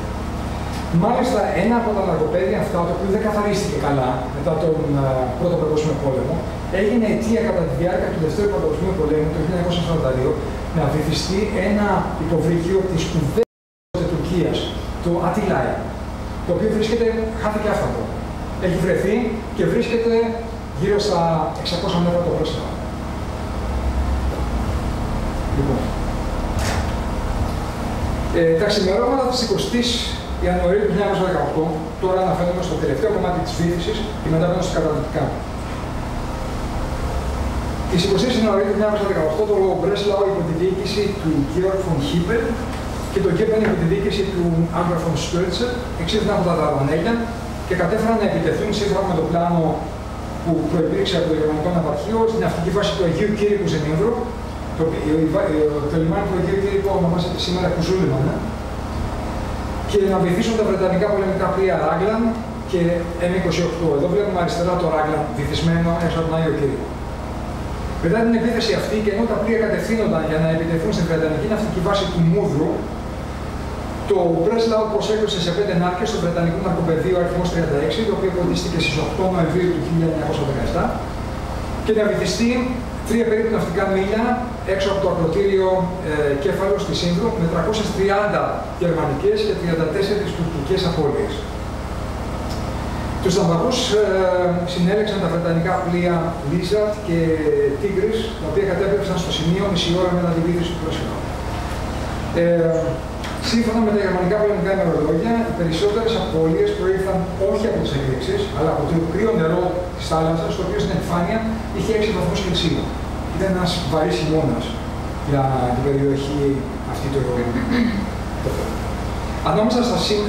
Μάλιστα, ένα από τα ναρκοπαίδια αυτά, το οποίο δεν καθαρίστηκε καλά μετά τον Πρώτο Παγκόσμιο Πόλεμο, έγινε αιτία κατά τη διάρκεια του Δευτέρου Παγκοσμίου Πολέμου το 1942 να βυθιστεί ένα υποβρύχιο τη σπουδαίας Τουρκίας, το Ατιλάι, το οποίο βρίσκεται, χάθηκε άφθαρτο. Έχει βρεθεί και βρίσκεται γύρω στα 600 μέτρα το πρόσφατο. Λοιπόν. Τα ξημερώματα τη 20ης Ιανουαρίου του 1918, τώρα αναφέρομαι στο τελευταίο κομμάτι της βύθισης και μετά πέραμε στα καταληκτικά. Της 20ης Ιανουαρίου του 1918, το Μπρέσλαο υπό τη διοίκηση του Γκέοργκ φον Χίπελ και το Γκέπεν υπό τη διοίκηση του Άντρα φον Στέρτσερ εξήλθαν από τα Δαρδανέλια και κατέφεραν να επιτεθούν σύμφωνα με το πλάνο που προϋπήρξε από το γερμανικό ναυαρχείο στην ναυτική βάση του Αγίου Κύρικου Ζενίβρου. Το λιμάνι του Αγίου Κύρικου ονομάζεται σήμερα Κουζούλιμαν. Και να βυθίσουν τα βρετανικά πολεμικά πλοία Ράγκλαν και M28. Εδώ βλέπουμε αριστερά το Ράγκλαν βυθισμένο έξω από τον Άγιο Κύρικο. Μετά την επίθεση αυτή, και ενώ τα πλοία κατευθύνονταν για να επιτεθούν στην βρετανική ναυτική βάση του Μούδρου, το Μπρέσλαο προσέκρουσε σε 5 νάρκες στο βρετανικό ναρκοπαιδείο αριθμός 36, το οποίο ποντίστηκε στις 8 Νοεμβρίου του 1917, και να βυθιστεί 3 περίπου ναυτικά μίλια έξω από το ακροτήριο Κέφαλος στη Σύνδρο, με 330 γερμανικές και 34 τουρκικές απώλειες. Τους ναυαγούς συνέλεξαν τα βρετανικά πλοία Lizard και Tigris, τα οποία κατέπρεψαν στο σημείο μισή ώρα μετά τη βύθιση του Μπρέσλαου. Σύμφωνα με τα γερμανικά πολεμικά ημερολόγια, οι περισσότερες απώλειες προήλθαν όχι από τις εκρήξεις, αλλά από το κρύο νερό της θάλασσας, το οποίο στην επιφάνεια είχε 6 βαθμούς Κελσίου. Ήταν ένας βαρύς χειμώνας για την περιοχή αυτή του Ευρωπαϊκού. Ανάμεσα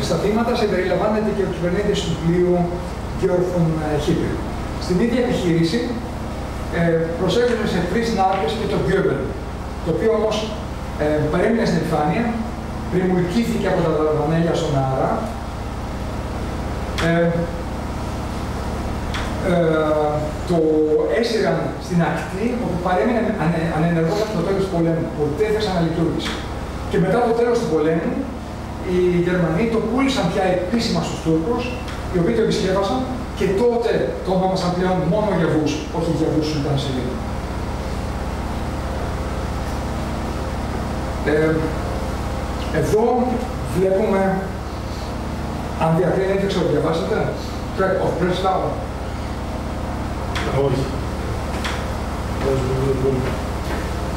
στα θύματα συμπεριλαμβάνεται και ο κυβερνήτης του πλοίου Γκέοργκ φον Χίπελ. Στην ίδια επιχείρηση προσέξαμε σε 3 νάρκες και τον Γκέμπελ, το οποίο όμως παρέμεινε στην επιφάνεια. Πριμουλκήθηκε από τα Δαρδανέλια στον Άρα. Το έσυραν στην ακτή, όπου παρέμεινε ανενεργό μέχρι το τέλος του πολέμου. Ποτέ δεν ξαναλειτουργήσε. Και μετά το τέλος του πολέμου, οι Γερμανοί το πούλησαν πια επίσημα στους Τούρκους, οι οποίοι το επισκέπασαν, και τότε το ονόμασαν πλέον μόνο για Βούς, όχι για Βούς που ήταν σε λίγο. Εδώ βλέπουμε, αν διακρίνετε, ξεδιαβάσατε, Trek of Breslau. Όχι.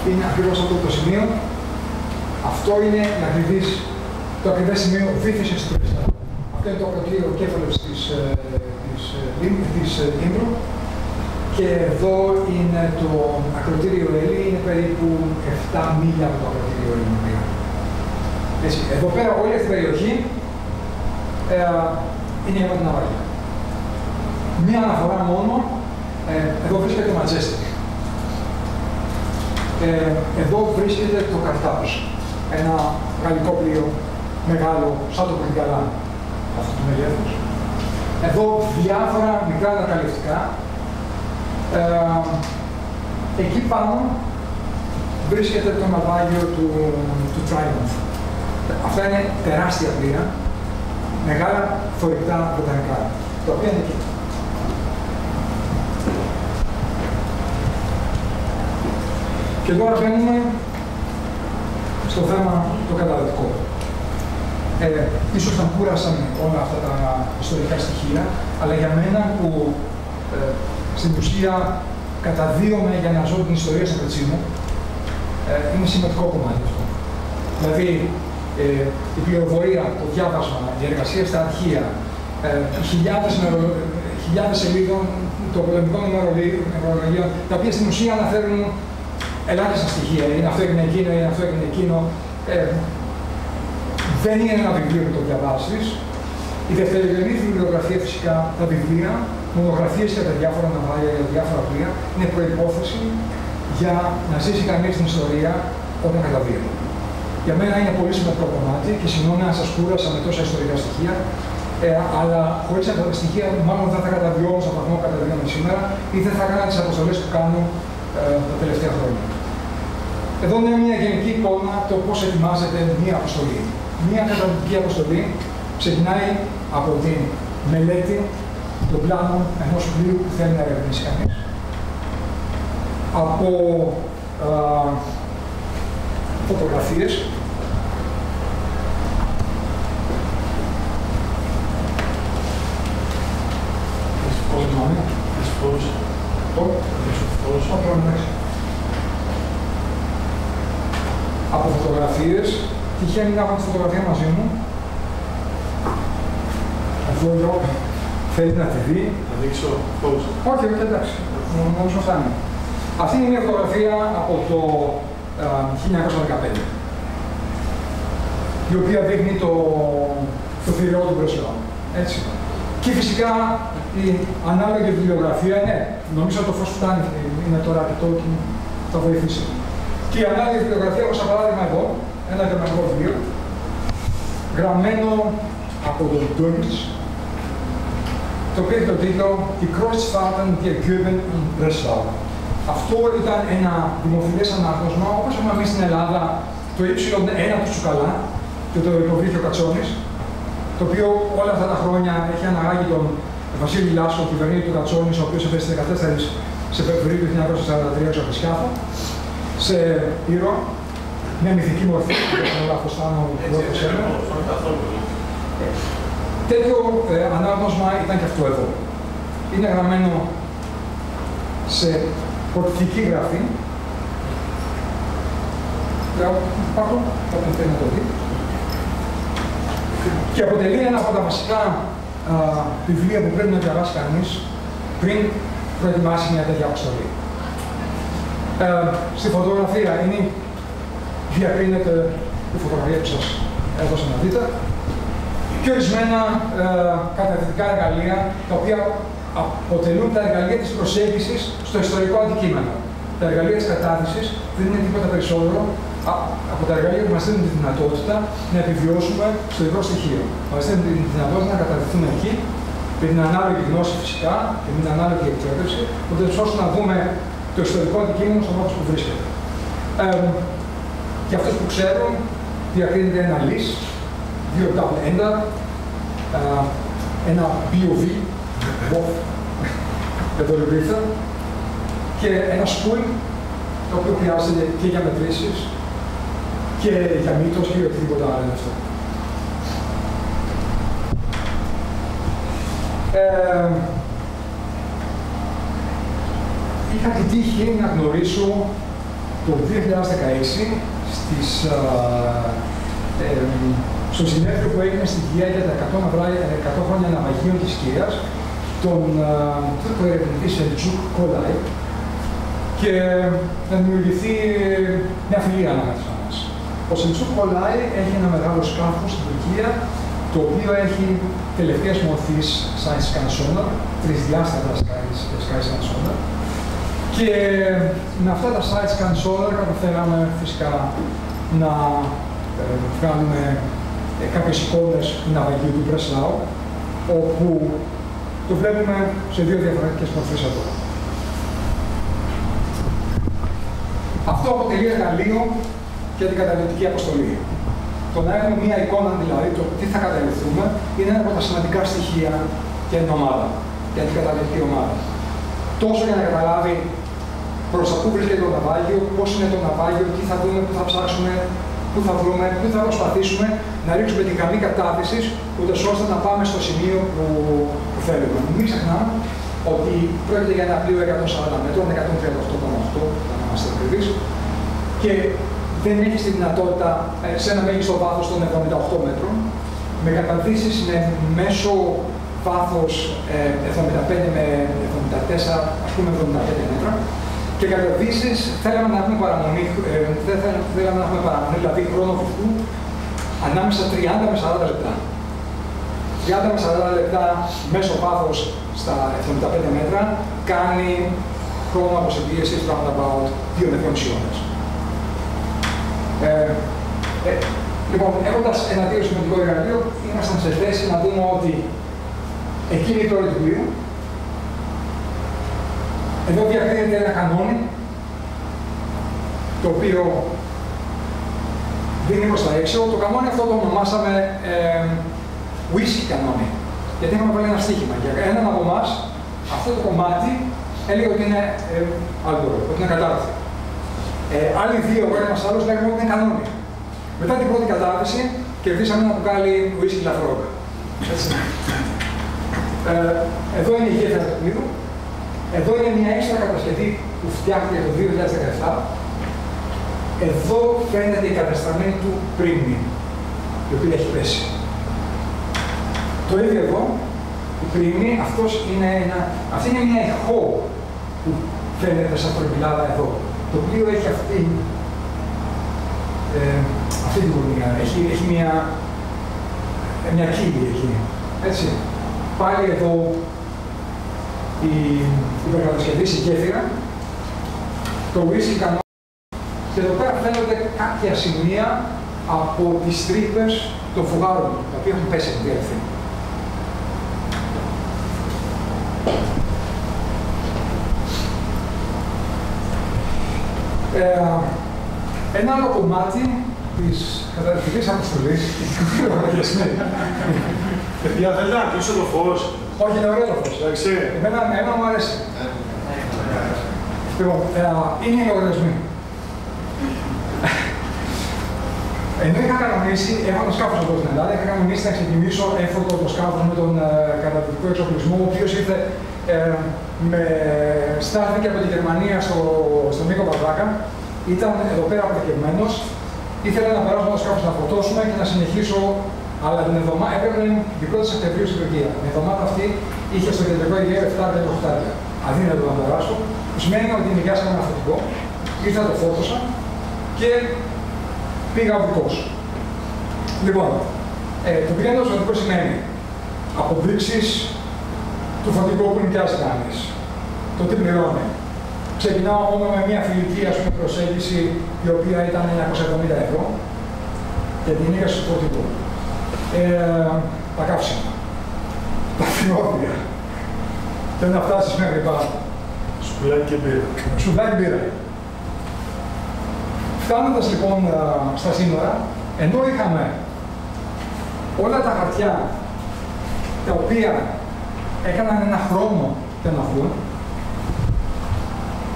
Είναι ακριβώς αυτό το σημείο. Αυτό είναι το ακριβές σημείο βύθισης του Breslau. Αυτό είναι το ακροτήριο Κέφαλος της Ήμβρου. Και εδώ είναι το ακροτήριο Ελί, είναι περίπου 7 μίλια από το ακροτήριο Ελί. Έτσι, εδώ πέρα όλη αυτή η περιοχή είναι γεμάτη ναυάγια. Μία αναφορά μόνο, εδώ βρίσκεται το Majestic. Εδώ βρίσκεται το Carthage, ένα γαλλικό πλοίο μεγάλο, σαν το Πριγκαλάν, αυτού του μεγέθους. Εδώ διάφορα μικρά ανακαλυφτικά. Εκεί πάνω βρίσκεται το ναυάγιο του Triumph. Αυτά είναι τεράστια πλοία, μεγάλα θωρηκτά βρετανικά, τα οποία είναι εκεί. Και τώρα μπαίνουμε στο θέμα το καταληκτικό. Ίσως να κούρασαν όλα αυτά τα ιστορικά στοιχεία, αλλά για μένα που στην ουσία καταδίωμαι για να ζω την ιστορία στο πετσί μου, είναι σημαντικό κομμάτι αυτό. Δηλαδή, η πληροφορία, το διάβασμα, η εργασία στα αρχεία, χιλιάδες σελίδων των πολεμικών ημερολογίων, τα οποία στην ουσία αναφέρουν ελάχιστα στοιχεία. Είναι αυτό, έγινε εκείνο, είναι αυτό, έγινε εκείνο. Δεν είναι ένα βιβλίο που το διαβάσεις. Η δευτερογενή βιβλιογραφία, φυσικά, τα βιβλία, μονογραφίες για τα διάφορα ναυάγια, για τα διάφορα πλοία, είναι προϋπόθεση για να ζήσει κανείς την ιστορία όταν καταδύεται. Για μένα είναι πολύ σημαντικό κομμάτι και συγγνώμη αν σας κούρασα με τόσα ιστορικά στοιχεία, αλλά χωρίς αυτά τα στοιχεία μάλλον δεν θα καταβιώνω στον βαθμό που καταβιώνω σήμερα ή δεν θα έκανα τις αποστολές που κάνω τα τελευταία χρόνια. Εδώ είναι μια γενική εικόνα το πώς ετοιμάζεται μια αποστολή. Μια καταδυτική αποστολή Ξεκινάει από την μελέτη των πλάνων ενός πλοίου που θέλει να ερευνήσει κανείς. Από φωτογραφίες, από φωτογραφίες, τυχαίνει να έχω τη φωτογραφία μαζί μου. Αυτό εδώ θέλει να τη δει. Θα δείξω πώς. Όχι, εντάξει, νομίζω φτάνει. Αυτή είναι μια φωτογραφία από το 1915, η οποία δείχνει το θηρεό του Βρεσλαού. Έτσι. Και φυσικά η ανάλογη βιβλιογραφία, ναι, νομίζω το φως φτάνει, είναι τώρα αρκετό και θα βοηθήσει. Και η ανάλογη βιβλιογραφία, όπως σαν παράδειγμα εδώ, ένα γερμανικό βιβλίο, γραμμένο από τον Ντόνιτς, το οποίο έχει τον τίτλο «Die Kreuzfahrten der Goeben in Breslau». Αυτό ήταν ένα δημοφιλές ανάγνωσμα, όπως έχουμε εμείς στην Ελλάδα, το Y1 του Τσουκαλά και το υποβρύχιο Κατσόνης, το οποίο όλα αυτά τα χρόνια έχει αναγάγει τον Βασίλη Λάσο, τον κυβερνήτη του Κατσόνης, ο οποίος έφτασε 14 Σεπτεμβρίου του 1943 εξωτερικά, σε Ήρο, μια μυθική μορφή που τον Λαφοστάνο Λόφος Έλληνα. Τέτοιο ανάγνωσμα ήταν και αυτό εδώ. Είναι γραμμένο σε πορτική γραφή. Υπάρχουν, κάποιον θέλει να το δει. Και αποτελεί ένα από τα βασικά βιβλία που πρέπει να διαβάσει κανείς πριν προετοιμάσει μια τέτοια αποστολή. Στη φωτογραφία είναι, διακρίνεται η φωτογραφία που σας έδωσα να δείτε, και ορισμένα καταδυτικά εργαλεία, τα οποία αποτελούν τα εργαλεία της προσέγγισης στο ιστορικό αντικείμενο. Τα εργαλεία της κατάδυσης δεν είναι τίποτα περισσότερο από τα εργαλεία που μας δίνουν τη δυνατότητα να επιβιώσουμε στο υγρό στοιχείο. Μας δίνουν τη δυνατότητα να καταδυθούμε εκεί, με την ανάλογη γνώση φυσικά και με την ανάλογη εκπαίδευση, ώστε να δούμε το ιστορικό αντικείμενο στον τρόπο που βρίσκεται. Για αυτούς που ξέρουν, διακρίνεται ένα λις, δύο double ender, ένα BOV, εδώ λιμπρίτσα, και ένα spool, το οποίο χρειάζεται και για μετρήσεις, και για μήτρος και για οτιδήποτε άλλο είναι αυτό. Είχα την τύχη να γνωρίσω το 2016 στο συνέδριο που έγινε στην Κιέα για τα 100 χρόνια ναυαγίων της Κιέας, τον Τούρκο ερευνητή Σελτσούκ Κολάι, και να δημιουργηθεί μια φιλία ανάμεσα μας. Ο Σελτσούκ Κολάι έχει ένα μεγάλο σκάφος στην Τουρκία, το οποίο έχει τελευταίες μορφής science scan sonar, τρισδιάστατα science scan sonar. Και με αυτά τα site scan sonar καταφέραμε φυσικά να βγάλουμε κάποιες εικόνες του ναυαγίου του Μπρεσλάου, όπου το βλέπουμε σε δύο διαφορετικές μορφές εδώ. Αυτό αποτελεί εργαλείο για την καταληπτική αποστολή. Το να έχουμε μία εικόνα, δηλαδή το τι θα καταληπτούμε, είναι ένα από τα σημαντικά στοιχεία για την ομάδα, για την καταληπτική ομάδα. Τόσο για να καταλάβει προς τα πού βρίσκεται το ναυάγιο, πώς είναι το ναυάγιο, τι θα δούμε, πού θα ψάξουμε, πού θα βρούμε, πού θα προσπαθήσουμε να ρίξουμε την γραμμή κατάδυσης, ούτως ώστε να πάμε στο σημείο που θέλουμε. Μην ξεχνάμε ότι πρόκειται για ένα πλοίο 140 μέτρων, 138,8 για να είμαστε ακριβείς, και δεν έχει τη δυνατότητα σε ένα μέγιστο βάθος των 78 μέτρων. Με καταδύσεις είναι μέσο βάθος 75 με 74, ας πούμε 75 μέτρα. Και καταδύσεις θέλαμε να έχουμε παραμονή, δηλαδή χρόνο βουθού ανάμεσα 30 με 40 λεπτά. 30 με 40 λεπτά μέσο βάθος στα 75 μέτρα κάνει χρόνο αποσυμπίεσης roundabout 2 με 2,5 ώρες. Λοιπόν, έχοντας ένα δύο σημαντικό εργαλείο, ήμασταν σε θέση να δούμε ότι εκείνη η ώρα του πλοίου, εδώ διακρίνεται ένα κανόνι, το οποίο δίνει προς τα έξω. Το κανόνι αυτό το ονομάσαμε whisky κανόνι. Γιατί είχαμε βάλει ένα στοίχημα. Για έναν από εμάς, αυτό το κομμάτι έλεγε ότι είναι αλκοόλ, ότι είναι κατάρρευση. Άλλοι δύο, ο ένας άλλος, λέγαμε ότι είναι κανόνι. Μετά την πρώτη κατάρρευση, κερδίσαμε ένα μπουκάλι whisky λαφρόκα. Εδώ είναι η γέφυρα του Πλήρου. Εδώ είναι μια έξτρα κατασκευή που φτιάχτηκε το 2017. Εδώ φαίνεται η κατασταμένη του πρίμνη, η οποία έχει πέσει. Το ίδιο εδώ, η πρίμνη, αυτή είναι μια ηχό που φαίνεται σαν προπυλάδα εδώ. Το οποίο έχει αυτή την γωνία, έχει μια κύλη εκεί, έτσι. Πάλι εδώ η υπερκατασκευή, η γέφυρα, το whisky κανόνι. Και εδώ πέρα φαίνονται κάποια σημεία από τις τρύπες των φουγάρων, τα οποία έχουν πέσει από τη ευθύνη. Ένα άλλο κομμάτι της καταρρευτικής αποστολής, παιδιά, θέλετε να κλείσω το φως? Όχι, είναι ωραίο το φως. Εμένα μου αρέσει. Λοιπόν, είναι οι λογαριασμοί. Ενώ είχα κανονίσει, έχω το σκάφος εδώ στην Ελλάδα, είχα κανονίσει να ξεκινήσω έφοδο το σκάφος με τον καταρρευτικό εξοπλισμό, ο οποίος ήρθε στάθηκε από τη Γερμανία στον Νίκο Παπάκα, ήταν εδώ πέρα αποδεκευμένος, ήθελα να περάσω το σκάφος να φορτώσουμε και να συνεχίσω. Αλλά την εβδομάδα έπρεπε να είναι η 1η Σεπτεμβρίου στην Τουρκία. Την εβδομάδα αυτή είχε στο κεντρικό υγεία 7-8. Αδύνατο να περάσω, που σημαίνει ότι νοικιάσαμε ένα φορτηγό, ήρθα το φόρτωσα και πήγα οδικός. Λοιπόν, το πηγαίνοντα οδικό σημαίνει αποδείξεις του φορτηγού που νοικιάζει κανείς, το τι πληρώνει. Ξεκινάω μόνο με μια φιλική προσέγγιση η οποία ήταν 970 ευρώ για την νοικιάση του φορτηγού. Τα καύσιμα, τα φινόδια, θέλω να φτάσεις μέχρι πάνω. Σουβλάκι και μπύρα. Σουβλάκι μπύρα. Φτάνοντας λοιπόν στα σύνορα, ενώ είχαμε όλα τα χαρτιά τα οποία έκαναν ένα χρόνο για να βγουν,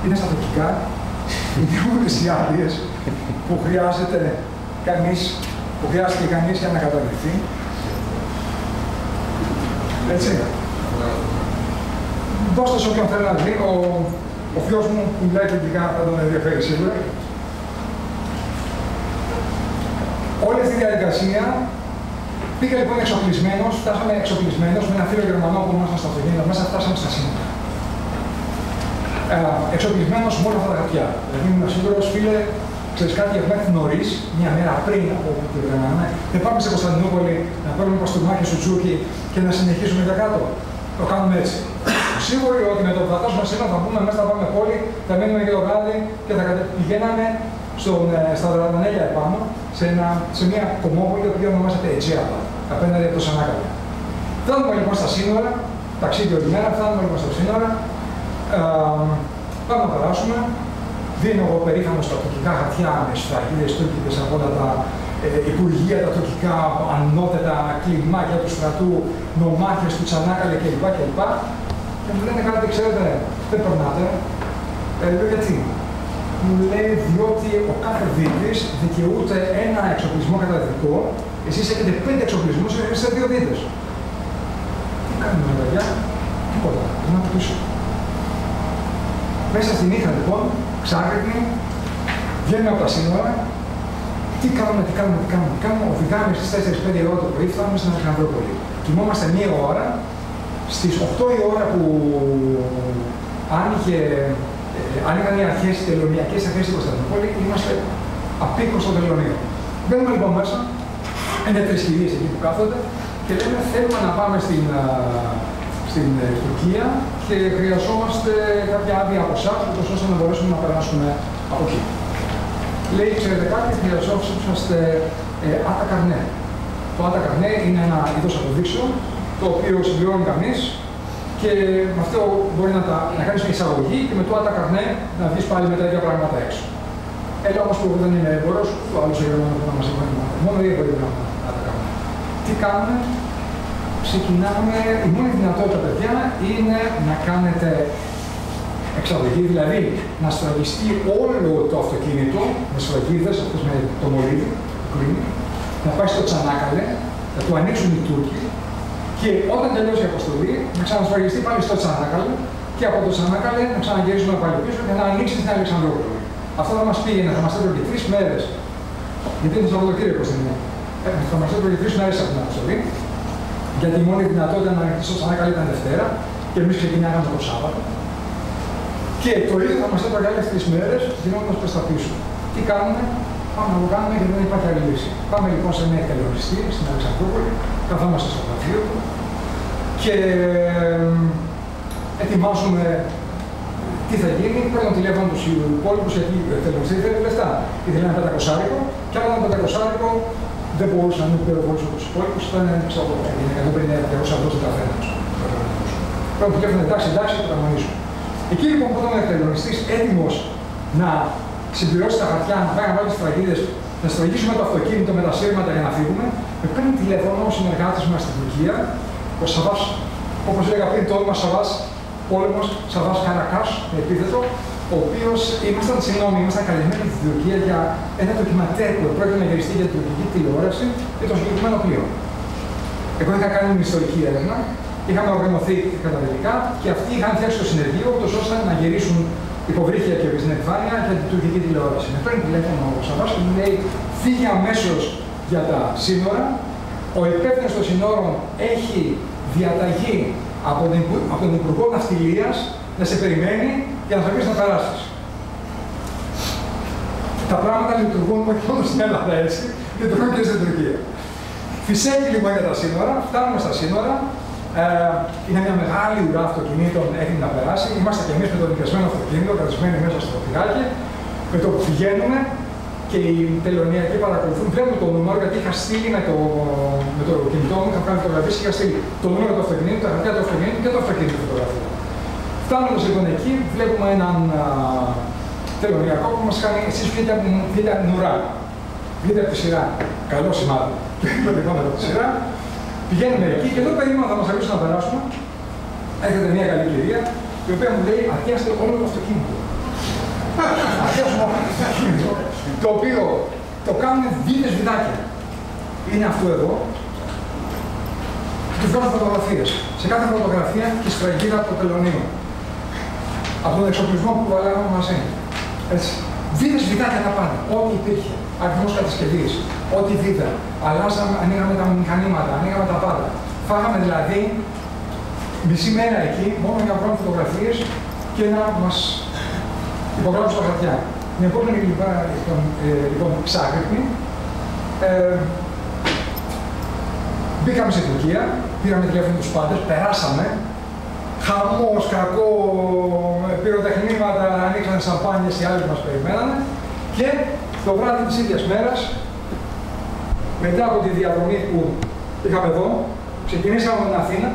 είναι στα τουρκικά, είναι όλες οι άδειες που χρειάζεται κανείς για να καταβληθεί. Έτσι. Δώστε σε όποιον θέλει να δει. Ο φίλος μου που μιλάει τουρκικά θα τον ενδιαφέρει σίγουρα. Όλη αυτή η διαδικασία πήγα λοιπόν εξοπλισμένος, φτάσαμε εξοπλισμένος με ένα φίλο Γερμανό που ήμασταν στο αυτοκίνητο μέσα, φτάσαμε στα σύνορα. Εξοπλισμένος με όλα αυτά τα χαρτιά. Δηλαδή ήμουν σίγουρος, φίλε, ξέρεις κάτι, έχουμε έρθει νωρίς, μια μέρα πριν από ό,τι οργανάμε. Δεν πάμε σε Κωνσταντινούπολη να παίρνουμε παστούρμάκι στο Τσούκι και να συνεχίσουμε για κάτω. Το κάνουμε έτσι. Σίγουροι ότι με το που θα φτάσουμε σήμερα θα μπούμε μέσα, θα πάμε πόλη, θα μείνουμε και το βράδυ και θα πηγαίναμε στα Δρανέλια επάνω, σε μια κομμόπολη που ονομάζεται Αιτζέαπα, απέναντι από το Σανάκαλα. Φτάνουμε λοιπόν στα σύνορα, ταξίδι όλη μέρα, φτάνουμε λοιπόν στα σύνορα, πάμε να περάσουμε. Δίνω εγώ περήφανο στα τουρκικά χαρτιά με σφραγίδες τουρκικές από όλα τα υπουργεία, τα τουρκικά ανώτερα κλιμάκια του στρατού, νομάχες του Τσανάκαλε κλπ. Και μου λένε κάτι, ξέρετε, δεν περνάτε. Λέω γιατί. Μου λέει διότι ο κάθε δίτης δικαιούται ένα εξοπλισμό καταδυτικό, εσείς έχετε 5 εξοπλισμούς και έχετε 2 δίτες. Τι κάνουμε, παιδιά, τίποτα, δεν από πίσω. Μέσα στην νύχτα λοιπόν, ξάγρυπνοι, βγαίνουμε από τα σύνορα, τι κάνουμε, οδηγάμε στις 4-5 ώρα το πρωί, φτάνουμε στην Αλεξανδρούπολη. Κοιμόμαστε μία ώρα, στις 8 η ώρα που άνοιγαν οι αρχές, οι τελωνιακές αρχές στην Κωνσταντινούπολη, είμαστε απίκος στο τελωνίο. Μπαίνουμε λοιπόν μέσα, είναι 3 κυρίες εκεί που κάθονται και λέμε θέλουμε να πάμε στην Τουρκία και χρειαζόμαστε κάποια άδεια από εσάς, ώστε να μπορέσουμε να περάσουμε από εκεί. Λέει, ξέρετε κάτι, χρειαζόμαστε άτα καρνέ. Το άτα καρνέ είναι ένα είδος αποδείξεων, το οποίο συμπληρώνει κανείς και με αυτό μπορεί να κάνεις μια εισαγωγή και με το άτα καρνέ να βγεις πάλι με τα ίδια πράγματα έξω. Έλα όμως που δεν είναι έμπορος, ο άλλος ο Γερμανός που να μας εμφανίζεται. Μόνο δύο μπορεί να κάνουμε άτα καρνέ. Τι κάνουμε, ξεκινάμε, η μόνη δυνατότητα, παιδιά, είναι να κάνετε εξαγωγή, δηλαδή να σφραγιστεί όλο το αυτοκίνητο με σφραγίδες, όπως με το μολύβι, να πάει στο τσανάκαλε, να του ανοίξουν οι Τούρκοι και όταν τελειώσει η αποστολή να ξανασφραγιστεί πάλι στο τσανάκαλε και από το τσανάκαλε να ξαναγυρίσουμε πάλι πίσω και να ανοίξει στην Αλεξανδρούπολη. Αυτό θα μας πήγαινε, θα μας έτρωγε και 3 μέρες. Γιατί είναι το Σαββατοκύριακο στην Ελλάδα. Θα μας έτρωγε 3 μέρες από την αποστολή. Γιατί η μόνη δυνατότητα να ανοιχτεί στο τσανάκαλε ήταν Δευτέρα και εμείς ξεκινάγαμε το Σάββατο. Και το ίδιο θα μας έτρωγε άλλες 3 μέρες, γινόταν προς τα πίσω. Τι κάνουμε? Πάμε να το κάνουμε γιατί δεν υπάρχει άλλη λύση. Πάμε λοιπόν σε μια καλοριστή στην Αλεξανδρούπολη, καθόμαστε στο γραφείο του και ετοιμάζουμε τι θα γίνει. Παίρνω τηλέφωνο τους υπόλοιπους γιατί ο τελωνιστής θέλει λεφτά. Ήθελε ένα 500άρικο και άλλο ένα 500άρικο δεν μπορούσε να μην πυροβολούσε τους υπόλοιπους. Ήταν €150 το καθένα. Παίρνω τηλέφωνο, εντάξει, το κανονίζουμε. Εκεί λοιπόν που ήταν ο τελωνιστής έτοιμος να συμπληρώσει τα χαρτιά, να πάει να βάλει τις σφραγίδες, να σφραγίσουμε το αυτοκίνητο με τα σύρματα για να φύγουμε, με παίρνει τηλέφωνο ο συνεργάτης μας στην Τουρκία, ο Σαββάς, όπως έλεγα πριν, το όνομα Σαββάς Πόλεμος, Σαββάς Καρακάς, επίθετο, ο οποίος ήμασταν καλεσμένοι στην Τουρκία για ένα ντοκιμαντέρ που πρόκειται να γυριστεί για την τουρκική τηλεόραση και το συγκεκριμένο πλοίο. Εγώ είχα κάνει μια ιστορική έρευνα, είχαμε οργανωθεί καταλητικά και αυτοί είχαν φτιάξει το συνεργείο ώστε να γυρίσουν υποβρύχια και στην επιφάνεια για την τουρκική τηλεόραση. Με παίρνει τηλέφωνο ο Σαββάς και μου λέει: φύγε αμέσως για τα σύνορα. Ο υπεύθυνος των σύνορων έχει διαταγή από τον Υπουργό Ναυτιλίας να σε περιμένει για να σου αφήσει να περάσει. Τα πράγματα λειτουργούν όχι μόνο στην Ελλάδα έτσι, λειτουργούν και στην Τουρκία. Φυσέγγι λοιπόν για τα σύνορα, φτάνουμε στα σύνορα. Είναι μια μεγάλη ουρά αυτοκινήτων έτοιμη να περάσει. Είμαστε κι εμείς με το νοικιασμένο αυτοκίνητο, καθισμένοι μέσα στο φυγάκι. Με το που πηγαίνουμε και οι τελωνιακοί παρακολουθούν, βλέπουν το νούμερο, γιατί είχα στείλει με το κινητό μου, είχα κάνει φωτογραφίες και είχα στείλει το νούμερο του αυτοκινήτου, τα χαρτιά του αυτοκινήτου και το αυτοκίνητο φωτογραφία. Φτάνοντας λοιπόν εκεί, βλέπουμε έναν τελωνιακό που μας κάνει: εσείς βγείτε από την ουρά, βγείτε από τη σειρά. Καλό σημάδι. Πηγαίνουμε εκεί και εδώ περίμενα θα μας αφήσουν να περάσουμε. Έρχεται μια καλή κυρία, η οποία μου λέει: αδειάστε όλο το αυτοκίνητο. Αδειάσουμε όλο το αυτοκίνητο. Το οποίο το κάνουν 2 σβητάκια. Είναι αυτό εδώ. Του βγάζουν φωτογραφίες. Σε κάθε φωτογραφία και σφραγίδα από το τελωνίο. Από τον εξοπλισμό που βαλάγαμε μαζί. Έτσι. 2 σβητάκια να πάνε. Ό,τι υπήρχε. Αριθμός κατασκευής. Ό,τι βίδα. Αλλάσαμε, ανοίγαμε τα μηχανήματα, ανοίγαμε τα πάντα. Φάγαμε δηλαδή μισή μέρα εκεί, μόνο για να βγάλουμε φωτογραφίες και να μας υπογράψουν στα χαρτιά. Την επόμενη λοιπόν ξάκρυπνη, μπήκαμε στην Τουρκία, πήραμε τηλέφωνο τους πάντες, περάσαμε. Χαμός, κακό, πυροτεχνήματα, ανοίξαν σαμπάνιες, οι άλλοι μας περιμένανε. Και το βράδυ της ίδιας μέρας, μετά από τη διαδρομή που είχαμε εδώ, ξεκινήσαμε από την Αθήνα,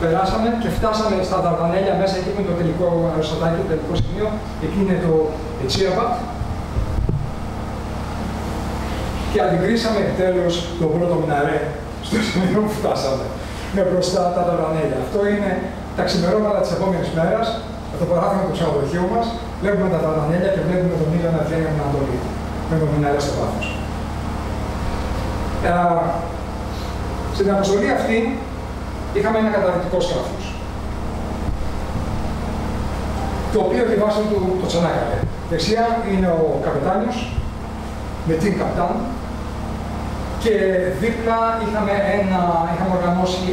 περάσαμε και φτάσαμε στα Δαρδανέλια μέσα εκεί με το τελικό αεροσατάκι, το τελικό σημείο. Εκεί είναι το Ετσίαμπατ. Και αντικρίσαμε τέλος τον πρώτο μιναρέ στο σημείο που φτάσαμε. Με μπροστά τα Δαρδανέλια. Αυτό είναι τα ξημερώματα της επόμενης μέρας, το παράθυρο του ξενοδοχείου μας. Βλέπουμε τα Δαρδανέλια και βλέπουμε τον ήλιο να βγαίνει από την Ανατολή. Με τον μιναρέ στο βάθος. Στην αποστολή αυτή είχαμε ένα καταρρυκτικό σκάφος, το οποίο έχει βάση του το Τσανάκαλε. Δεξιά είναι ο καπετάνιος, με την καπτάν, και δίπλα είχαμε οργανώσει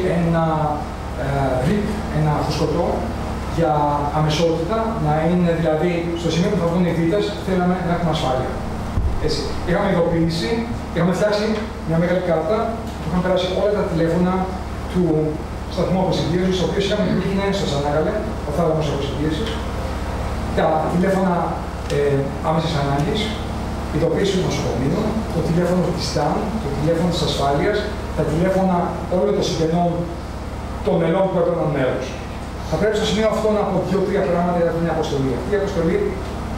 ένα φουσκωτό για αμεσότητα, να είναι δηλαδή στο σημείο που θα βγουν οι βίτες, θέλαμε να έχουμε ασφάλεια. Έτσι. Είχαμε ειδοποίηση, είχαμε φτιάξει μια μεγάλη κάρτα που είχαν περάσει όλα τα τηλέφωνα του σταθμού αποσυντήρησης, ο οποίος είχαμε γίνει στο Τσανάκαλε, ο θάλαμος αποσυντήρησης, τα τηλέφωνα άμεσης ανάγκης, ειδοποίηση του νοσοκομείου, το τηλέφωνο της ΤΑΝ, το τηλέφωνο της ασφάλειας, τα τηλέφωνα όλων των συγγενών των μελών που έπαιρναν μέρος. Θα πρέπει στο σημείο αυτό να πω 2-3 πράγματα για την αποστολή. Αυτή η αποστολή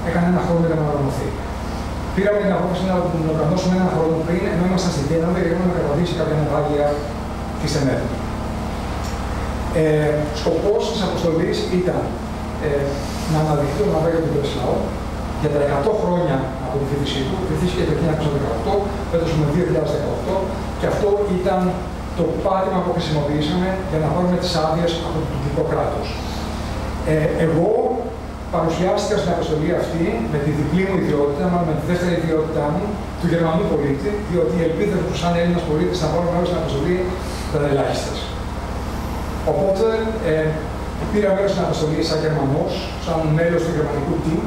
έκανε 1 χρόνο για να οργανωθεί. Πήραμε την απόφαση να οργανώσουμε 1 χρόνο πριν, ενώ ήμασταν στην Τέναβη, για να καταδείξει κάποια ναυάγια της ΕΝΕΔ. Σκοπός της αποστολής ήταν να αναδειχθεί ο Ναβέγιος Τουρκέζος λαό για τα 100 χρόνια από τη φοιτησή του. Φοιτήθηκε το 1918, πέτωσε με 2018 και αυτό ήταν το πάτημα που χρησιμοποιήσαμε για να πάρουμε τις άδειες από το τουρκικό κράτος. Εγώ παρουσιάστηκα στην αποστολή αυτή με τη διπλή μου ιδιότητα, μάλλον με τη δεύτερη ιδιότητά μου, του Γερμανού πολίτη, διότι οι ελπίδες μου σαν Έλληνας πολίτης να πάρουν μέρος στην αποστολή ήταν ελάχιστες. Οπότε πήρα μέρος στην αποστολή σαν Γερμανός, σαν μέλος του γερμανικού team,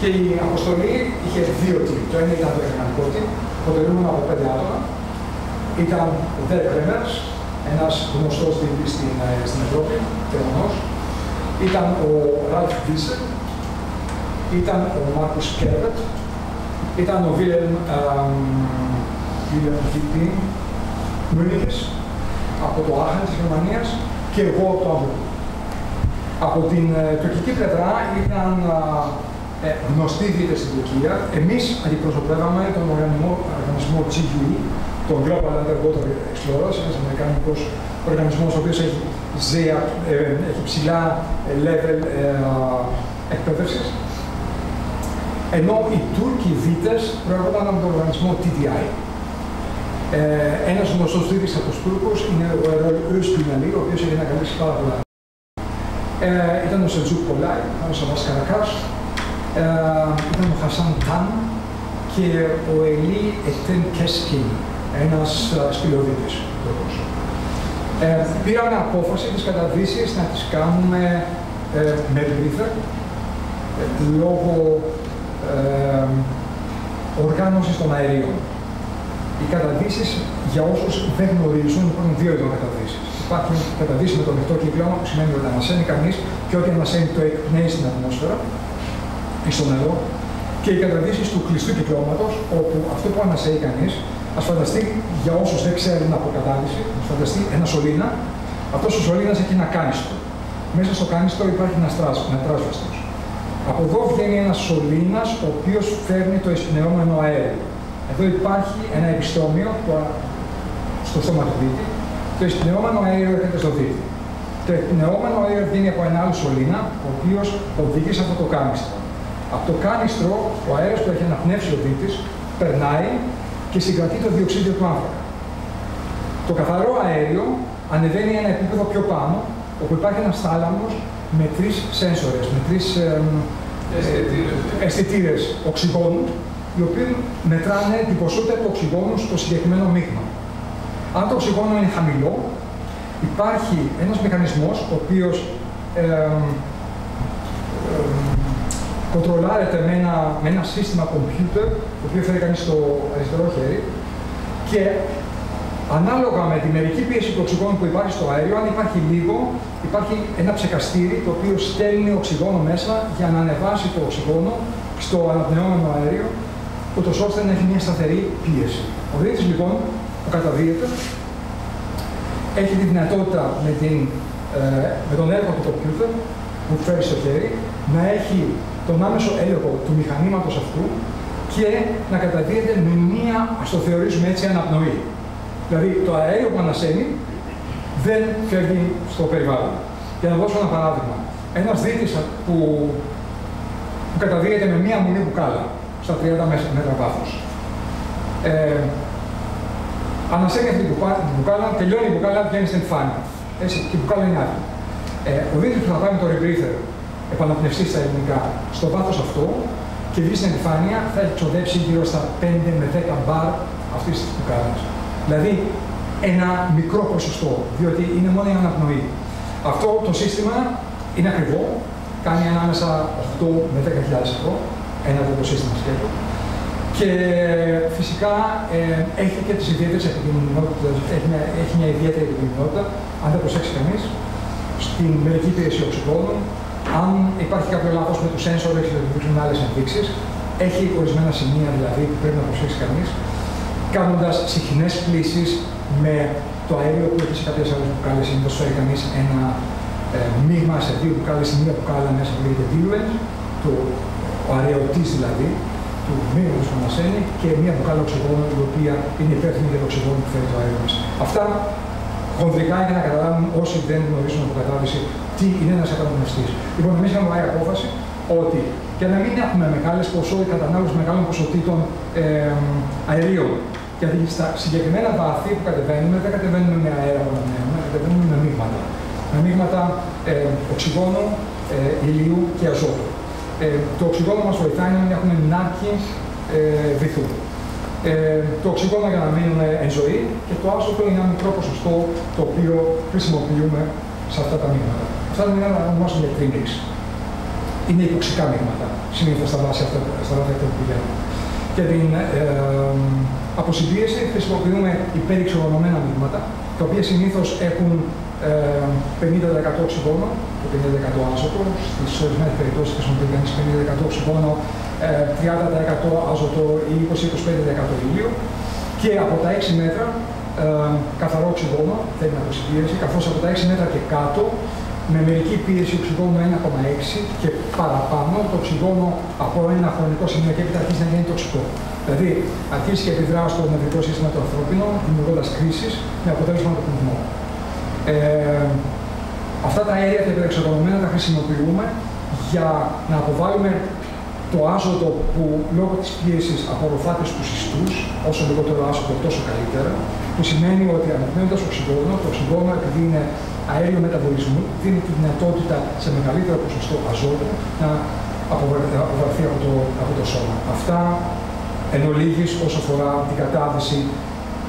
και η αποστολή είχε δύο team. Το ένα ήταν το γερμανικό team, αποτελούμενο από 5 άτομα. Ήταν ο Δε Κρέμερς, ένας γνωστός διοικητής στην Ευρώπη, Γερμανός. Ήταν ο Ραλφ Βίσελ, ήταν ο Μάρκους Κέρβετ, ήταν ο Βίλεμ Βίλεμ Μούνιχες από το Άχεν της Γερμανίας και εγώ από το Αμβούργο. Από την τουρκική πλευρά ήταν γνωστοί διαιτητές στην Τουρκία. Εμείς αντιπροσωπεύαμε τον οργανισμό GUE, τον Global Underwater Explorers, ένας αμερικανικός οργανισμός ο οποίος έχει ψηλά level εκπαίδευσης. Ενώ οι Τούρκοι δίτες προέρχονταν από τον οργανισμό TDI. Ένας γνωστός δίτης από τους Τούρκους είναι ο Ερόλ Πιναλή, ο οποίος έχει ανακαλύψει πάρα πολλά. Ήταν ο Σελτζούκ Κολάι, ήταν ο Σαββάς Καρακάς, ήταν ο Χασάν Τάν και ο Ελί Ετέν Κέσκιν, ένας σπηλαιοδίτης Τούρκος. Πήραμε απόφαση της καταδύσεις να τις κάνουμε με Λίθερ, λόγω οργάνωσης των αερίων. Οι καταδύσεις, για όσους δεν γνωρίζουν, υπάρχουν δύο ειδών καταδύσεις. Υπάρχουν καταδύσεις με το μεικτό κυκλώμα, που σημαίνει ότι ανασένει κανείς και ό,τι ανασένει το εκπνέει στην ατμόσφαιρα ή στο νερό, και οι καταδύσεις του κλειστού κυκλώματος, όπου αυτό που ανασέει κανείς, ας φανταστεί, για όσους δεν ξέρουν από κατάδυση, ας φανταστεί ένα σωλήνα. Αυτός ο σωλήνας έχει ένα κάνιστρο. Μέσα στο κάνιστρο υπάρχει ένα τράσβεστος. Από εδώ βγαίνει ένας σωλήνας, ο οποίος φέρνει το εισπνεώμενο αέριο. Εδώ υπάρχει ένα επιστόμιο στο στόμα του δίτη. Το εισπνεώμενο αέριο έρχεται στο δίτη. Το εισπνεώμενο αέριο βγαίνει από ένα άλλο σωλήνα, ο οποίος οδηγεί σε αυτό το κάνιστρο. Από το κάνιστρο, ο αέρας που έχει αναπνεύσει ο δίτης περνάει και συγκρατεί το διοξείδιο του άνθρακα. Το καθαρό αέριο ανεβαίνει ένα επίπεδο πιο πάνω, όπου υπάρχει ένας θάλαμος με 3 σένσορες, με 3 αισθητήρες οξυγόνου, οι οποίοι μετράνε την ποσότητα του οξυγόνου στο συγκεκριμένο μείγμα. Αν το οξυγόνο είναι χαμηλό, υπάρχει ένας μηχανισμός, ο οποίος κοντρολάρεται με ένα σύστημα computer, το οποίο φέρει κανείς στο αριστερό χέρι, και ανάλογα με τη μερική πίεση του οξυγόνου που υπάρχει στο αέριο, αν υπάρχει λίγο, υπάρχει ένα ψεκαστήρι το οποίο στέλνει οξυγόνο μέσα για να ανεβάσει το οξυγόνο στο αναπνεώμενο αέριο, ούτως ώστε να έχει μια σταθερή πίεση. Ο δίτης λοιπόν που καταδύεται έχει τη δυνατότητα με τον έλεγχο του computer που φέρει στο χέρι να έχει τον άμεσο έλεγχο του μηχανήματος αυτού και να καταδύεται με μία, ας το θεωρήσουμε έτσι, αναπνοή. Δηλαδή το αέριο που ανασένει δεν φεύγει στο περιβάλλον. Για να δώσω ένα παράδειγμα. Ένας δίτης που καταδύεται με μία μουνή μπουκάλα στα 30 μέτρα βάθος. Ανασένει αυτή την μπουκάλα, τελειώνει η μπουκάλα, βγαίνει στην επιφάνεια. Έτσι, και η μπουκάλα είναι άδεια. Ο δίτης που θα πάει με το rebreather, επαναπνευστεί στα ελληνικά, στο βάθος αυτό και βγει στην επιφάνεια, θα έχει ξοδέψει γύρω στα 5 με 10 μπαρ αυτής της μπουκάλας. Δηλαδή ένα μικρό ποσοστό, διότι είναι μόνο η αναπνοή. Αυτό το σύστημα είναι ακριβό, κάνει ανάμεσα 8 με 10.000 ευρώ, ένα από το σύστημα σχέδιο. Και φυσικά έχει και τις ιδιαίτερες επικοινωνιότητες, έχει μια ιδιαίτερη επικοινωνιότητα, αν δεν προσέξει κανείς, στην μερική πίεση οξυγόνου. Αν υπάρχει κάποιο λάθος με τους sensors και δημιουργούν άλλες ενδείξεις, έχει ορισμένα σημεία δηλαδή που πρέπει να προσέξει κανείς, κάνοντας συχνές πλύσεις με το αέριο που έχει σε κάποιες άλλες μπουκάλες, συνήθως φέρει κανείς ένα μείγμα σε δύο μπουκάλες, μία μπουκάλα μέσα που λέγεται diluent, ο αραιωτής δηλαδή, του μείγματος που ανασένει, και μία μπουκάλα οξυγόνου, η οποία είναι υπεύθυνη για το οξυγόνο που φέρει το αέριο μας. Αυτά χοντρικά για να καταλάβουν όσοι δεν γνωρίζουν από κατάλαβηση τι είναι ένας καταναλωτής. Λοιπόν, εμείς είχαμε πάρει απόφαση ότι για να μην έχουμε μεγάλες ποσότητες κατανάλωση μεγάλων ποσοτήτων αερίων, γιατί στα συγκεκριμένα βάθη που κατεβαίνουμε, δεν κατεβαίνουμε με αέρα μόνο, κατεβαίνουμε με μείγματα. Με μείγματα οξυγόνου, ηλίου και αζότου. Το οξυγόνο μας βοηθάει να μην έχουμε νάρκη βυθού. Το οξυγόνο για να μείνουμε εν ζωή και το άζωτο είναι ένα μικρό ποσοστό το οποίο χρησιμοποιούμε σε αυτά τα μείγματα. Αυτά είναι ένα ονομάζουν electronics. Είναι υποξικά μείγματα, συνήθως στα βάθη αυτά που πηγαίνουν. Και την αποσυντήρηση χρησιμοποιούμε υπερυξογονωμένα μείγματα, τα οποία συνήθως έχουν 50% οξυγόνο και 50% άζωτο. Στις ορισμένες περιπτώσεις χρησιμοποιεί κανείς 50% οξυγόνο, 30% άζωτο ή 20-25% ήλιο. Και από τα 6 μέτρα καθαρό οξυγόνο, θέλει την αποσυντήρηση, καθώς από τα 6 μέτρα και κάτω, με μερική πίεση οξυγόνου 1,6 και παραπάνω, το οξυγόνο από ένα χρονικό σημείο και έπειτα αρχίζει να γίνει τοξικό. Δηλαδή, αρχίζει και επιδρά στο νευρικό σύστημα του ανθρώπινου, δημιουργώντας κρίσεις με αποτέλεσμα τον πνιγμό. Αυτά τα αέρια τα υπερεξοργανωμένα τα χρησιμοποιούμε για να αποβάλουμε το άζωτο που λόγω της πίεσης απορροφάται στους ιστούς, όσο λιγότερο άζωτο τόσο καλύτερα, που σημαίνει ότι αναπνέοντας οξυγόνο, το οξυγόνο επειδή είναι αέριο μεταβολισμού δίνει τη δυνατότητα σε μεγαλύτερο ποσοστό αζότου να αποβαρθεί από το σώμα. Αυτά εν ολίγης όσο αφορά την κατάδυση.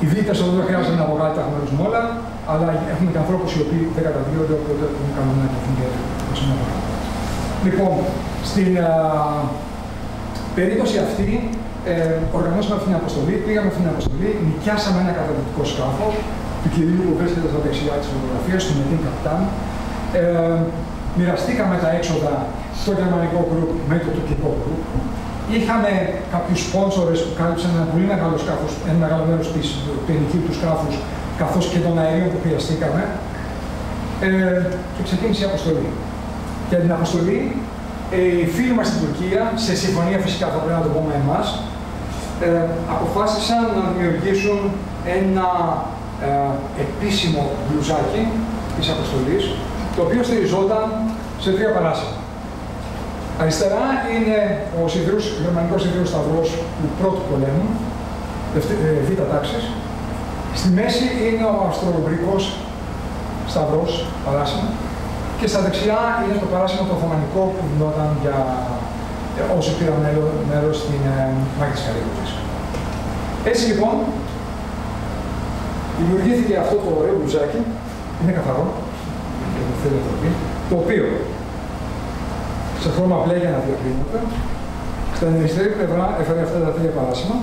Οι δίτες εδώ δεν χρειάζεται να βγάλει τα γνωρίζουν όλα, αλλά έχουμε και ανθρώπους οι οποίοι 12 οπότε έχουν κανόνα να έχουν και ασυνολόγια. Λοιπόν, στην περίπτωση αυτή οργανώσαμε αυτή την αποστολή, πήγαμε αυτή την αποστολή, νοικιάσαμε ένα καταδυτικό σκάφος, του κυρίου που βρίσκεται στα δεξιά της φωτογραφίας, του Μετίν Καπτάν. Μοιραστήκαμε τα έξοδα στο γερμανικό group με το τουρκικό group. Είχαμε κάποιους sponsors που κάλυψαν ένα πολύ μεγάλο σκάφος, ένα μεγάλο μέρος της ελληνικής του σκάφους, καθώς και των αερίων που χρειαστήκαμε. Και ξεκίνησε η αποστολή. Για την αποστολή, οι φίλοι μας στην Τουρκία, σε συμφωνία φυσικά θα πρέπει να το πούμε εμάς, αποφάσισαν να δημιουργήσουν ένα επίσημο μπλουζάκι της αποστολής, το οποίο στηριζόταν σε τρία παράσημα. Αριστερά είναι ο γερμανικός Σιδηρούς Σταυρός του πρώτου πολέμου, β' τάξης. Στη μέση είναι ο Αυστρο-Ουγγρικός Σταυρός, παράσημα. Και στα δεξιά είναι το παράσημα το Οθωμανικό που δινόταν για όσοι πήραν μέρος στην μάχη της Καρύδης. Έτσι λοιπόν, δημιουργήθηκε αυτό το ωραίο μπλουζάκι, είναι καθαρό, το οποίο σε χρώμα μπλε για να διακρίνεται, στην αριστερή πλευρά έφερε αυτά τα τρία παράσημα,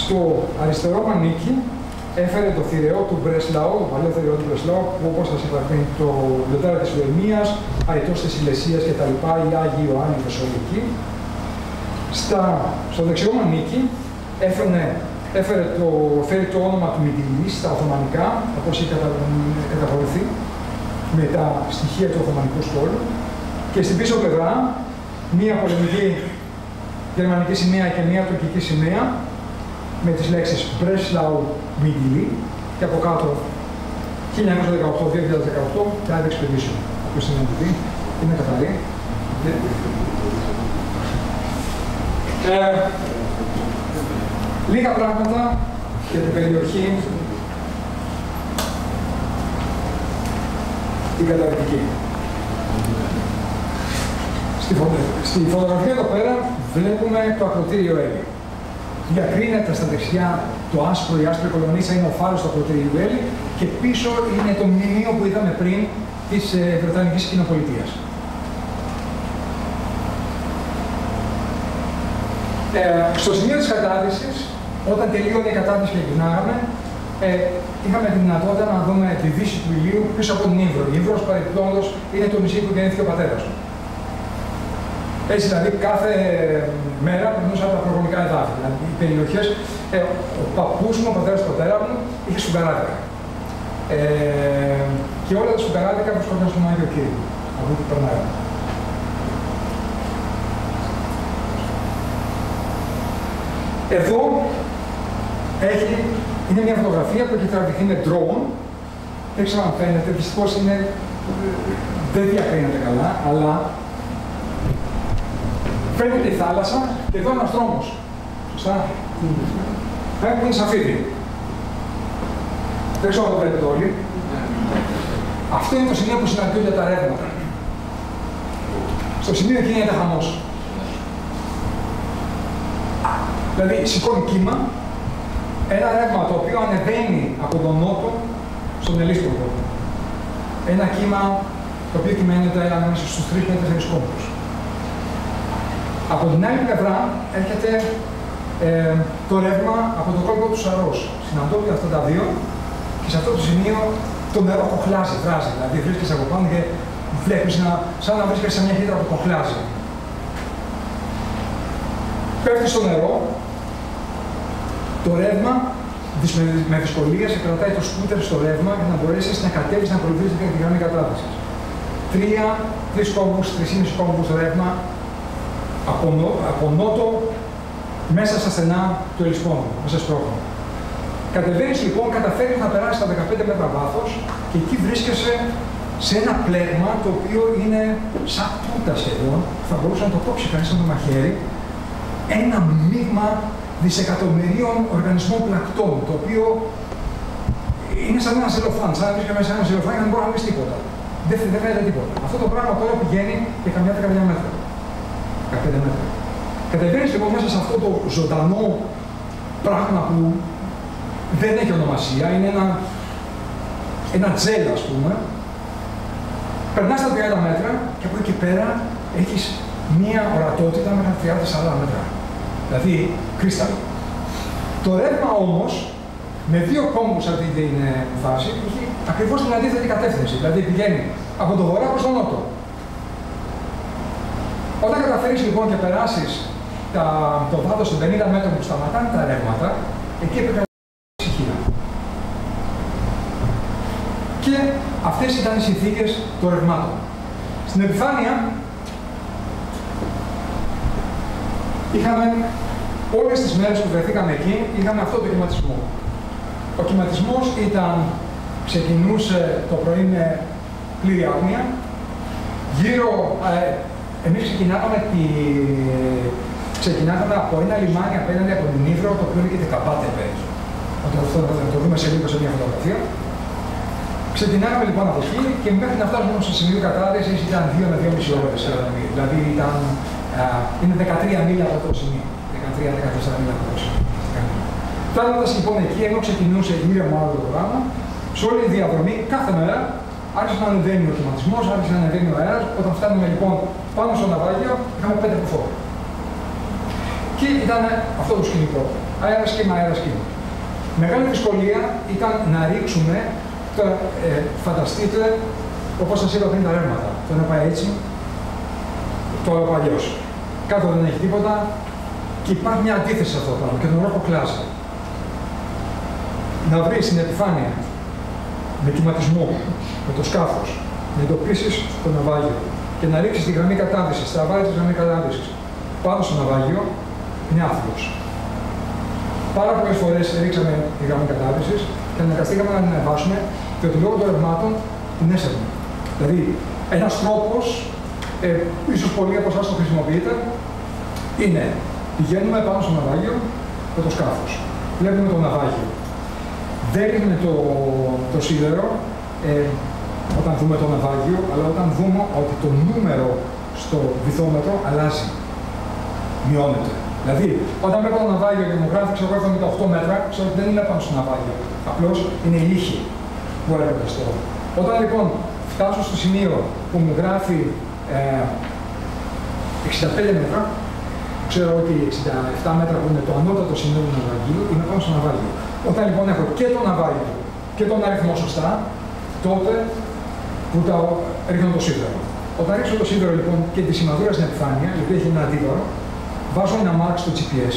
στο αριστερό μανίκι έφερε το θηρεό του Μπρεσλάου, το παλαιό θηρεό του Μπρεσλάου, που όπως σας είπα πριν το λιοντάρι της Βοημίας, αητός της Ηλεσίας κτλ. Η Άγιοι Ιωάννη Μεσολική. Στο δεξιό μανίκι φέρει το όνομα του Μιτιλής στα Οθωμανικά, όπως είχε καταπολωθεί με τα στοιχεία του Οθωμανικού στόλου. Και στην πίσω πλευρά, μία πολεμική γερμανική σημαία και μία τουρκική σημαία, με τις λέξεις Breslau Midili και από κάτω 1918-2018 Dive Expedition. Όπως είναι αυτή, είναι καθαρή. Λίγα πράγματα για την περιοχή, την καταρρυκτική. Στη φωτογραφία εδώ πέρα βλέπουμε το ακροτήριο Έλλη. Διακρίνεται στα δεξιά το άσπρο, η άσπρη κολονίτσα είναι ο φάρος του ακροτήριου Έλλη και πίσω είναι το μνημείο που είδαμε πριν της Βρετανικής Κοινοπολιτείας. Στο σημείο της κατάδυσης, όταν τελείωνε η κατάδυση και γυρνάγαμε, είχαμε τη δυνατότητα να δούμε τη δύση του ηλίου πίσω από τον Ήμβρο. Ο Ήμβρος, παρεπιπτόντως, είναι το νησί που γεννήθηκε ο πατέρας του. Έτσι, δηλαδή, κάθε μέρα περνούσα από τα προγονικά εδάφη. Δηλαδή, οι περιοχές, ο παππούς μου, ο πατέρας του πατέρα μου, είχε σφουγγαράδικα. Και όλα τα σφουγγαράδικα βρισκόταν στον Άγιο Κύριο, από όπου περνάγαμε. Εδώ έχει, Είναι μια φωτογραφία που έχει τραβηθεί με drone. Δεν ξέρω αν φαίνεται, δυστυχώς είναι... δεν διακρίνεται καλά, αλλά... φαίνεται η θάλασσα και εδώ ένας δρόμος. Σωστά. Κάτι που είναι σαφίδι. Δεν ξέρω αν το βλέπετε όλοι. Αυτό είναι το σημείο που συναντιούνται τα ρεύματα. Στο σημείο εκεί είναι χαμός. Δηλαδή σηκώνει κύμα, ένα ρεύμα το οποίο ανεβαίνει από τον νότο στον Ελίσποντο. Ένα κύμα το οποίο κυμαίνεται ανάμεσα στους 3-4 κόμπους. Από την άλλη πλευρά έρχεται το ρεύμα από το κόλπο του Σαρρός. Συναντώνται αυτά τα δύο και σε αυτό το σημείο το νερό κοχλάζει, βράζει. Δηλαδή βρίσκεσαι από πάνω και βλέπεις σαν να βρίσκεσαι σε μια χύτρα που κοχλάζει. Πέφτει στο νερό, το ρεύμα με δυσκολία σε κρατάει το σκούτερ στο ρεύμα για να μπορέσεις να κατέβεις να ακολουθήσεις την γραμμή κατάδυσης. 3,5 κόμβους ρεύμα από νότο μέσα στα στενά του Ελισπόντου, μέσα στο στρώμα. Κατεβαίνεις λοιπόν, καταφέρεις να περάσεις τα 15 μέτρα βάθος και εκεί βρίσκεσαι σε ένα πλέγμα το οποίο είναι σαν τούτα σχεδόν, θα μπορούσε να το κόψει κανείς με το μαχαίρι, ένα μείγμα δισεκατομμυρίων οργανισμών πλακτών, το οποίο είναι σαν ένα σελοφάν, σαν να βρίσκεται μέσα σε ένα σελοφάν και δεν μπορεί να βρεις τίποτα. Δεν φαίνεται τίποτα. Αυτό το πράγμα τώρα πηγαίνει για καμιά 15 μέτρα. Κατεβαίνεις λοιπόν μέσα σε αυτό το ζωντανό πράγμα που δεν έχει ονομασία, είναι ένα τζέλ, ας πούμε. Περνάς τα 30 μέτρα και από εκεί πέρα έχεις μία ορατότητα με τα 30-40 μέτρα. Δηλαδή, κρίσταλο. Το ρεύμα όμως, με δύο κόμβους αυτή την φάση, έχει ακριβώς την αντίθετη κατεύθυνση. Δηλαδή, πηγαίνει από τον βορρά προς τον νότο. Όταν καταφέρεις λοιπόν και περάσεις το βάθος των 50 μέτρων που σταματάνε τα ρεύματα, εκεί επικρατεί ησυχία. Και αυτές ήταν οι συνθήκες των ρευμάτων. Στην επιφάνεια είχαμε όλες τις μέρες που βρεθήκαμε εκεί, είχαμε αυτό το κυματισμό. Ο κυματισμός ξεκινούσε το πρωί με πλήρη άγνοια, εμείς ξεκινάγαμε από ένα λιμάνι απέναντι από την Ύβρο, το οποίο λέγεται Καμπάτεπε. Θα το δούμε σε λίγο σε μια φωτογραφία. Ξεκινάγαμε λοιπόν από εκεί και μέχρι να φτάσουμε στο σημείο κατάδυσης ήταν 2 με 2,5 ώρες. Δηλαδή είναι 13 μίλια από το σημείο. 13-14 μίλια από το σημείο. Φτάνοντας λοιπόν εκεί, ενώ ξεκινούσε γύρω από το πράγμα, σε όλη τη διαδρομή κάθε μέρα άρχισε να ανεβαίνει ο κυματισμός, άρχισε να ανεβαίνει ο αέρας. Όταν φτάνουμε λοιπόν πάνω στο ναυάγιο, είχαμε 5 κουφόρα. Και ήταν αυτό το σκηνικό. Αέρας κύμα, αέρας κύμα. Μεγάλη δυσκολία ήταν να ρίξουμε. Τώρα φανταστείτε, όπως σας είπα πριν, τα ρεύματα. Το ένα πάει έτσι, το άλλο πάει αλλιώς. Κάτω δεν έχει τίποτα και υπάρχει μια αντίθεση σε αυτό το πράγμα και το νερό κοχλάζει. Να βρεις την επιφάνεια με κυματισμό, με το σκάφος, να εντοπίσεις το ναυάγιο και να ρίξεις τη γραμμή κατάδυσης, τραβάρεις τη γραμμή κατάδυσης πάνω στο ναυάγιο, είναι άθλιος. Πάρα πολλές φορές ρίξαμε τη γραμμή κατάδυσης και αναγκαστήκαμε να την ανεβάσουμε, διότι λόγω των ρευμάτων την έσαιρνε. Δηλαδή, ένας τρόπος, ίσως πολλοί από εσάς το χρησιμοποιείτε, είναι πηγαίνουμε πάνω στο ναυάγιο με το σκάφος. Βλέπουμε το ναυάγιο. Δεν ρίχνουμε το σίδερο όταν δούμε το ναυάγιο, αλλά όταν δούμε ότι το νούμερο στο βυθόμετρο αλλάζει. Μειώνεται. Δηλαδή, όταν βλέπω το ναυάγιο και μου γράφει, ξέρω εγώ, 78 μέτρα, ξέρω ότι δεν είναι πάνω στο ναυάγιο. Απλώς είναι η λύχη που έρχεται στο. Όταν λοιπόν φτάσω στο σημείο που μου γράφει 65 μέτρα, ξέρω ότι 67 μέτρα που είναι το ανώτατο σημείο του ναυάγιου, είναι πάνω στο ναυάγιο. Όταν λοιπόν έχω και το ναυάγιο και τον αριθμό σωστά, τότε που ρίχνω το σίδερο. Όταν ρίξω το σίδερο λοιπόν και τη σημαδούρα στην επιφάνεια, γιατί έχει ένα αντίβαρο, βάζω ένα mark στο GPS.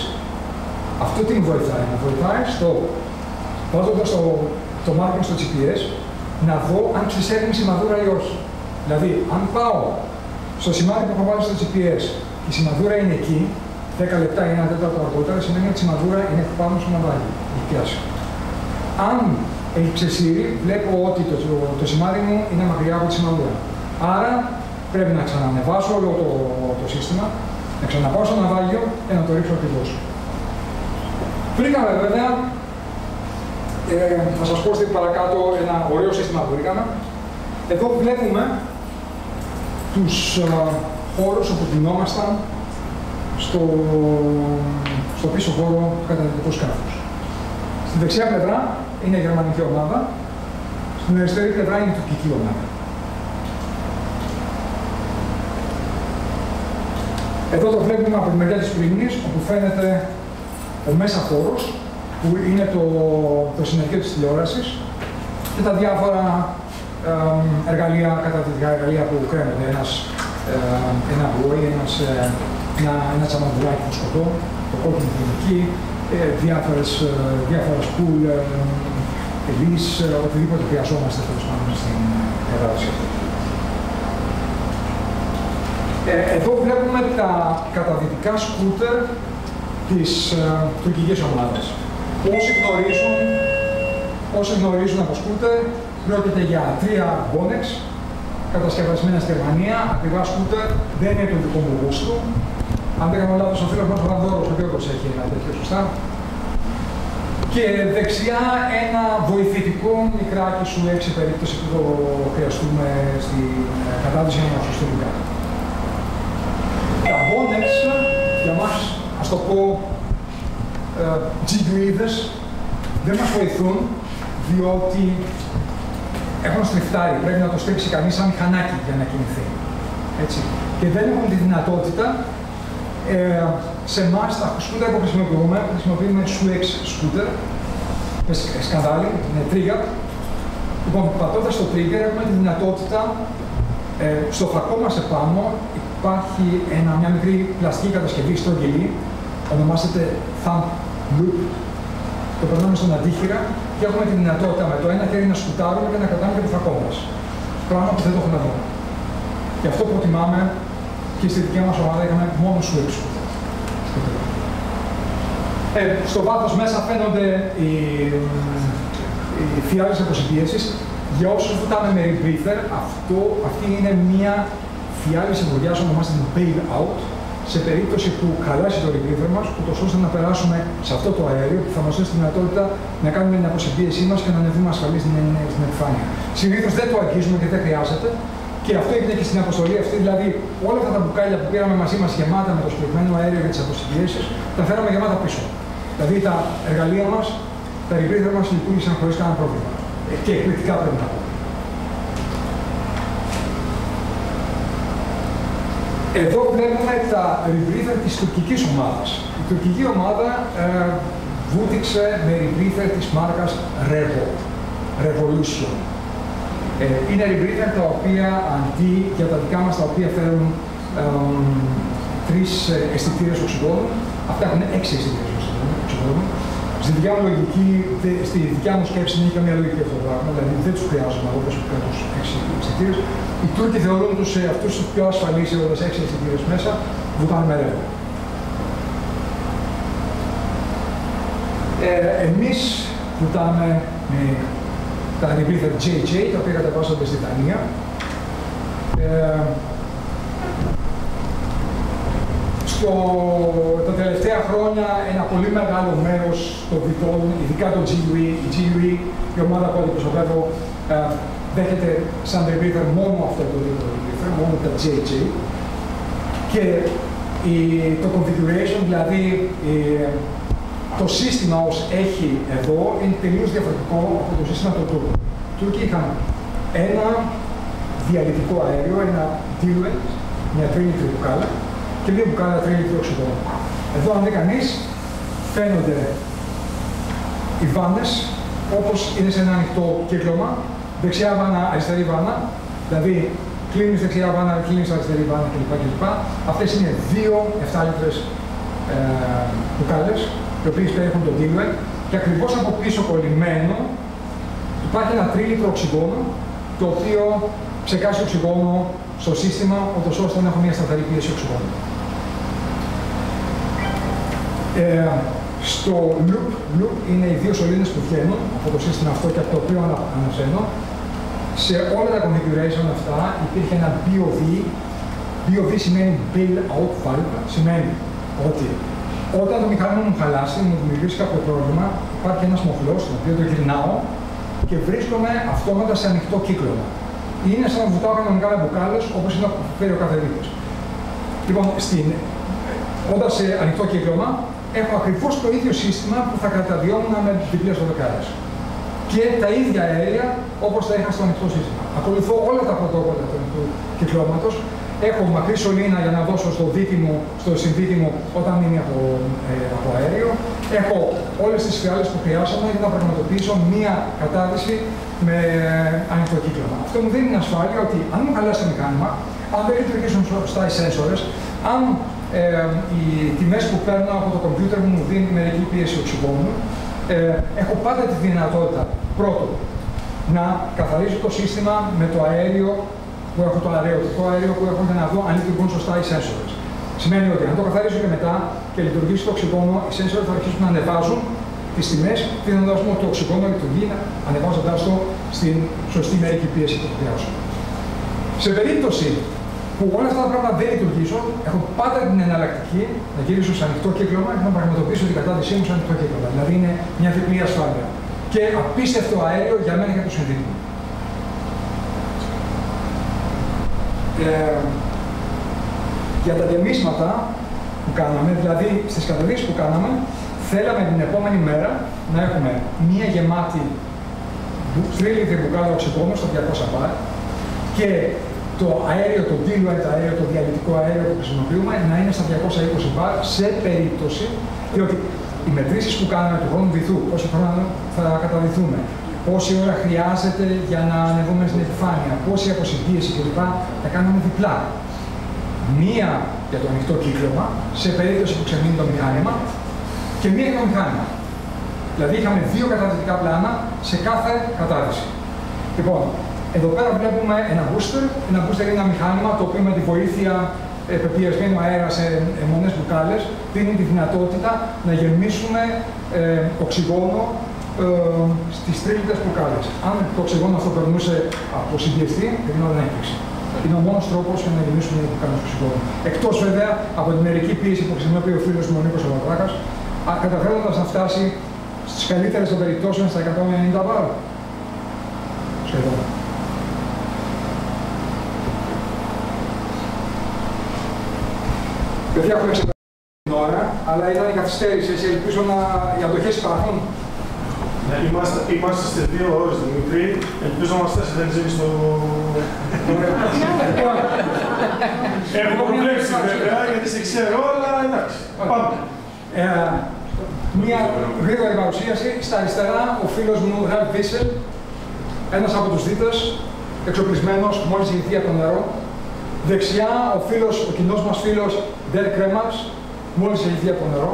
Αυτό τι μου βοηθάει, να βοηθάει βάζοντας το marking στο GPS, να δω αν ξεσέρνει η σημαδούρα ή όχι. Δηλαδή, αν πάω στο σημάδι που έχω βάλει στο GPS και η σημαδούρα είναι εκεί, 10 λεπτά ή 1 τέταρτο αργότερα, σημαίνει ότι η σημαδούρα είναι πάνω στο ναυάγιο. Αν έχει ξεσύρει, βλέπω ότι το σημάδι μου είναι μακριά από τη σημαδούρα. Άρα πρέπει να ξανανεβάσω όλο το σύστημα, να ξαναπάω στο ναυάγιο και να το ρίξω ακριβώς. Βρήκαμε βέβαια, θα σας πω στην παρακάτω ένα ωραίο σύστημα που βρήκαμε. Εδώ βλέπουμε τους χώρους όπου κινόμασταν στο πίσω χώρο κατά το σκάφος. Στην δεξιά πλευρά είναι η γερμανική ομάδα, στην αριστερή πλευρά είναι η τουρκική ομάδα. Εδώ το βλέπουμε από τη μεριά της πριμνής, όπου φαίνεται ο μέσα χώρος, που είναι το συνεργείο της τηλεόρασης και τα διάφορα εργαλεία, καταδυτικά εργαλεία που κρέμονται. Ένα βουόι, ένα τσαμαδουλάκι που σκοτώ, το κόκκινο κλινική, διάφορες πουλ, ελίς, οτιδήποτε χρειαζόμαστε στην κατάσταση αυτή. Εδώ βλέπουμε τα καταδυτικά σκούτερ της τουρκικής ομάδας. Όσοι γνωρίζουν από σκούτερ, πρόκειται για 3 Bonex, κατασκευασμένα στη Γερμανία, ακριβά σκούτερ, δεν είναι το δικό μου γούστο. Αν δεν κάνω λάθος, ο φίλος μας ο Ρανδόρος, ο οποίος έχει ένα τέτοιο σωστά. Και δεξιά ένα βοηθητικό μικράκι σου 6 περίπτωση που το χρειαστούμε στην κατάδυση ενός σωστολικά. Τα Bonex για μας, ας το πω, τζιγκουίδες, δεν μας βοηθούν, διότι έχουν στριφτάρει, πρέπει να το στρίψει κανείς σαν μηχανάκι για να κινηθεί. Έτσι. Και δεν έχουν τη δυνατότητα, σε εμάς τα σκούτερ που χρησιμοποιούμε SUX σκούτερ, με σκανδάλι, με trigger. Λοιπόν, πατώντας το trigger έχουμε τη δυνατότητα, στο φακό μας επάνω υπάρχει μια μικρή πλαστική κατασκευή στρογγυλή, ονομάζεται thumb loop. Το περνάμε στον αντίχειρα και έχουμε τη δυνατότητα με το ένα χέρι να σκουτάρουμε και να κρατάμε και το φακό μας. Πράγμα που δεν το έχουμε εδώ. Γι' αυτό προτιμάμε και στη δική μας ομάδα είχαμε μόνο σου έξω. Στο βάθος μέσα φαίνονται οι φιάλες αποσυμπίεσης. Για όσους βουτάμε με rebreather, αυτή είναι μια φιάλη συμβολιάς, ονομάζεται bail-out, σε περίπτωση που χαλάσει το rebreather μας, ούτως ώστε να περάσουμε σε αυτό το αέριο που θα μας δώσει τη δυνατότητα να κάνουμε την αποσυμπίεσή μας και να ανεβούμε ασφαλείς στην επιφάνεια. Συνήθως δεν το αγγίζουμε και δεν χρειάζεται. Και αυτό έγινε και στην αποστολή αυτή, δηλαδή όλα αυτά τα μπουκάλια που πήραμε μαζί μας γεμάτα με το συγκεκριμένο αέριο για τις αποσυμπιέσεις, τα φέραμε γεμάτα πίσω. Δηλαδή τα εργαλεία μας, τα rebreather μας λειτουργήσαν χωρίς κανένα πρόβλημα. Και εκπληκτικά πρέπει να πω. Εδώ βλέπουμε τα rebreather της τουρκικής ομάδας. Η τουρκική ομάδα βούτυξε με rebreather της μάρκας Revo, Revolution. Είναι rebreather τα οποία αντί για τα δικά μας τα οποία φέρουν 3 αισθητήρες οξυγόνου, αυτά έχουν 6 αισθητήρες οξυγόνου. Στη δικιά μου λογική, στη δικιά μου σκέψη δεν έχει καμία λογική αυτό το πράγμα, δηλαδή δεν τους χρειάζομαι εγώ προσωπικά τους 6 αισθητήρες. Οι Τούρκοι θεωρούν τους αυτούς τους πιο ασφαλείς έχοντας 6 αισθητήρες μέσα, βουτάνε με ρεύμα. Εμείς βουτάμε με τα rebreather JJ, τα οποία κατεβάσονται στη Δανία. Τα τελευταία χρόνια ένα πολύ μεγάλο μέρος των διτών, ειδικά το GUE, η ομάδα που αντιπροσωπεύω, δέχεται σαν rebreather μόνο αυτό το rebreather, μόνο τα JJ. Και το configuration, δηλαδή το σύστημα ως έχει εδώ είναι τελείως διαφορετικό από το σύστημα των Τούρκων. Οι Τούρκοι είχαν ένα διαλυτικό αέριο, ένα diluent, μια τρίλιτρη μπουκάλα και 2 μπουκάλα τρίλιτρου οξυγόνου. Εδώ, αν δει κανείς, φαίνονται οι βάνες όπως είναι σε ένα ανοιχτό κύκλωμα, δεξιά βάνα, αριστερή βάνα, δηλαδή κλείνεις δεξιά βάνα, κλείνεις αριστερή βάνα κλπ. Αυτές είναι 2 7 λίτρες μπουκάλες, οι οποίες περιέχουν το diluent, και ακριβώς από πίσω κολλημένο υπάρχει ένα τρίλιτρο οξυγόνο, το οποίο ψεκάζει οξυγόνο στο σύστημα, ώστε να έχουμε μια σταθερή πίεση οξυγόνου. Στο loop είναι οι δύο σωλήνες που βγαίνουν από το σύστημα αυτό και από το οποίο αναφέρω. Σε όλα τα configuration αυτά υπήρχε ένα BOV. BOV σημαίνει Bailout Valve, σημαίνει ότι όταν το μηχάνημα μου χαλάσει, μου δημιουργήσει κάποιο πρόβλημα, υπάρχει ένας μοχλός, τον οποίο το γυρνάω και βρίσκομαι αυτόματα σε ανοιχτό κύκλωμα. Είναι σαν να βουτάω κανονικά με μπουκάλες, όπως είναι που φέρει ο καθεδρίτης. Λοιπόν, όταν σε ανοιχτό κύκλωμα, έχω ακριβώς το ίδιο σύστημα που θα καταδιόμουν με διπλές δωδεκάδες. Και τα ίδια αέρια όπως τα είχα στο ανοιχτό σύστημα. Ακολουθώ όλα τα πρωτόκολλα του ανοιχτού κυκλώματος. Έχω μακρύ σωλήνα για να δώσω στο συνδίτη μου όταν μείνει από αέριο. Έχω όλες τις φιάλες που χρειάζομαι για να πραγματοποιήσω μία κατάδυση με ανοιχτό κύκλωμα. Αυτό μου δίνει ασφάλεια ότι αν μου χαλάσει το μηχάνημα, αν δεν λειτουργήσουν σωστά οι σένσορες, αν οι τιμές που παίρνω από το κομπιούτερ μου δίνει μερική πίεση οξυγόνου, έχω πάντα τη δυνατότητα, πρώτον, να καθαρίζω το σύστημα με το αέριο που έχω, το αερεωτικό αέριο που έχω, για να δω αν λειτουργούν σωστά οι sensors. Σημαίνει ότι αν το καθαρίζω και μετά και λειτουργήσει το οξυγόνο, οι sensors θα αρχίσουν να ανεβάζουν τις τιμές, δίνοντας μου ότι το οξυγόνο λειτουργεί, ανεβάζοντάς το στην σωστή μερική πίεση που χρειάζομαι. Σε περίπτωση που όλα αυτά τα πράγματα δεν λειτουργήσουν, έχω πάντα την εναλλακτική να γυρίσω σε ανοιχτό κύκλωμα και να πραγματοποιήσω την κατάδυσή μου σε ανοιχτό κύκλωμα. Δηλαδή είναι μια διπλή ασφάλεια. Και απίστευτο αέριο για μένα και το συνδύτη. Για τα γεμίσματα που κάναμε, δηλαδή στις καταδύσεις που κάναμε, θέλαμε την επόμενη μέρα να έχουμε μία γεμάτη τρίλιτρη μπουκάλα οξυγόνου στο 200 μπαρ και το αέριο, το diluent αέριο, το διαλυτικό αέριο που χρησιμοποιούμε να είναι στα 220 μπαρ σε περίπτωση, διότι οι μετρήσεις που κάναμε του χρόνου βυθού, πόσο χρόνο θα καταδυθούμε, πόση ώρα χρειάζεται για να ανεβούμε στην επιφάνεια, πόση αποσυντίεση κλπ. Τα κάνουμε διπλά. Μία για το ανοιχτό κύκλωμα, σε περίπτωση που ξεμείνει το μηχάνημα, και μία για το μηχάνημα. Δηλαδή είχαμε δύο καταδυτικά πλάνα σε κάθε κατάδυση. Λοιπόν, εδώ πέρα βλέπουμε ένα booster. Ένα booster είναι ένα μηχάνημα το οποίο με τη βοήθεια πεπιεσμένου αέρα σε μονές μπουκάλες δίνει τη δυνατότητα να γεμίσουμε οξυγόνο στις τρίλιτες μπουκάλες. Αν το οξυγόνο αυτό περνούσε από συντηρηστή, δεν γινόταν έκρηξη. Είναι ο μόνος τρόπος για να γεμίσουμε το μπουκάλες οξυγόνο. Εκτός βέβαια από την μερική πίεση που χρησιμοποιεί ο φίλος μου ο Νίκος Αλατράκας, καταφέροντας να φτάσει στις καλύτερες των περιπτώσεων στα 190 μπαρ. Σχεδόν. Παιδιά, έχουμε ξεπεράσει την ώρα, αλλά ήταν η καθυστέρηση. Ελπίζω να οι αντοχές υπάρχουν. Είμαστε στις 2 ώρες, Δημήτρη. Ελπίζω να μας θέσει, δεν ξέρεις το... Έχω προβλέψει βέβαια, γιατί σε ξέρω, αλλά εντάξει. Πάμε. Μια γρήγορη παρουσίαση. Στα αριστερά, ο φίλος μου, Ραλφ Βίσελ, ένας από τους δίτες, εξοπλισμένος, μόλις ηγηθεί από το νερό. Δεξιά, ο κοινός μας φίλος, Ντέρ Κρέμας, μόλις ηγηθεί από το νερό.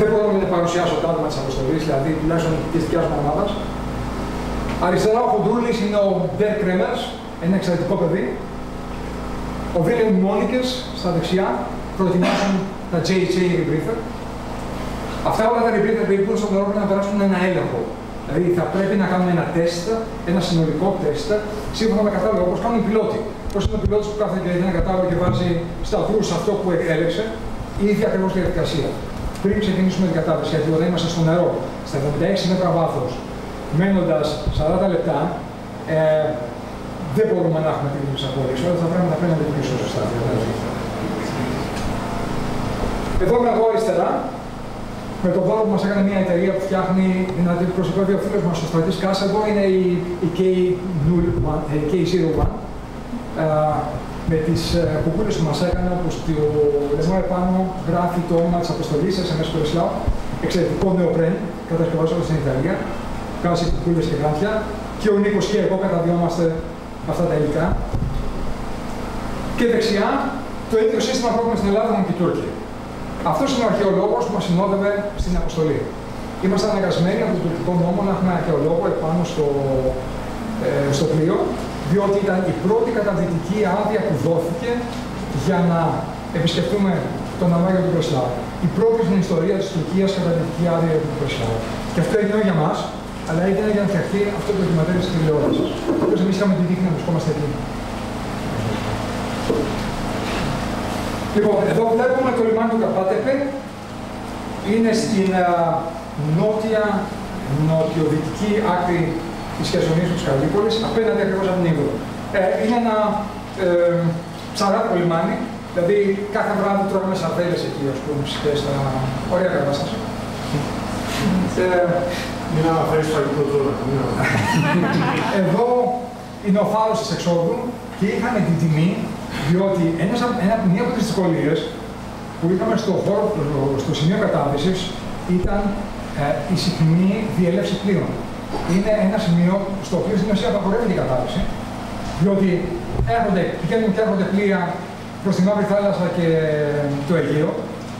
Δεν μπορούμε να παρουσιάσω τα άτομα της αποστολής, δηλαδή τουλάχιστον της δικιάς μου ομάδας. Αριστερά ο Χοντρούλης είναι ο Ντέρ Κρέμερς, ένα εξαιρετικό παιδί. Ο Βίλεμ Μόνικες στα δεξιά προετοιμάσουν τα JJ Rebriefer. Αυτά όλα τα Rebriefer περίπου στον νερό πρέπει να περάσουν ένα έλεγχο. Δηλαδή θα πρέπει να κάνουν ένα τεστ, ένα συνολικό τεστ, σύμφωνα με κατάλογο, όπως κάνουν οι πιλότοι. Όπως είναι ο πιλότης που κάθεται για ένα κατάλογο και βάζει σταυρούς σε αυτό που έλεξε, η ίδια ακριβώς διαδικασία. Πριν ξεκινήσουμε την κατάδυση, γιατί όταν είμαστε στο νερό, στα 76 μέτρα βάθος, μένοντας 40 λεπτά, δεν μπορούμε να έχουμε την ίδια απόλυξη. Όλα τα πράγματα πρέπει να λειτουργήσουν σωστά. Εδώ είμαι εγώ αριστερά, με τον δώρο που μας έκανε μια εταιρεία που φτιάχνει δυνατή προσωπική. Ο φίλος μας, ο Στρατής Κάσεβο, είναι η K01, με τις κουκούλες που μας έκανα, που στο λεσμό επάνω γράφει το όνομα της αποστολής, SMS Preslau, εξαιρετικό νέο πρέν, κατασκευάζοντας στην Ιταλία, κάζει κουκούλες και γάντια, και ο Νίκος και εγώ καταδιόμαστε αυτά τα υλικά. Και δεξιά, το ίδιο σύστημα που έχουμε στην Ελλάδα και οι Τούρκοι. Αυτός είναι ο αρχαιολόγος που μας συνόδευε στην αποστολή. Είμαστε αναγκασμένοι από τον τουρκικό νόμο να έχουμε αρχαιολόγο επάνω στο πλοίο, διότι ήταν η πρώτη καταδυτική άδεια που δόθηκε για να επισκεφτούμε τον ναυάγιο του Πρεσλάου. η πρώτη στην ιστορία της Τουρκίας καταδυτική άδεια του Πεσάου. Και αυτό έγινε για μας, αλλά έγινε για να φτιαχτεί αυτό το ντοκιμαντέρ της τηλεόρασης. Όπως εμείς είχαμε τη δείχνη να βρισκόμαστε εκεί. Λοιπόν, εδώ βλέπουμε το λιμάνι του Καπάτεπε. Είναι στην νότιο-δυτική άκρη της Χερσονήσου της Καλύπολης, απέναντι ακριβώς από την Ήβρο. Είναι ένα ψαράδικο λιμάνι, δηλαδή κάθε βράδυ τρώμε σαρδέλες εκεί, ας πούμε, ψητές, ωραία κατάσταση. Μην αναφέρεις φαγητό τώρα. Εδώ είναι ο φάρος της εξόδου και είχαμε την τιμή, διότι μία από τις δυσκολίες που είχαμε στο χώρο, στο σημείο κατάδυσης, ήταν η συχνή διέλευση πλοίων. Είναι ένα σημείο στο οποίο στην ουσία απαγορεύεται η κατάδυση, διότι πηγαίνουν και έρχονται πλοία προς τη Μαύρη Θάλασσα και το Αιγαίο,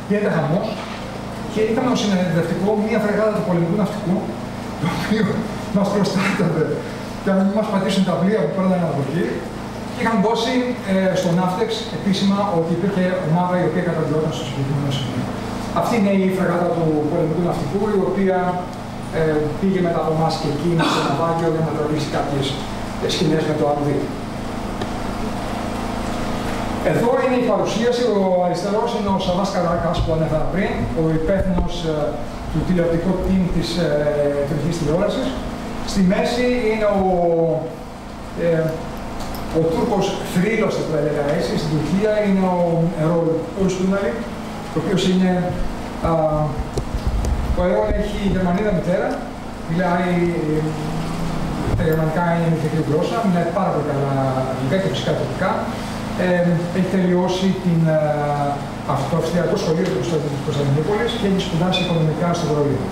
γίνεται χαμός, και ήταν ως συνεδευτικό μία φρεγάτα του πολεμικού ναυτικού, το οποίο μας προστάτευε για να μην μας πατήσουν τα πλοία που πέρνανε από εκεί. Και είχαν δώσει στον Ναύτεξ επίσημα ότι υπήρχε ομάδα η οποία καταγγελόταν στο συγκεκριμένο σημείο. Αυτή είναι η φρεγάτα του πολεμικού ναυτικού, η οποία πήγε μετά από εμάς και εκεί με το ναυάγιο για να τραβήξει κάποιες σκηνές με το Άδη. Εδώ είναι η παρουσίαση. Ο αριστερός είναι ο Σαββάς Καράκας που ανέφερα πριν, ο υπεύθυνος του τηλεοπτικού team της τουρκικής τηλεόρασης. Στη μέση είναι ο Τούρκος θρύλος, θα το έλεγα έτσι. Στην Τουρκία είναι ο Ερόλ Ουστουνάρη, ο οποίος είναι. Ο Ερόλ έχει γερμανίδα μητέρα, μιλάει τα γερμανικά, είναι μητρική γλώσσα, μιλάει πάρα πολύ καλά αγγλικά και φυσικά τουρκικά. Έχει τελειώσει το αυστριακό σχολείο της Κωνσταντινούπολης και έχει σπουδάσει οικονομικά στο Βερολίνο.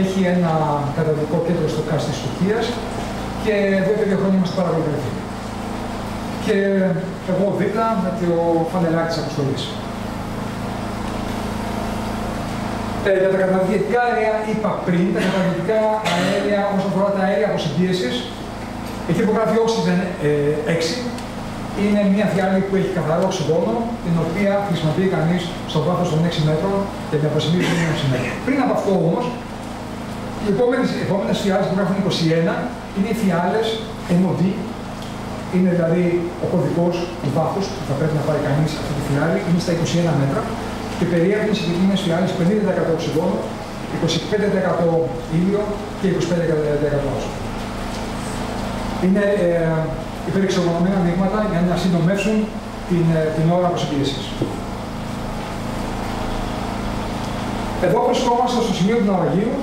Έχει ένα καταδυτικό κέντρο στο Κάσ της Τουρκίας και εδώ και 2 χρόνια είμαστε πάρα πολύ καλοί. Και εγώ δίπλα με το φανελάκι της αποστολής. Για τα καταδυτικά αέρια είπα πριν, τα καταδυτικά αέρια όσον αφορά τα αέρια αποσυμπίεσης, εκεί που γράφει Oxygen 6, είναι μια διάλυση που έχει καθαρό οξυγόνο, την οποία χρησιμοποιεί κανείς στο βάθος των 6 μέτρων για την αποσυμπίεση των 6 μέτρων. Πριν από αυτό όμως, οι επόμενες φιάλες που γράφουν 21 είναι οι φιάλες NOD, είναι δηλαδή ο κωδικός του βάθους που θα πρέπει να πάρει κανείς αυτή τη φιάλη, είναι στα 21 μέτρα και περιέχουν οι συγκεκριμένες φιάλες 50% οξυγόνο, 25% ήλιο και 25% όσο. Είναι υπερεξοργανωμένα μείγματα για να συντομεύσουν την ώρα αποσυμπίεσης. Εδώ βρισκόμαστε στο σημείο του ναυαγίου,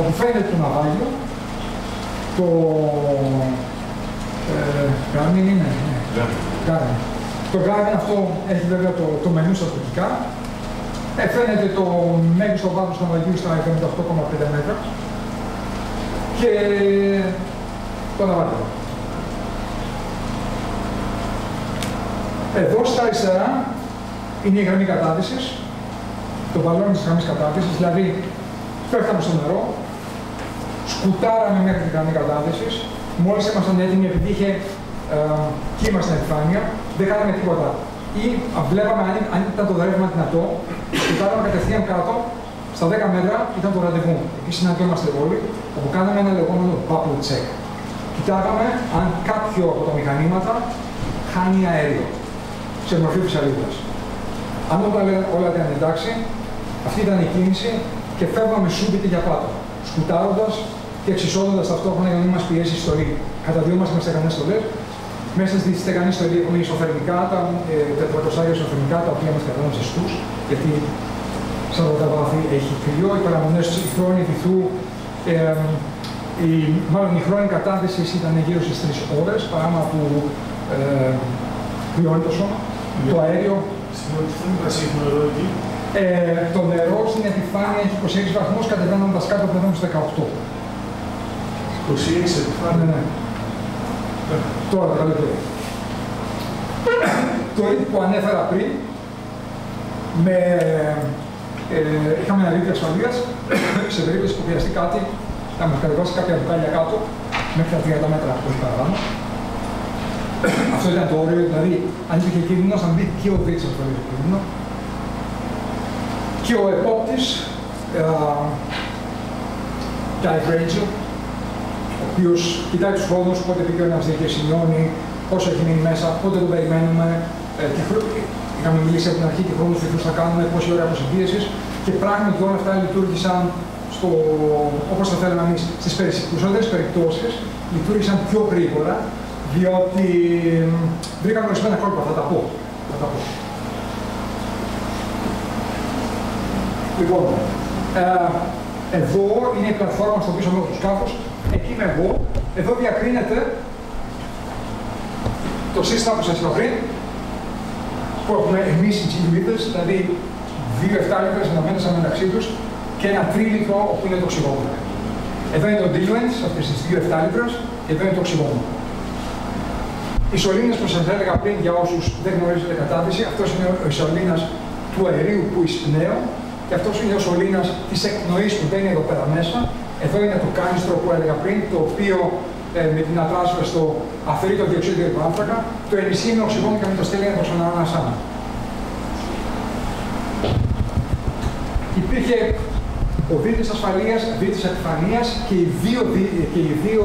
όπου φαίνεται το ναυάγιο. Το Garmin είναι, Garmin. Το Garmin αυτό έχει βέβαια το μενού στα τουρκικά. Φαίνεται το μέγιστο βάθος του ναυαγίου στα 78,5 μέτρα. Και το ναυάγιο. Εδώ στα αριστερά είναι η γραμμή κατάδυσης, το βαλόνι της γραμμής κατάδυσης, δηλαδή πέφταμε στο νερό, σκουτάραμε μέχρι τη γραμμή κατάδυσης, μόλις ήμασταν έτοιμοι επειδή είχε κύμα στην επιφάνεια, δεν κάναμε τίποτα. Ή βλέπαμε αν ήταν το ρεύμα δυνατό, σκουτάραμε κατευθείαν κάτω, στα 10 μέτρα ήταν το ραντεβού. Εκεί συναντιόμαστε όλοι, όπου κάναμε ένα λεγόμενο bubble check. Κοιτάγαμε αν κάποιο από τα μηχανήματα χάνει αέριο σε μορφή φυσαλίδας. Αν όλα ήταν εντάξει, αυτή ήταν η κίνηση και φεύγαμε σούμπιτι για κάτω, σκουτάροντας και εξισώντας ταυτόχρονα για να μην μας πιέσει η στολή. Καταδιόμαστε με στεγανές στολές. Μέσα στη στεγανή στολή έχουμε ισοφερμικά, τα τετρακοσάρια ισοφερμικά, τα οποία μας κρατάνε ζεστούς, γιατί σαν τα βάθη έχει κρυό, οι παραμονές του χρόνου βυθού, μάλλον η χρόνη κατάδυσης ήταν γύρω στις 3 ώρες, πράγμα που πληρώνει το σώμα, το αέριο. Το νερό στην επιφάνεια έχει 26 βαθμούς, κατεβαίνοντας κάτω από το 18. 26 επιφάνεια. Ναι. Τώρα το καλύτερο. Το ρίπ που ανέφερα πριν, είχαμε ένα ρίπ ασφαλείας, σε περίπτωση που χρειαστεί κάτι, να μας κατεβάσει κάποια μπουκάλια κάτω, μέχρι τα 30 μέτρα, όχι παραπάνω. Αυτό ήταν το όριο, δηλαδή αν υπήρχε κίνδυνο, αν μπει και ο Βίτσος το κίνδυνο. και ο επόπτης Ντάικ Ρέιτζελ, ο οποίος κοιτάει τους χρόνους, πότε πήγε ο ένας δίκαιος, σημειώνει πόσο έχει μείνει μέσα, πότε τον περιμένουμε, είχαμε μιλήσει από την αρχή και χρόνους τι θα κάνουμε, πόση ώρα αποσυμπίεσης, και πράγματι όλα αυτά λειτουργήσαν όπως θα θέλαμε εμείς. Στις περισσότερες περιπτώσεις λειτουργήσαν πιο γρήγορα, διότι βρήκαμε ορισμένα κόλπα, θα τα πω. Λοιπόν, εδώ είναι η πλατφόρμα στο πίσω μέρος του σκάφους, εκεί είμαι εγώ. Εδώ διακρίνεται το σύστημα που σας είπα πριν, που έχουμε εμείς οι τσιλιβίτες, δηλαδή δύο εφτάλιτρες ενωμένες μεταξύ τους και ένα τρίλιτρο όπου είναι το οξυγόνο. Εδώ είναι το diluent, αυτές τις δύο εφτάλιτρες, εδώ είναι το οξυγόνο. Οι σωλήνες που σας έλεγα πριν, για όσους δεν γνωρίζετε κατάδυση, αυτός είναι ο σωλήνας του αερίου που εισπνέω, και αυτός είναι ο σωλήνας της εκπνοής που μπαίνει εδώ πέρα μέσα. Εδώ είναι το κάνιστρο που έλεγα πριν, το οποίο με την ατράσφαση στο αφαιρεί το διοξείδιο του άνθρακα, το ενισχύει οξυγόνο και με το στέλνει να το ξαναανασάνει. Υπήρχε ο δίτης ασφαλείας, δίτης επιφανείας και οι δύο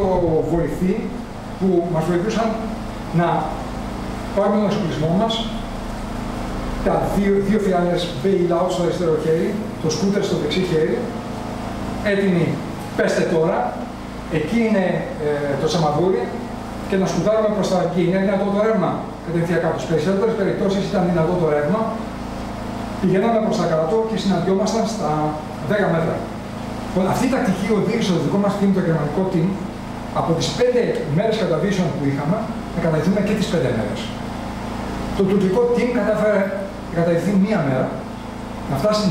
βοηθοί που μας βοηθούσαν να πάρουμε τον εξοπλισμό μας. Τα δύο φιάλες bailout στο αριστερό χέρι, το σκούτερ στο δεξί χέρι. Έτοιμοι, πέστε τώρα. Εκεί είναι το σαμαδούρι και να σκουτάρουμε προς τα εκεί. Είναι δυνατό το ρεύμα κατευθυντικά. Στις περισσότερες περιπτώσεις ήταν δυνατό το ρεύμα. Πηγαίναμε προς τα κρατώ και συναντιόμασταν στα 10 μέτρα. Λοιπόν, αυτή η τακτική οδήγησε το δικό μας team, το γερμανικό team, από τις 5 μέρες καταδύσεων που είχαμε, να καταδυθούμε και τις 5 μέρες. Το τουρκικό team κατάφερε να καταδυθεί μία μέρα,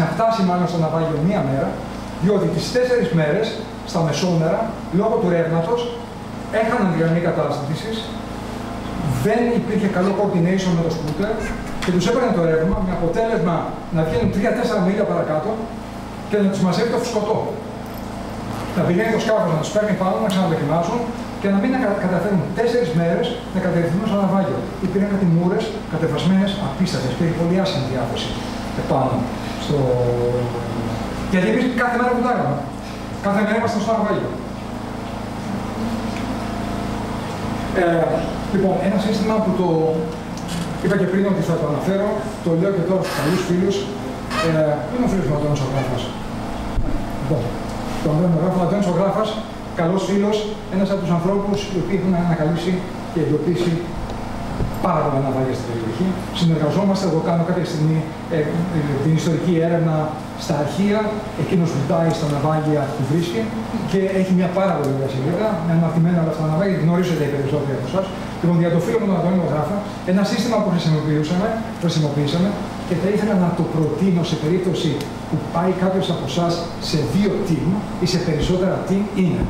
να φτάσει μάλλον στο ναυάγιο μία μέρα, διότι τις 4 μέρες, στα μεσόμερα, λόγω του ρεύματος, έχαναν διαρροή κατάστασης, δεν υπήρχε καλό coordination με το σκούτερ και τους έπαιρνε το ρεύμα, με αποτέλεσμα να βγαίνουν 3-4 μίλια παρακάτω και να τους μαζεύει το φουσκωτό. Να πηγαίνει το σκάφος, να τους παίρνει πάνω, να ξαναδοκιμάσουν και να μην καταφέρουν 4 μέρες να κατευθυνθούν στο ναυάγιο. Υπήρχαν κάτι μούρες κατεβασμένες απίστατες και πολύ άσχημη διάθεση επάνω. Γιατί εμείς κάθε μέρα κουτάγαμε. Κάθε μέρα ήμασταν στο ναυάγιο. Λοιπόν, ένα σύστημα που το είπα και πριν ότι θα το αναφέρω, το λέω και τώρα στους καλούς φίλους. Είναι ο φίλος μου ο Αντώνης ο Γράφας. Λοιπόν, το Αντώνης ο Γράφας, καλός φίλος, ένας από τους ανθρώπους οι οποίοι έχουν ανακαλύψει και εντοπίσει πάρα πολλά ναυάγια στην περιοχή. Συνεργαζόμαστε, εγώ κάνω κάποια στιγμή την ιστορική έρευνα στα αρχεία, εκείνος βουτάει στα ναυάγια που βρίσκει και έχει μια πάρα πολύ ωραία σελίδα, με αναρτημένα όλα αυτά τα ναυάγια, γνωρίζετε οι περισσότεροι από εσάς. Λοιπόν, για το φίλο μου τον Αντώνιο Γράφα, ένα σύστημα που χρησιμοποιήσαμε και θα ήθελα να το προτείνω σε περίπτωση που πάει κάποιος από εσάς σε 2 team ή σε περισσότερα team είναι.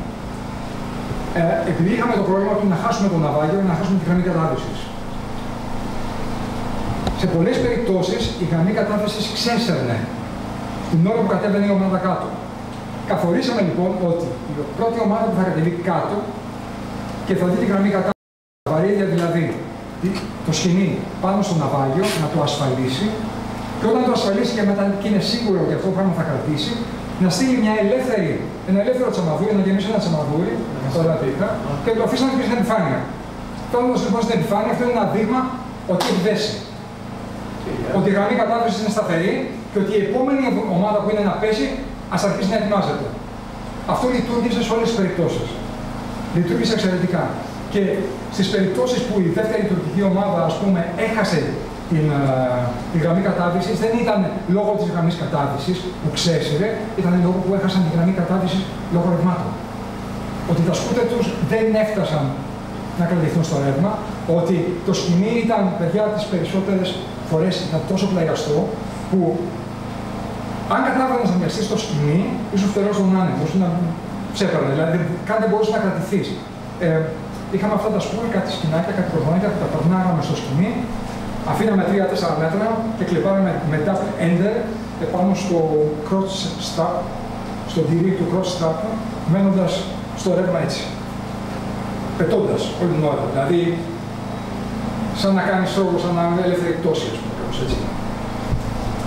Επειδή είχαμε το πρόβλημα του να χάσουμε το ναυάγιο ή να χάσουμε τη γραμμή κατάδυσης. Σε πολλές περιπτώσεις η γραμμή κατάδυσης ξέσερνε την ώρα που κατέβαινε η ομάδα κάτω. Καθορίσαμε λοιπόν ότι η πρώτη ομάδα που θα κατεβεί κάτω και θα δει τη γραμμή κατάδυσης, τα βαρύδια δηλαδή, το σκηνή πάνω στο ναυάγιο, να το ασφαλίσει και όταν το ασφαλίσει και μετά και είναι σίγουρο ότι αυτό το πράγμα θα κρατήσει, να στείλει ένα ελεύθερο τσαμαδούρι, να γεμίσει ένα τσαμαδούρι, τώρα πήγα, και το αφήσει να πει στην επιφάνεια. Φτάνοντας λοιπόν στην επιφάνεια, αυτό είναι ένα δείγμα ότι έχει πέσει. Ότι η γραμμή κατάδυσης είναι σταθερή και ότι η επόμενη ομάδα που είναι να πέσει, ας αρχίσει να ετοιμάζεται. Αυτό λειτουργήσε σε όλες τις περιπτώσεις. Λειτουργήσε εξαιρετικά. Και στις περιπτώσεις που η δεύτερη τουρκική ομάδα, ας πούμε, έχασε τη γραμμή κατάδυσης, δεν ήταν λόγω της γραμμής κατάδυσης που ξέσυρε, ήταν λόγω που έχασαν τη γραμμή κατάδυσης λόγω ρευμάτων. Ότι τα σκούτερ τους δεν έφτασαν να κρατηθούν στο ρεύμα, ότι το σκηνή ήταν, παιδιά, τις περισσότερες φορές ήταν τόσο πλαγιαστό που αν κατάφερες να μοιαστείς στο σκηνή, ίσως φτερός τον άνεμο, να ξέπαιρνε, δηλαδή καν δεν μπορούσε να κρατηθείς. Είχαμε αυτά τα σκούρια, κάτι σκηνάκια, κάτι προβάνια που τα περνάγαμε στο σκηνή, αφήναμε 3-4 μέτρα και κλειπάραμε με double ender επάνω στο crotch strap, στο τυρί του crotch strap, μένοντας στο ρεύμα έτσι. Πετώντας όλη την ώρα. Δηλαδή, σαν να κάνεις όγκο, σαν να είναι ελεύθερη πτώση, α πούμε, κάπως έτσι.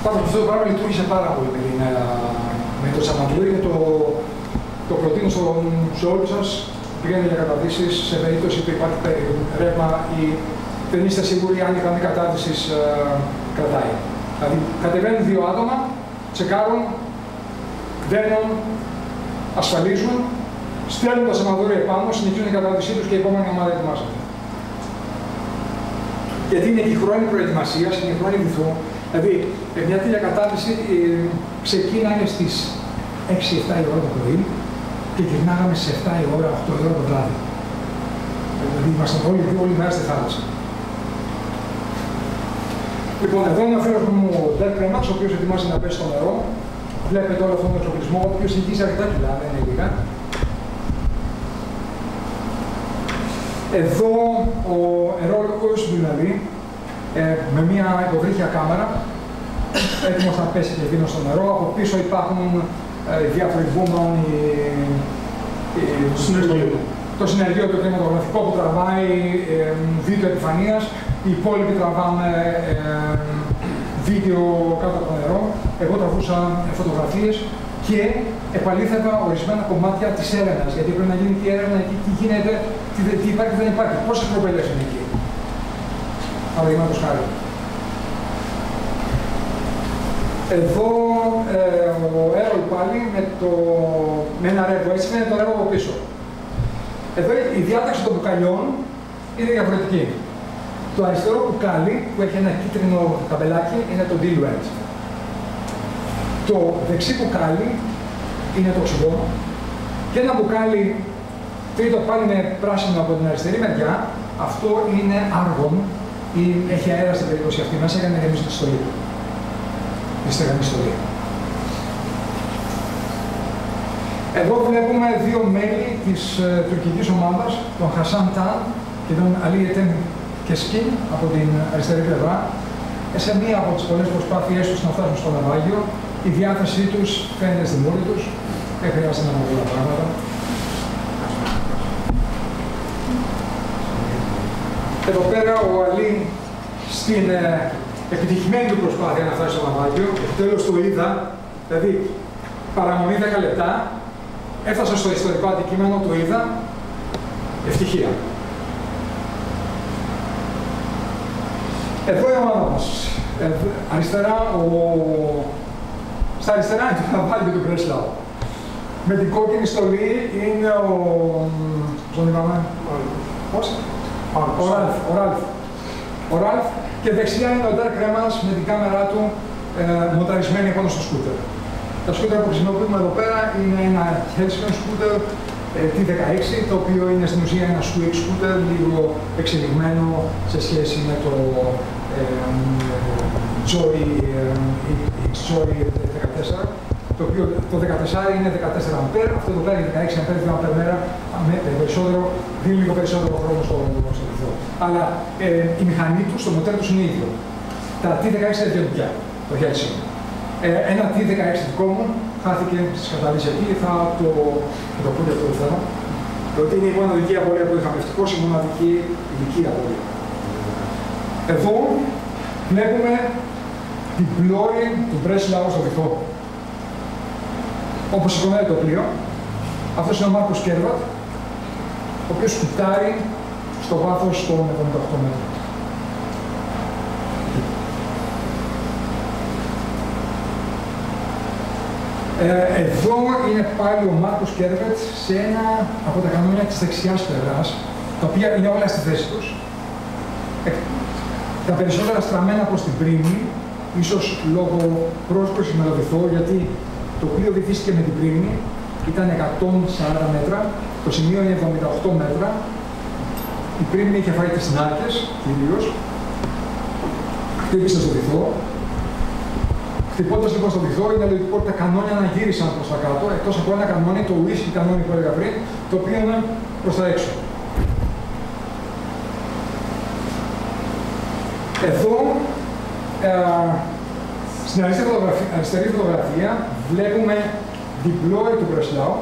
Πάντως αυτό το πράγμα λειτουργήσε πάρα πολύ με το Σαμαντούρι και το προτείνω σε όλους σας. Πήγαινε για καταδύσεις σε περίπτωση που υπάρχει ρεύμα ή δεν είστε σίγουροι αν η γραμμή κατάδυσης κρατάει. Δηλαδή κατεβαίνουν δύο άτομα, τσεκάρουν, δένουν, ασφαλίζουν, στέλνουν τα Σαμαντούρια επάνω, συνεχίζουν την κατάδυσή τους και η επόμενη ομάδα ετοιμάζεται. Γιατί είναι και η χρόνη προετοιμασίας, είναι η χρόνη βυθού. Δηλαδή, μια τέτοια κατάδυση ξεκίνανε στις 6-7 η ώρα το πρωί και γυρνάγαμε σε 7 η ώρα, 8 η ώρα το βράδυ. Δηλαδή, ήμασταν όλη μέρα στη θάλασσα. Λοιπόν, εδώ είναι ο φίλος μου ο Ντέρκ Κρέμαξ, ο οποίος ετοιμάζει να πέσει στο νερό. Βλέπετε όλο αυτόν τον εξοπλισμό, ο οποίος εγγύζει αρκετά κιλά, δεν είναι λίγα. Εδώ ο Ερόλ δηλαδή, με μια υποβρύχια κάμερα, έτοιμος να πέσει και εκείνο στο νερό. Από πίσω υπάρχουν διάφοροι βούμαν, το συνεργείο το κινηματογραφικό που τραβάει βίντεο επιφανείας, οι υπόλοιποι τραβάνε βίντεο κάτω από το νερό. Εγώ τραβούσα φωτογραφίες και επαλήθευα ορισμένα κομμάτια της έρευνας, γιατί πρέπει να γίνει και η έρευνα εκεί, τι γίνεται, τι υπάρχει, τι δεν υπάρχει, πόσες προπέλες είναι εκεί. Παραδείγματος χάρη. Εδώ ο Έρολ πάλι με ένα ρεύμα, έτσι είναι το ρεύμα από πίσω. Εδώ η διάταξη των μπουκαλιών είναι διαφορετική. Το αριστερό μπουκάλι που έχει ένα κίτρινο ταμπελάκι είναι το diluent. Το δεξί μπουκάλι είναι το οξυγόνο και ένα μπουκάλι τρίτο πάλι με πράσινο από την αριστερή μεριά, αυτό είναι άργον ή έχει αέρα στην περίπτωση αυτή μέσα για να γεμίσει τη στολή. Εδώ βλέπουμε δύο μέλη της τουρκικής ομάδας, τον Χασάν Ταν και τον Αλί Ετέμ Κεσκίν από την αριστερή πλευρά, σε μία από τις πολλές προσπάθειές τους να φτάσουν στο ναυάγιο. Η διάθεσή τους φαίνεται στη μούρη τους, δεν χρειάζεται να αναβούν τα πράγματα. Εδώ πέρα ο Αλή στην επιτυχημένη του προσπάθεια να φτάσει στο ναυάγιο, επιτέλους το είδα, δηλαδή παραμονή 10 λεπτά, έφτασα στο ιστορικό αντικείμενο, το είδα, ευτυχία. Εδώ η ομάδα μας. Αριστερά Στα αριστερά είναι το ναυάγιο του Μπρέσλαου. Με την κόκκινη στολή είναι ο... Τον είπαμε... Πώς? Ο Ράλφ. Ο Ράλφ. Και δεξιά είναι ο Ντέρκ Κρέμας με την κάμερά του μοταρισμένη πάνω στο σκούτερ. Τα σκούτερ που χρησιμοποιούμε εδώ πέρα είναι ένα Hellsman σκούτερ T16, το οποίο είναι στην ουσία ένα Swix σκούτερ, λίγο εξελιγμένο σε σχέση με το Joy X-Joy 14. Το οποίο το 14 είναι 14 αμπέρ, αυτό το κάνει 16 αμπέρ, 2 αμπέρ μέρα, δίνει λίγο περισσότερο χρόνο στο λιθό. Αλλά η μηχανή του, το μοτέρ του είναι ίδιο. Τα T16 είναι διαφορετικά, το Χέλσινγκ. Ένα T16 δικό μου χάθηκε στις καταλύσεις εκεί, θα το πω για αυτό το θέμα. Ότι είναι η μοναδική απορία που είχαμε, ευτυχώς η μοναδική ειδική απορία. Εδώ βλέπουμε την πλώρη του Μπρέσλαου στο λιθό. Όπως σηκωνάει το πλοίο, αυτός είναι ο Μάρκος Κέρβατ, ο οποίος κουτάρει στο βάθος των 78 μέτρων. Εδώ είναι πάλι ο Μάρκος Κέρβατ σε ένα από τα κανόνια της δεξιάς πλευράς, τα οποία είναι όλα στη θέση τους. Τα περισσότερα στραμμένα προς την πρίμνη, ίσως λόγω πρόσκλησης με το βυθό, γιατί το πλοίο βυθίστηκε με την πρίμνη, ήταν 140 μέτρα, το σημείο είναι 78 μέτρα. Η πρίμνη είχε φάει τις νάρκες, κυρίως. Χτύπησε στο βυθό. Χτυπώντας λοιπόν στο βυθό, είναι λογικό ότι τα κανόνια αναγύρισαν προς τα κάτω, εκτός από ένα κανόνι, το ουίσκι κανόνι που έλεγα πριν, το οποίο είναι προς τα έξω. Εδώ, στην αριστερή φωτογραφία βλέπουμε διπλόι του Μπρεσλάου,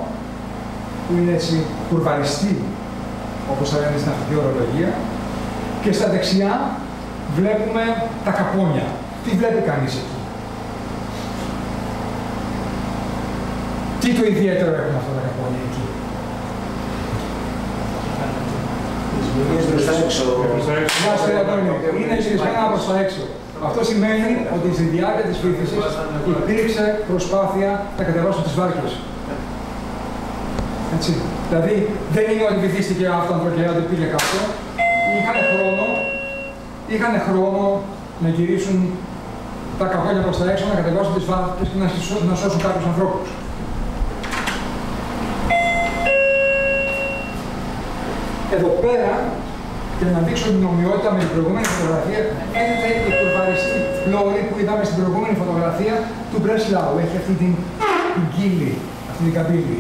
που είναι έτσι κουρβαριστή, όπως θα λένε στην αρχική ορολογία, και στα δεξιά βλέπουμε τα καπόνια. Τι βλέπει κανείς εκεί. Τι το ιδιαίτερο έχουμε αυτά τα καπόλια εκεί? Είναι προς τα έξω. Είναι γυρισμένα προς τα έξω. Αυτό σημαίνει ότι στη διάρκεια της πλήθυσης υπήρξε προσπάθεια να κατεβάσουν τις βάρκες. Έτσι. Δηλαδή δεν είναι ότι βυθίστηκε αυτό ανθρωπιά, ότι πήγε κάτω. Είχαν χρόνο να γυρίσουν τα καπόλια προς τα έξω, να κατεβάσουν τις βάρκες και να σώσουν κάποιους ανθρώπους. Εδώ πέρα, για να δείξω την ομοιότητα με την προηγούμενη φωτογραφία, έρχεται η κουρβαριστή πλώρη που είδαμε στην προηγούμενη φωτογραφία του Μπρεσλάου. Έχει αυτή την κύλη, αυτή την καμπύλη.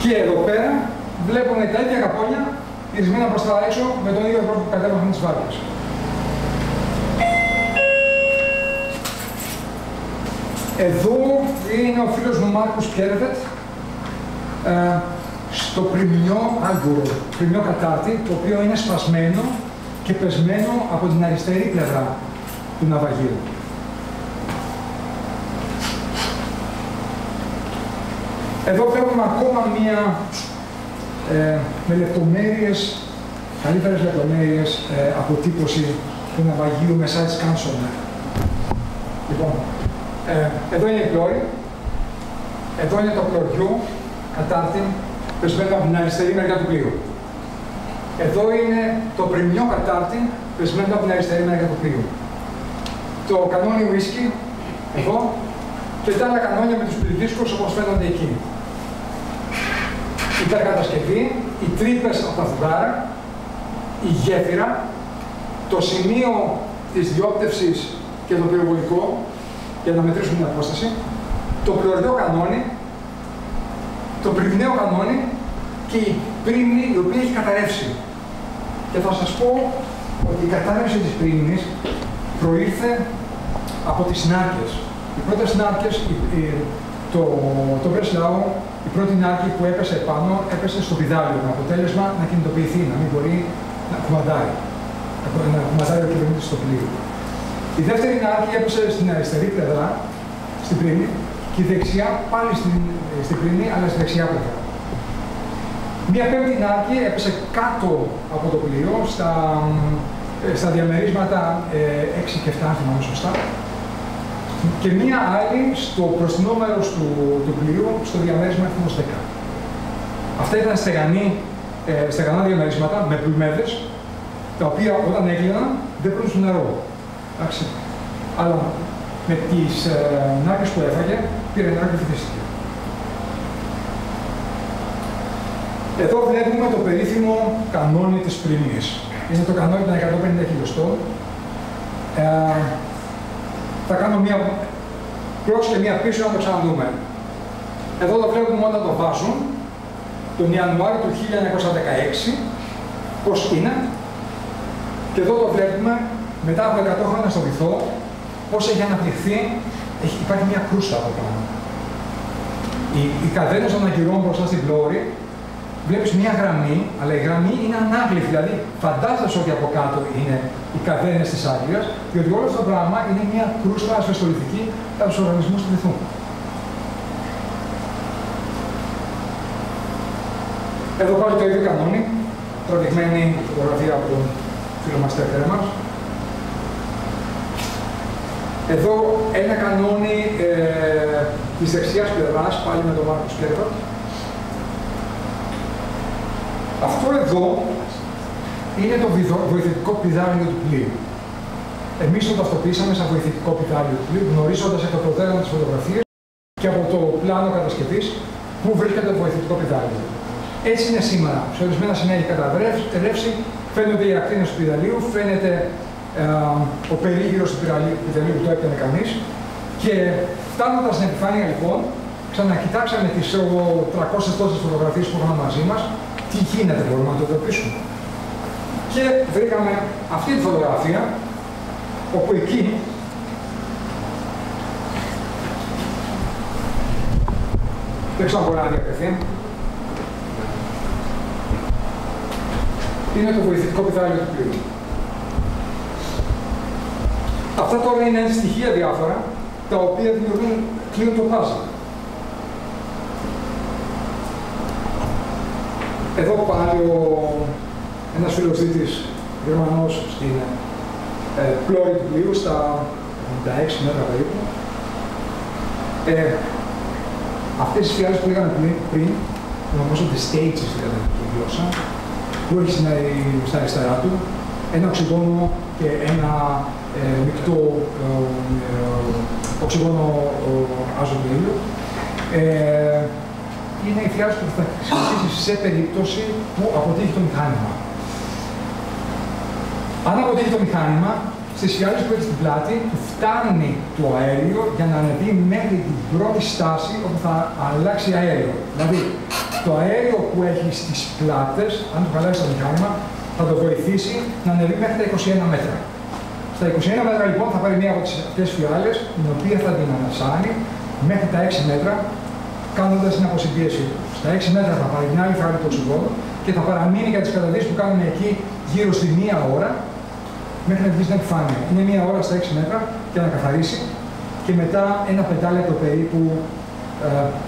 Και εδώ πέρα βλέπουμε τα ίδια καπόλια γυρισμένα προς τα έξω με τον ίδιο τρόπο που κατέβασαν τις βάρκες. Εδώ είναι ο φίλος μου Μάρκους Κέρβετ, στο πριμιό άγκουρο, πριμιό κατάρτι, το οποίο είναι σπασμένο και πεσμένο από την αριστερή πλευρά του ναυαγίου. Εδώ βλέπουμε ακόμα μία με λεπτομέρειες, καλύτερες λεπτομέρειες αποτύπωση του ναυαγίου μεσά της Κάνσονα. Λοιπόν, εδώ είναι η πλώρη, εδώ είναι το πλωριό κατάρτι, πεσμένο από την αριστερή μεριά του πλοίου. Εδώ είναι το πριμιό κατάρτι, πεσμένο από την αριστερή μεριά του πλοίου. Το κανόνι ουίσκι, εδώ, και τα άλλα κανόνια με τους πυρδίσκους όπως φαίνονται εκεί. Η υπερκατασκευή, οι τρύπες από τα φουγάρα, η γέφυρα, το σημείο της διόπτευσης και το πυροβολικό, για να μετρήσουμε την απόσταση, το πλωριό κανόνι, το πριμναίο κανόνι και η πρίμνη η οποία έχει καταρρεύσει. Και θα σας πω ότι η κατάρρευση της πρίμνης προήλθε από τις νάρκες. Οι πρώτες νάρκες, το Μπρεσλάου, η πρώτη νάρκη που έπεσε επάνω, έπεσε στο πιδάλιο, με αποτέλεσμα να κινητοποιηθεί, να μην μπορεί να κουμαντάρει. Να κουμαντάρει ο κυβερνήτης στο πλοίο. Η δεύτερη νάρκη έπεσε στην αριστερή πλευρά, στην πρίμνη, και η δεξιά πάλι στην πρινή, αλλά στη δεξιά πλευρά. Μία πέμπτη νάρκη έπεσε κάτω από το πλοίο, στα διαμερίσματα 6 και 7, αν θυμάμαι σωστά, και μία άλλη στο προστινό μέρος του πλοίου, στο διαμέρισμα 10. Αυτά ήταν στεγανά διαμερίσματα με πλουμέδες, τα οποία όταν έκλειναν δεν πλούν στο νερό. Εντάξει. Αλλά με τις νάρκες που έφαγε, πήρε νερό και φυτίστηκε. Εδώ βλέπουμε το περίφημο κανόνι της πριμνής. Είναι το κανόνι των 150 χιλιοστών. Θα κάνω μία προς και μία πίσω να το ξαναδούμε. Εδώ το βλέπουμε όταν το βάζουν, τον Ιανουάριο του 1916, πώς είναι. Και εδώ το βλέπουμε μετά από 100 χρόνια στο βυθό, πώς έχει αναπτυχθεί, υπάρχει μια κρούσα από πάνω. Οι καδένες των αγκυρών μπροστά στην πλώρη, βλέπεις μια γραμμή, αλλά η γραμμή είναι ανάγλυφη, δηλαδή φαντάζεσαι ότι από κάτω είναι οι καδένες της Άγκυρας, διότι όλο αυτό το πράγμα είναι μια κρούστα ασφαιστολιθική από τους οργανισμούς του βυθού. Εδώ πάλι το ίδιο κανόνι, τραβηγμένη φωτογραφία από τον φίλο μας Τέρτερ μας. Εδώ ένα κανόνι της δεξιάς πλευράς, πάλι με τον Μάρκους Κέρβετ. Αυτό εδώ είναι το βοηθητικό πιδάλιο του πλοίου. Εμείς το ταυτοποιήσαμε σαν βοηθητικό πιδάλιο του πλοίου, γνωρίζοντας εκ των προτέρων τις φωτογραφίες και από το πλάνο κατασκευής που βρίσκεται το βοηθητικό πιδάλιο. Έτσι είναι σήμερα. Σε ορισμένα σημεία έχει καταρρεύσει, φαίνονται οι ακτίνες του πιδαλίου, φαίνεται ο περίγυρος του πιδαλίου που το έκανε κανείς. Και φτάνοντας στην επιφάνεια λοιπόν, ξανακοιτάξαμε τις 300 τόσες φωτογραφίες που είχαμε μαζί μας, τι γίνεται, μπορούμε να το εντοπίσουμε. Και βρήκαμε αυτή τη φωτογραφία, όπου εκεί δεν ξέρω αν μπορεί να διακριθεί. Είναι το βοηθητικό πιδάλιο του πλοίου. Αυτά τώρα είναι στοιχεία διάφορα τα οποία δημιουργούν κλειοτοπάζια. Εδώ πάλι ένας φιλοθήτης Γερμανός στην πλώρη του πλοίου, στα 96 μέτρα περίπου, αυτές τις φιάλες που λέγαμε πριν, νομίζω ότι stages λέγανε τη γλώσσα, που έχει στα αριστερά του, ένα οξυγόνο και ένα μεικτό οξυγόνο αζωτήλιο. Είναι η φιάλες που θα χρησιμοποιήσει σε περίπτωση που αποτύχει το μηχάνημα. Αν αποτύχει το μηχάνημα, στις φιάλες που έχει στην πλάτη, φτάνει το αέριο για να ανεβεί μέχρι την πρώτη στάση όπου θα αλλάξει αέριο. Δηλαδή, το αέριο που έχει στις πλάτες, αν το χαλάσει το μηχάνημα, θα το βοηθήσει να ανεβεί μέχρι τα 21 μέτρα. Στα 21 μέτρα λοιπόν θα πάρει μία από αυτές τις φιάλες, την οποία θα την ανασάνει μέχρι τα 6 μέτρα, κάνοντας την αποσυμπίεση. Στα 6 μέτρα θα πάρει μια άλλη φράγη του οξυγόνου και θα παραμείνει για τις καταδύσεις που κάνουν εκεί γύρω στη μία ώρα, μέχρι να βγει στην επιφάνεια. Είναι μία ώρα στα 6 μέτρα για να καθαρίσει και μετά ένα πεντάλεπτο περίπου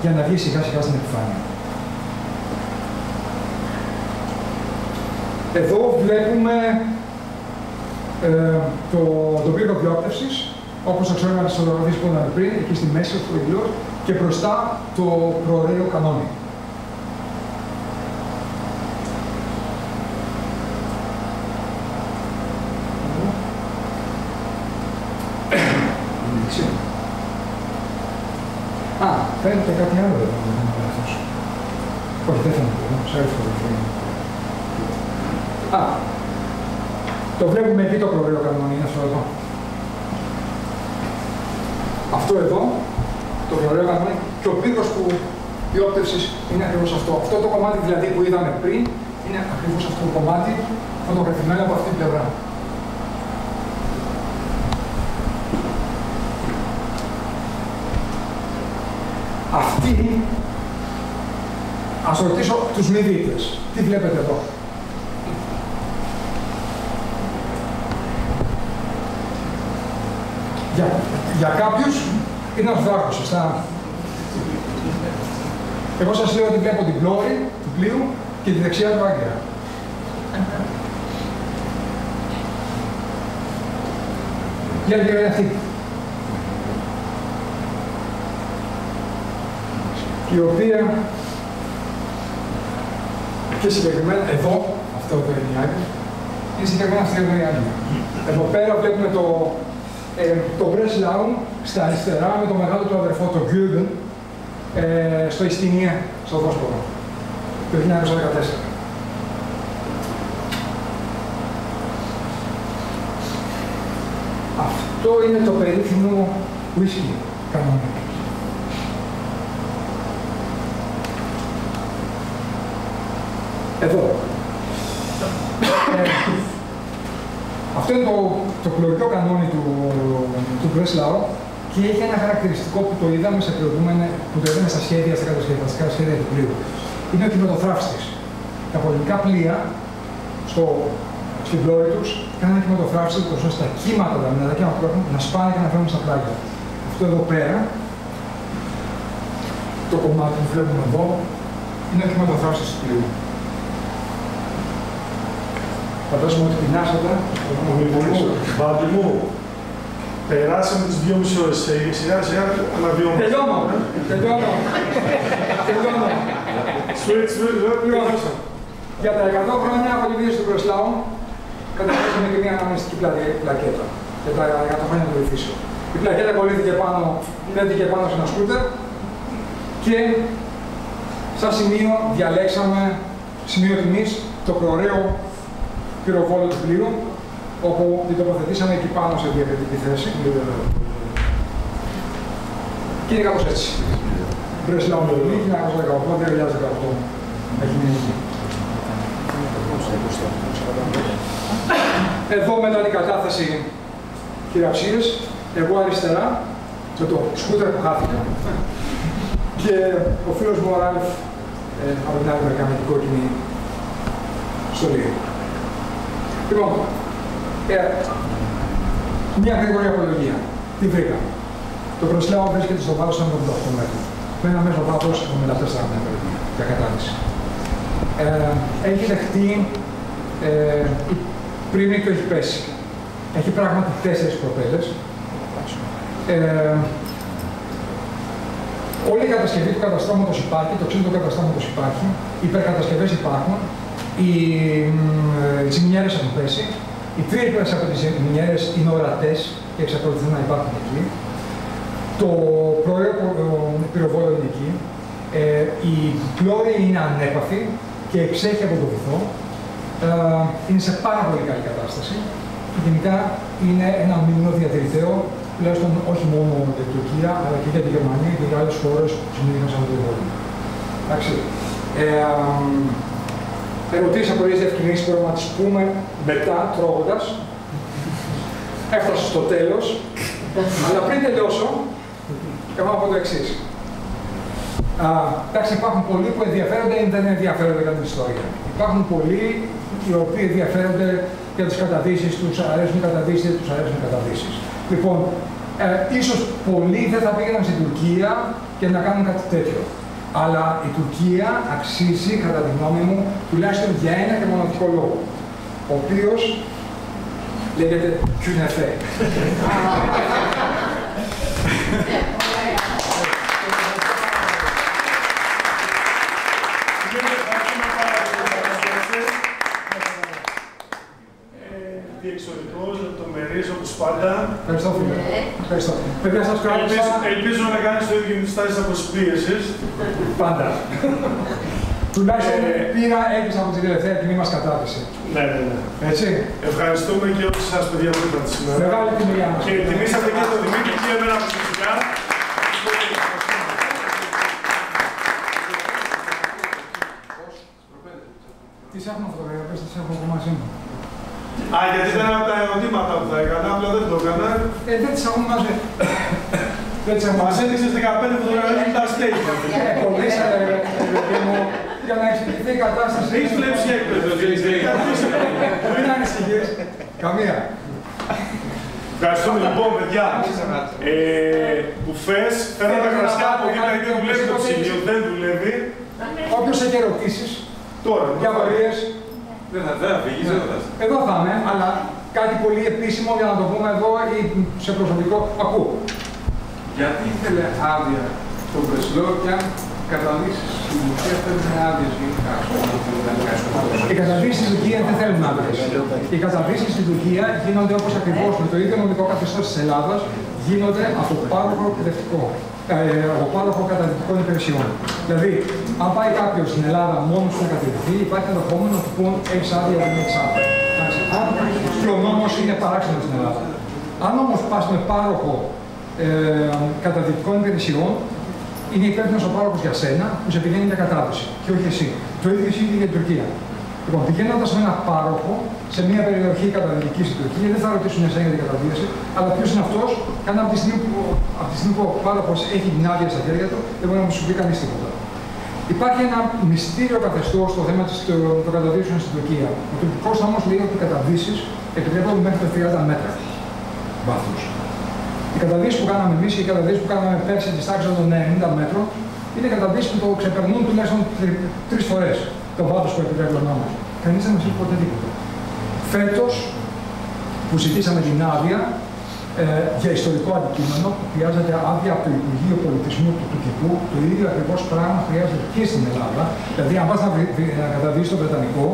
για να βγει σιγά σιγά στην επιφάνεια. Εδώ βλέπουμε το πύργο πλειόπτευσης, όπως το ξέρουμε από τις φωτογραφίες που είδαμε πριν, εκεί στη μέση του ήλιος και μπροστά το προωραίο κανόνι. Φαίνεται και κάτι άλλο εδώ, δεν είναι λάθος. Όχι, δεν φαίνεται εδώ, σε άλλη φωτογραφία. Α, το βλέπουμε εκεί το προωραίο κανόνι, είναι αυτό εδώ. Αυτό εδώ, το προωραίο κανόνι, και ο πύργος του πλειόπτευσης είναι ακριβώς αυτό. Αυτό το κομμάτι δηλαδή που είδαμε πριν, είναι ακριβώς αυτό το κομμάτι, φωτογραφημένο από αυτήν την πλευρά. Αυτή, ας ρωτήσω τους μη δίτες, τι βλέπετε εδώ. Για κάποιους είναι ένας δράκος, σωστά. Εγώ σας λέω ότι βλέπω την πλώρη του πλοίου και τη δεξιά του άγκυρα. Για λίγο είναι αυτή. Η οποία και συγκεκριμένα εδώ, αυτό το είναι η Άγγλια, είναι συγκεκριμένα αυτή εδώ η Άγγλια. Εδώ πέρα βλέπουμε το Breslau στα αριστερά με το μεγάλο του αδερφό, το Güben, στο Ιστινία, στο Βόσπορο, το 1914. Αυτό είναι το περίφημο whisky κανονικά. Εδώ. Αυτό είναι το κλωρικό κανόνι του Breslau και έχει ένα χαρακτηριστικό που το είδαμε στα σχέδια, στα κατασκευαστικά σχέδια του πλοίου. Είναι ο κυματοθραύστης. Τα πολεμικά πλοία στην πλώρη τους κάνουν ένα κυματοθραύστη ώστε τα κύματα, τα μηναδάκια που έχουν, να σπάνε και να φέρουν στα πλάγια. Αυτό εδώ πέρα, το κομμάτι που βλέπουμε εδώ, είναι ο κυματοθραύστης του πλοίου. Φαντάζομαι ότι πεινάσατε. Μπάμπη μου, περάσαμε τις 2,5 ώρες, σιγά σιγά αναβιώνουμε. Τελειώνω. Για τα 100 χρόνια από την πίεση του Breslau, καταφέραμε και μια αναμνηστική πλακέτα. Για τα 100 χρόνια του Ηφίσεως. Η πλακέτα κολλήθηκε πάνω σε ένα σκούτερ και σαν σημείο διαλέξαμε σημείο τιμής το προωραίο πυροβόλο του πλοίου, όπου την τοποθετήσαμε εκεί πάνω σε διακριτική θέση. Και είναι κάπως έτσι. Breslau Λονδίνο, 1918-2018. Έχει μείνει εκεί. Εδώ μετά την κατάθεση χειραψίες, εγώ αριστερά, με το σκούτερ που χάθηκα, και ο φίλος μου ο Ράλφ από την άλλη μερικά με την κόκκινη στολή. Λοιπόν, μια γρήγορη απολογία. Τι βρήκα. Το Μπρεσλάου βρίσκεται στο βάθος 78 μέτρων, με ένα μέσο βάθος 74 μέτρων για κατάδυση. Έχει δεχτεί, πριν του έχει πέσει. Έχει πράγματι 4 προπέλες. Όλη η κατασκευή του καταστρώματος υπάρχει, το ξύλο του καταστρώματος υπάρχει, οι υπερκατασκευές υπάρχουν, οι ζημιέρες έχουν πέσει, οι τρύπες από τις ζημιέρες είναι ορατές και εξακολουθούν να υπάρχουν εκεί. Το πυροβόλο είναι εκεί, η πλώρη είναι ανέπαφη και εξέχει από το βυθό, είναι σε πάρα πολύ καλή κατάσταση και γενικά είναι ένα μήνυμα διατηρητέο, τουλάχιστον όχι μόνο για την Τουρκία, αλλά και για τη Γερμανία και για άλλες χώρες που συμμετείχαν σε αυτό το πόλεμο. Εντάξει. Ερωτήσεις από τις διευκρινήσεις μπορούμε να τις πούμε μετά, τρώγοντας. Έφτασε στο τέλος. Αλλά πριν τελειώσω, κάνω από το εξής. Εντάξει, υπάρχουν πολλοί που ενδιαφέρονται ή δεν ενδιαφέρονται για την ιστορία. Υπάρχουν πολλοί οι οποίοι ενδιαφέρονται για τις καταδύσεις, τους αρέσουν οι καταδύσεις, τους αρέσουν οι καταδύσεις. Λοιπόν, ίσως πολλοί δεν θα πήγαιναν στην Τουρκία και να κάνουν κάτι τέτοιο. Αλλά η Τουρκία αξίζει, κατά τη γνώμη μου, τουλάχιστον για ένα και μοναδικό λόγο, ο οποίος λέγεται Κιουνεφέ. Διεξοδικός, λεπτομερής, όπως πάντα. Ευχαριστώ, φίλε. Ευχαριστώ. Παιδιά, σας κράτησα. Ελπίζω να κάνεις το ίδιο με τις τάσεις αποσυμπίεσης. Πάντα. Τουλάχιστον πήρα, έπεισα από την τελευταία κοινή μας κατάπιση. Ναι, ναι, ναι. Έτσι. Ευχαριστούμε και όλους εσάς, παιδιά, που ήρθατε σήμερα. Μεγάλη τιμή για μας. Και τιμήσατε και τον Δημήτρη και εμένα προσωπικά. Τις έχουμε φωτογραφίες, τις έχουμε ακόμα σήμερα. Α, γιατί ήταν από τα ερωτήματα που θα έκανα, απλά δεν το έκανα. Δεν τις έχουν μαζί. Δεν τις έχουν μαζί. Μας έδειξες 15 φωτογραφίες με τα στέγη. Κολλήσατε, παιδί μου, για να εξηγηθεί η κατάσταση. Έχεις βλέψει έκπαιδο, μην ανησυχείς. Καμία. Ευχαριστούμε λοιπόν, παιδιά. Που φέρνω τα κρασιά από εκεί και δεν δουλεύει το ψυγείο, δεν δουλεύει. Όποιος έχει ερωτήσεις, για βαρίες, δεν θα φύγεις, δεν θα. Εδώ θα είμαι, αλλά κάτι πολύ επίσημο για να το πούμε εδώ ή σε προσωπικό. Ακούω. Γιατί ήθελε άδεια στο Μπρεσλόκια καταδύσεις στην Τουρκία θέλουν άδειες γενικά. Οι καταδύσεις στην Τουρκία δεν θέλουν άδειες. Οι καταδύσεις στην Τουρκία γίνονται όπως ακριβώς με το ίδιο νομικό καθεστώς της Ελλάδας, γίνονται από πάροχο εκπαιδευτικό. Από πάροχο καταδυτικών υπηρεσιών. Δηλαδή, αν πάει κάποιος στην Ελλάδα μόνος να καταδυτεί, υπάρχει ενδεχόμενο να του πούν έχεις άδεια ή δεν έχεις άδεια. Αν και ο νόμος είναι παράξενο στην Ελλάδα. Αν όμως πας με πάροχο καταδυτικών υπηρεσιών, είναι υπεύθυνος ο πάροχος για σένα που σε πηγαίνει για κατάδυση και όχι εσύ. Το ίδιο ισχύει για την Τουρκία. Λοιπόν, πηγαίνοντας με έναν πάροχο σε μια περιοχή καταδυτική στην Τουρκία, δεν θα ρωτήσουν εσένα για την καταδύση, αλλά ποιος είναι αυτός, καν από τη στιγμή που ο πάροχος έχει την άδεια στα χέρια του, δεν μπορεί να μου σου πει κανείς τίποτα. Υπάρχει ένα μυστήριο καθεστώς στο θέμα των καταδύσεων στην Τουρκία. Ο τουρκικός νόμος λέει ότι οι καταδύσεις επιτρέπονται μέχρι τα 30 μέτρα βάθους. Οι καταδύσεις που κάναμε εμείς και οι καταδύσεις που κάναμε πέρσι της τάξης των 90 μέτρων είναι καταδύσεις που το ξεπερνούν τουλάχιστον 3 φορές το βάθος που επιτρέπει ο νόμος. Κανείς δεν μας είπε ποτέ τίποτα. Φέτος που ζητήσαμε την άδεια για ιστορικό αντικείμενο, που χρειάζεται άδεια από το Υπουργείο Πολιτισμού του Τουρκικού, το ίδιο ακριβώς πράγμα χρειάζεται και στην Ελλάδα. Δηλαδή, αν πας να καταδύσεις το Βρετανικό,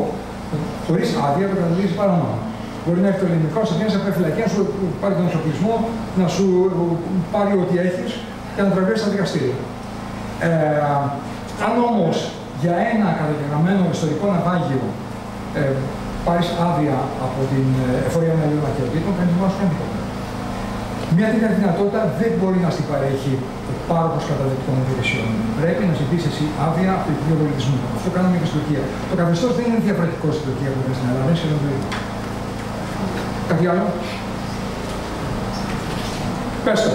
χωρίς άδεια το καταδύσεις παράνομα. Μπορεί να έχει το ελληνικό σε μια φυλακή, να σου πάρει τον εξοπλισμό, να σου πάρει ό,τι έχεις και να τραβήξει στα δικαστήρια. Αν όμως για ένα καταγεγραμμένο ιστορικό ναυάγιο πάρεις άδεια από την εφορία μελίων αρχαιοτήτων, κανείς δεν σου κάνει τίποτα. Μια τέτοια δυνατότητα δεν μπορεί να στην παρέχει ο πάροχος καταδυτικών υπηρεσιών. Πρέπει να ζητήσει εσύ άδεια από το Υπουργείο Πολιτισμού. Αυτό κάναμε και στην Τουρκία. Το καθεστώς δεν είναι διαφορετικό στην Τουρκία που είναι στην Ελλάδα, είναι σχεδόν το ίδιο. Κάτι άλλο. Πες το.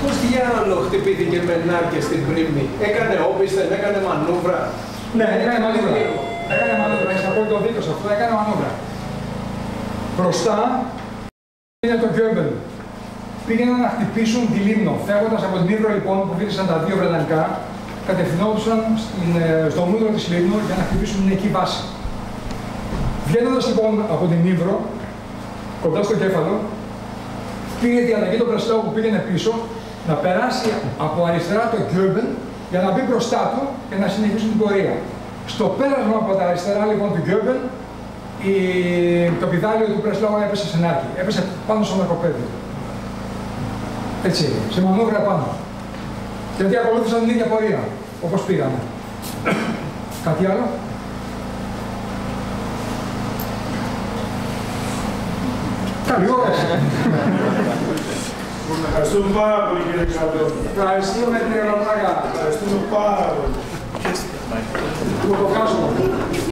Πώς διάνολο χτυπήθηκε με νάρκες στην Πρίμνη. Έκανε όπισθεν, έκανε μανούβρα. Ναι, έκανε μανούβρα. Έκανε μανούβρα. Έχεις απόλυτο δίκιο σε αυτό. Έκανε μανούβρα. Μπροστά είναι το Γκέμπελ. πήγαιναν να χτυπήσουν τη Λίμνο. Φεύγοντας από την Ήπειρο, λοιπόν, που βρίσκαν τα δύο Βρετανικά, κατευθυνόντουσαν στο μούτρο της Λίμνου για να χτυπήσουν την εκεί βάση. Βγαίνοντας λοιπόν από την Ήπειρο, κοντά στο Κέφαλο, πήγε η αλλαγή των Πρεσλάου που πήγαινε πίσω, να περάσει από αριστερά το Γκέμπεν για να μπει μπροστά του και να συνεχίσουν την πορεία. Στο πέρασμα από τα αριστερά λοιπόν του Γκέμπεν, το πηδάλιο του Πρεσλάου έπεσε σε νάρκη, έπεσε πάνω στο ναρκοπέδι. Έτσι, σε μανούβρα πάνω. Γιατί ακολούθησαν την ίδια πορεία, όπως πήγαμε. Κάτι άλλο. Καλή ώρα. Ευχαριστούμε πάρα πολύ, κύριε Ξαντώνη. Ευχαριστούμε, κύριε Ρωμάγα. Ευχαριστούμε πάρα πολύ. Μου το κάσουμε.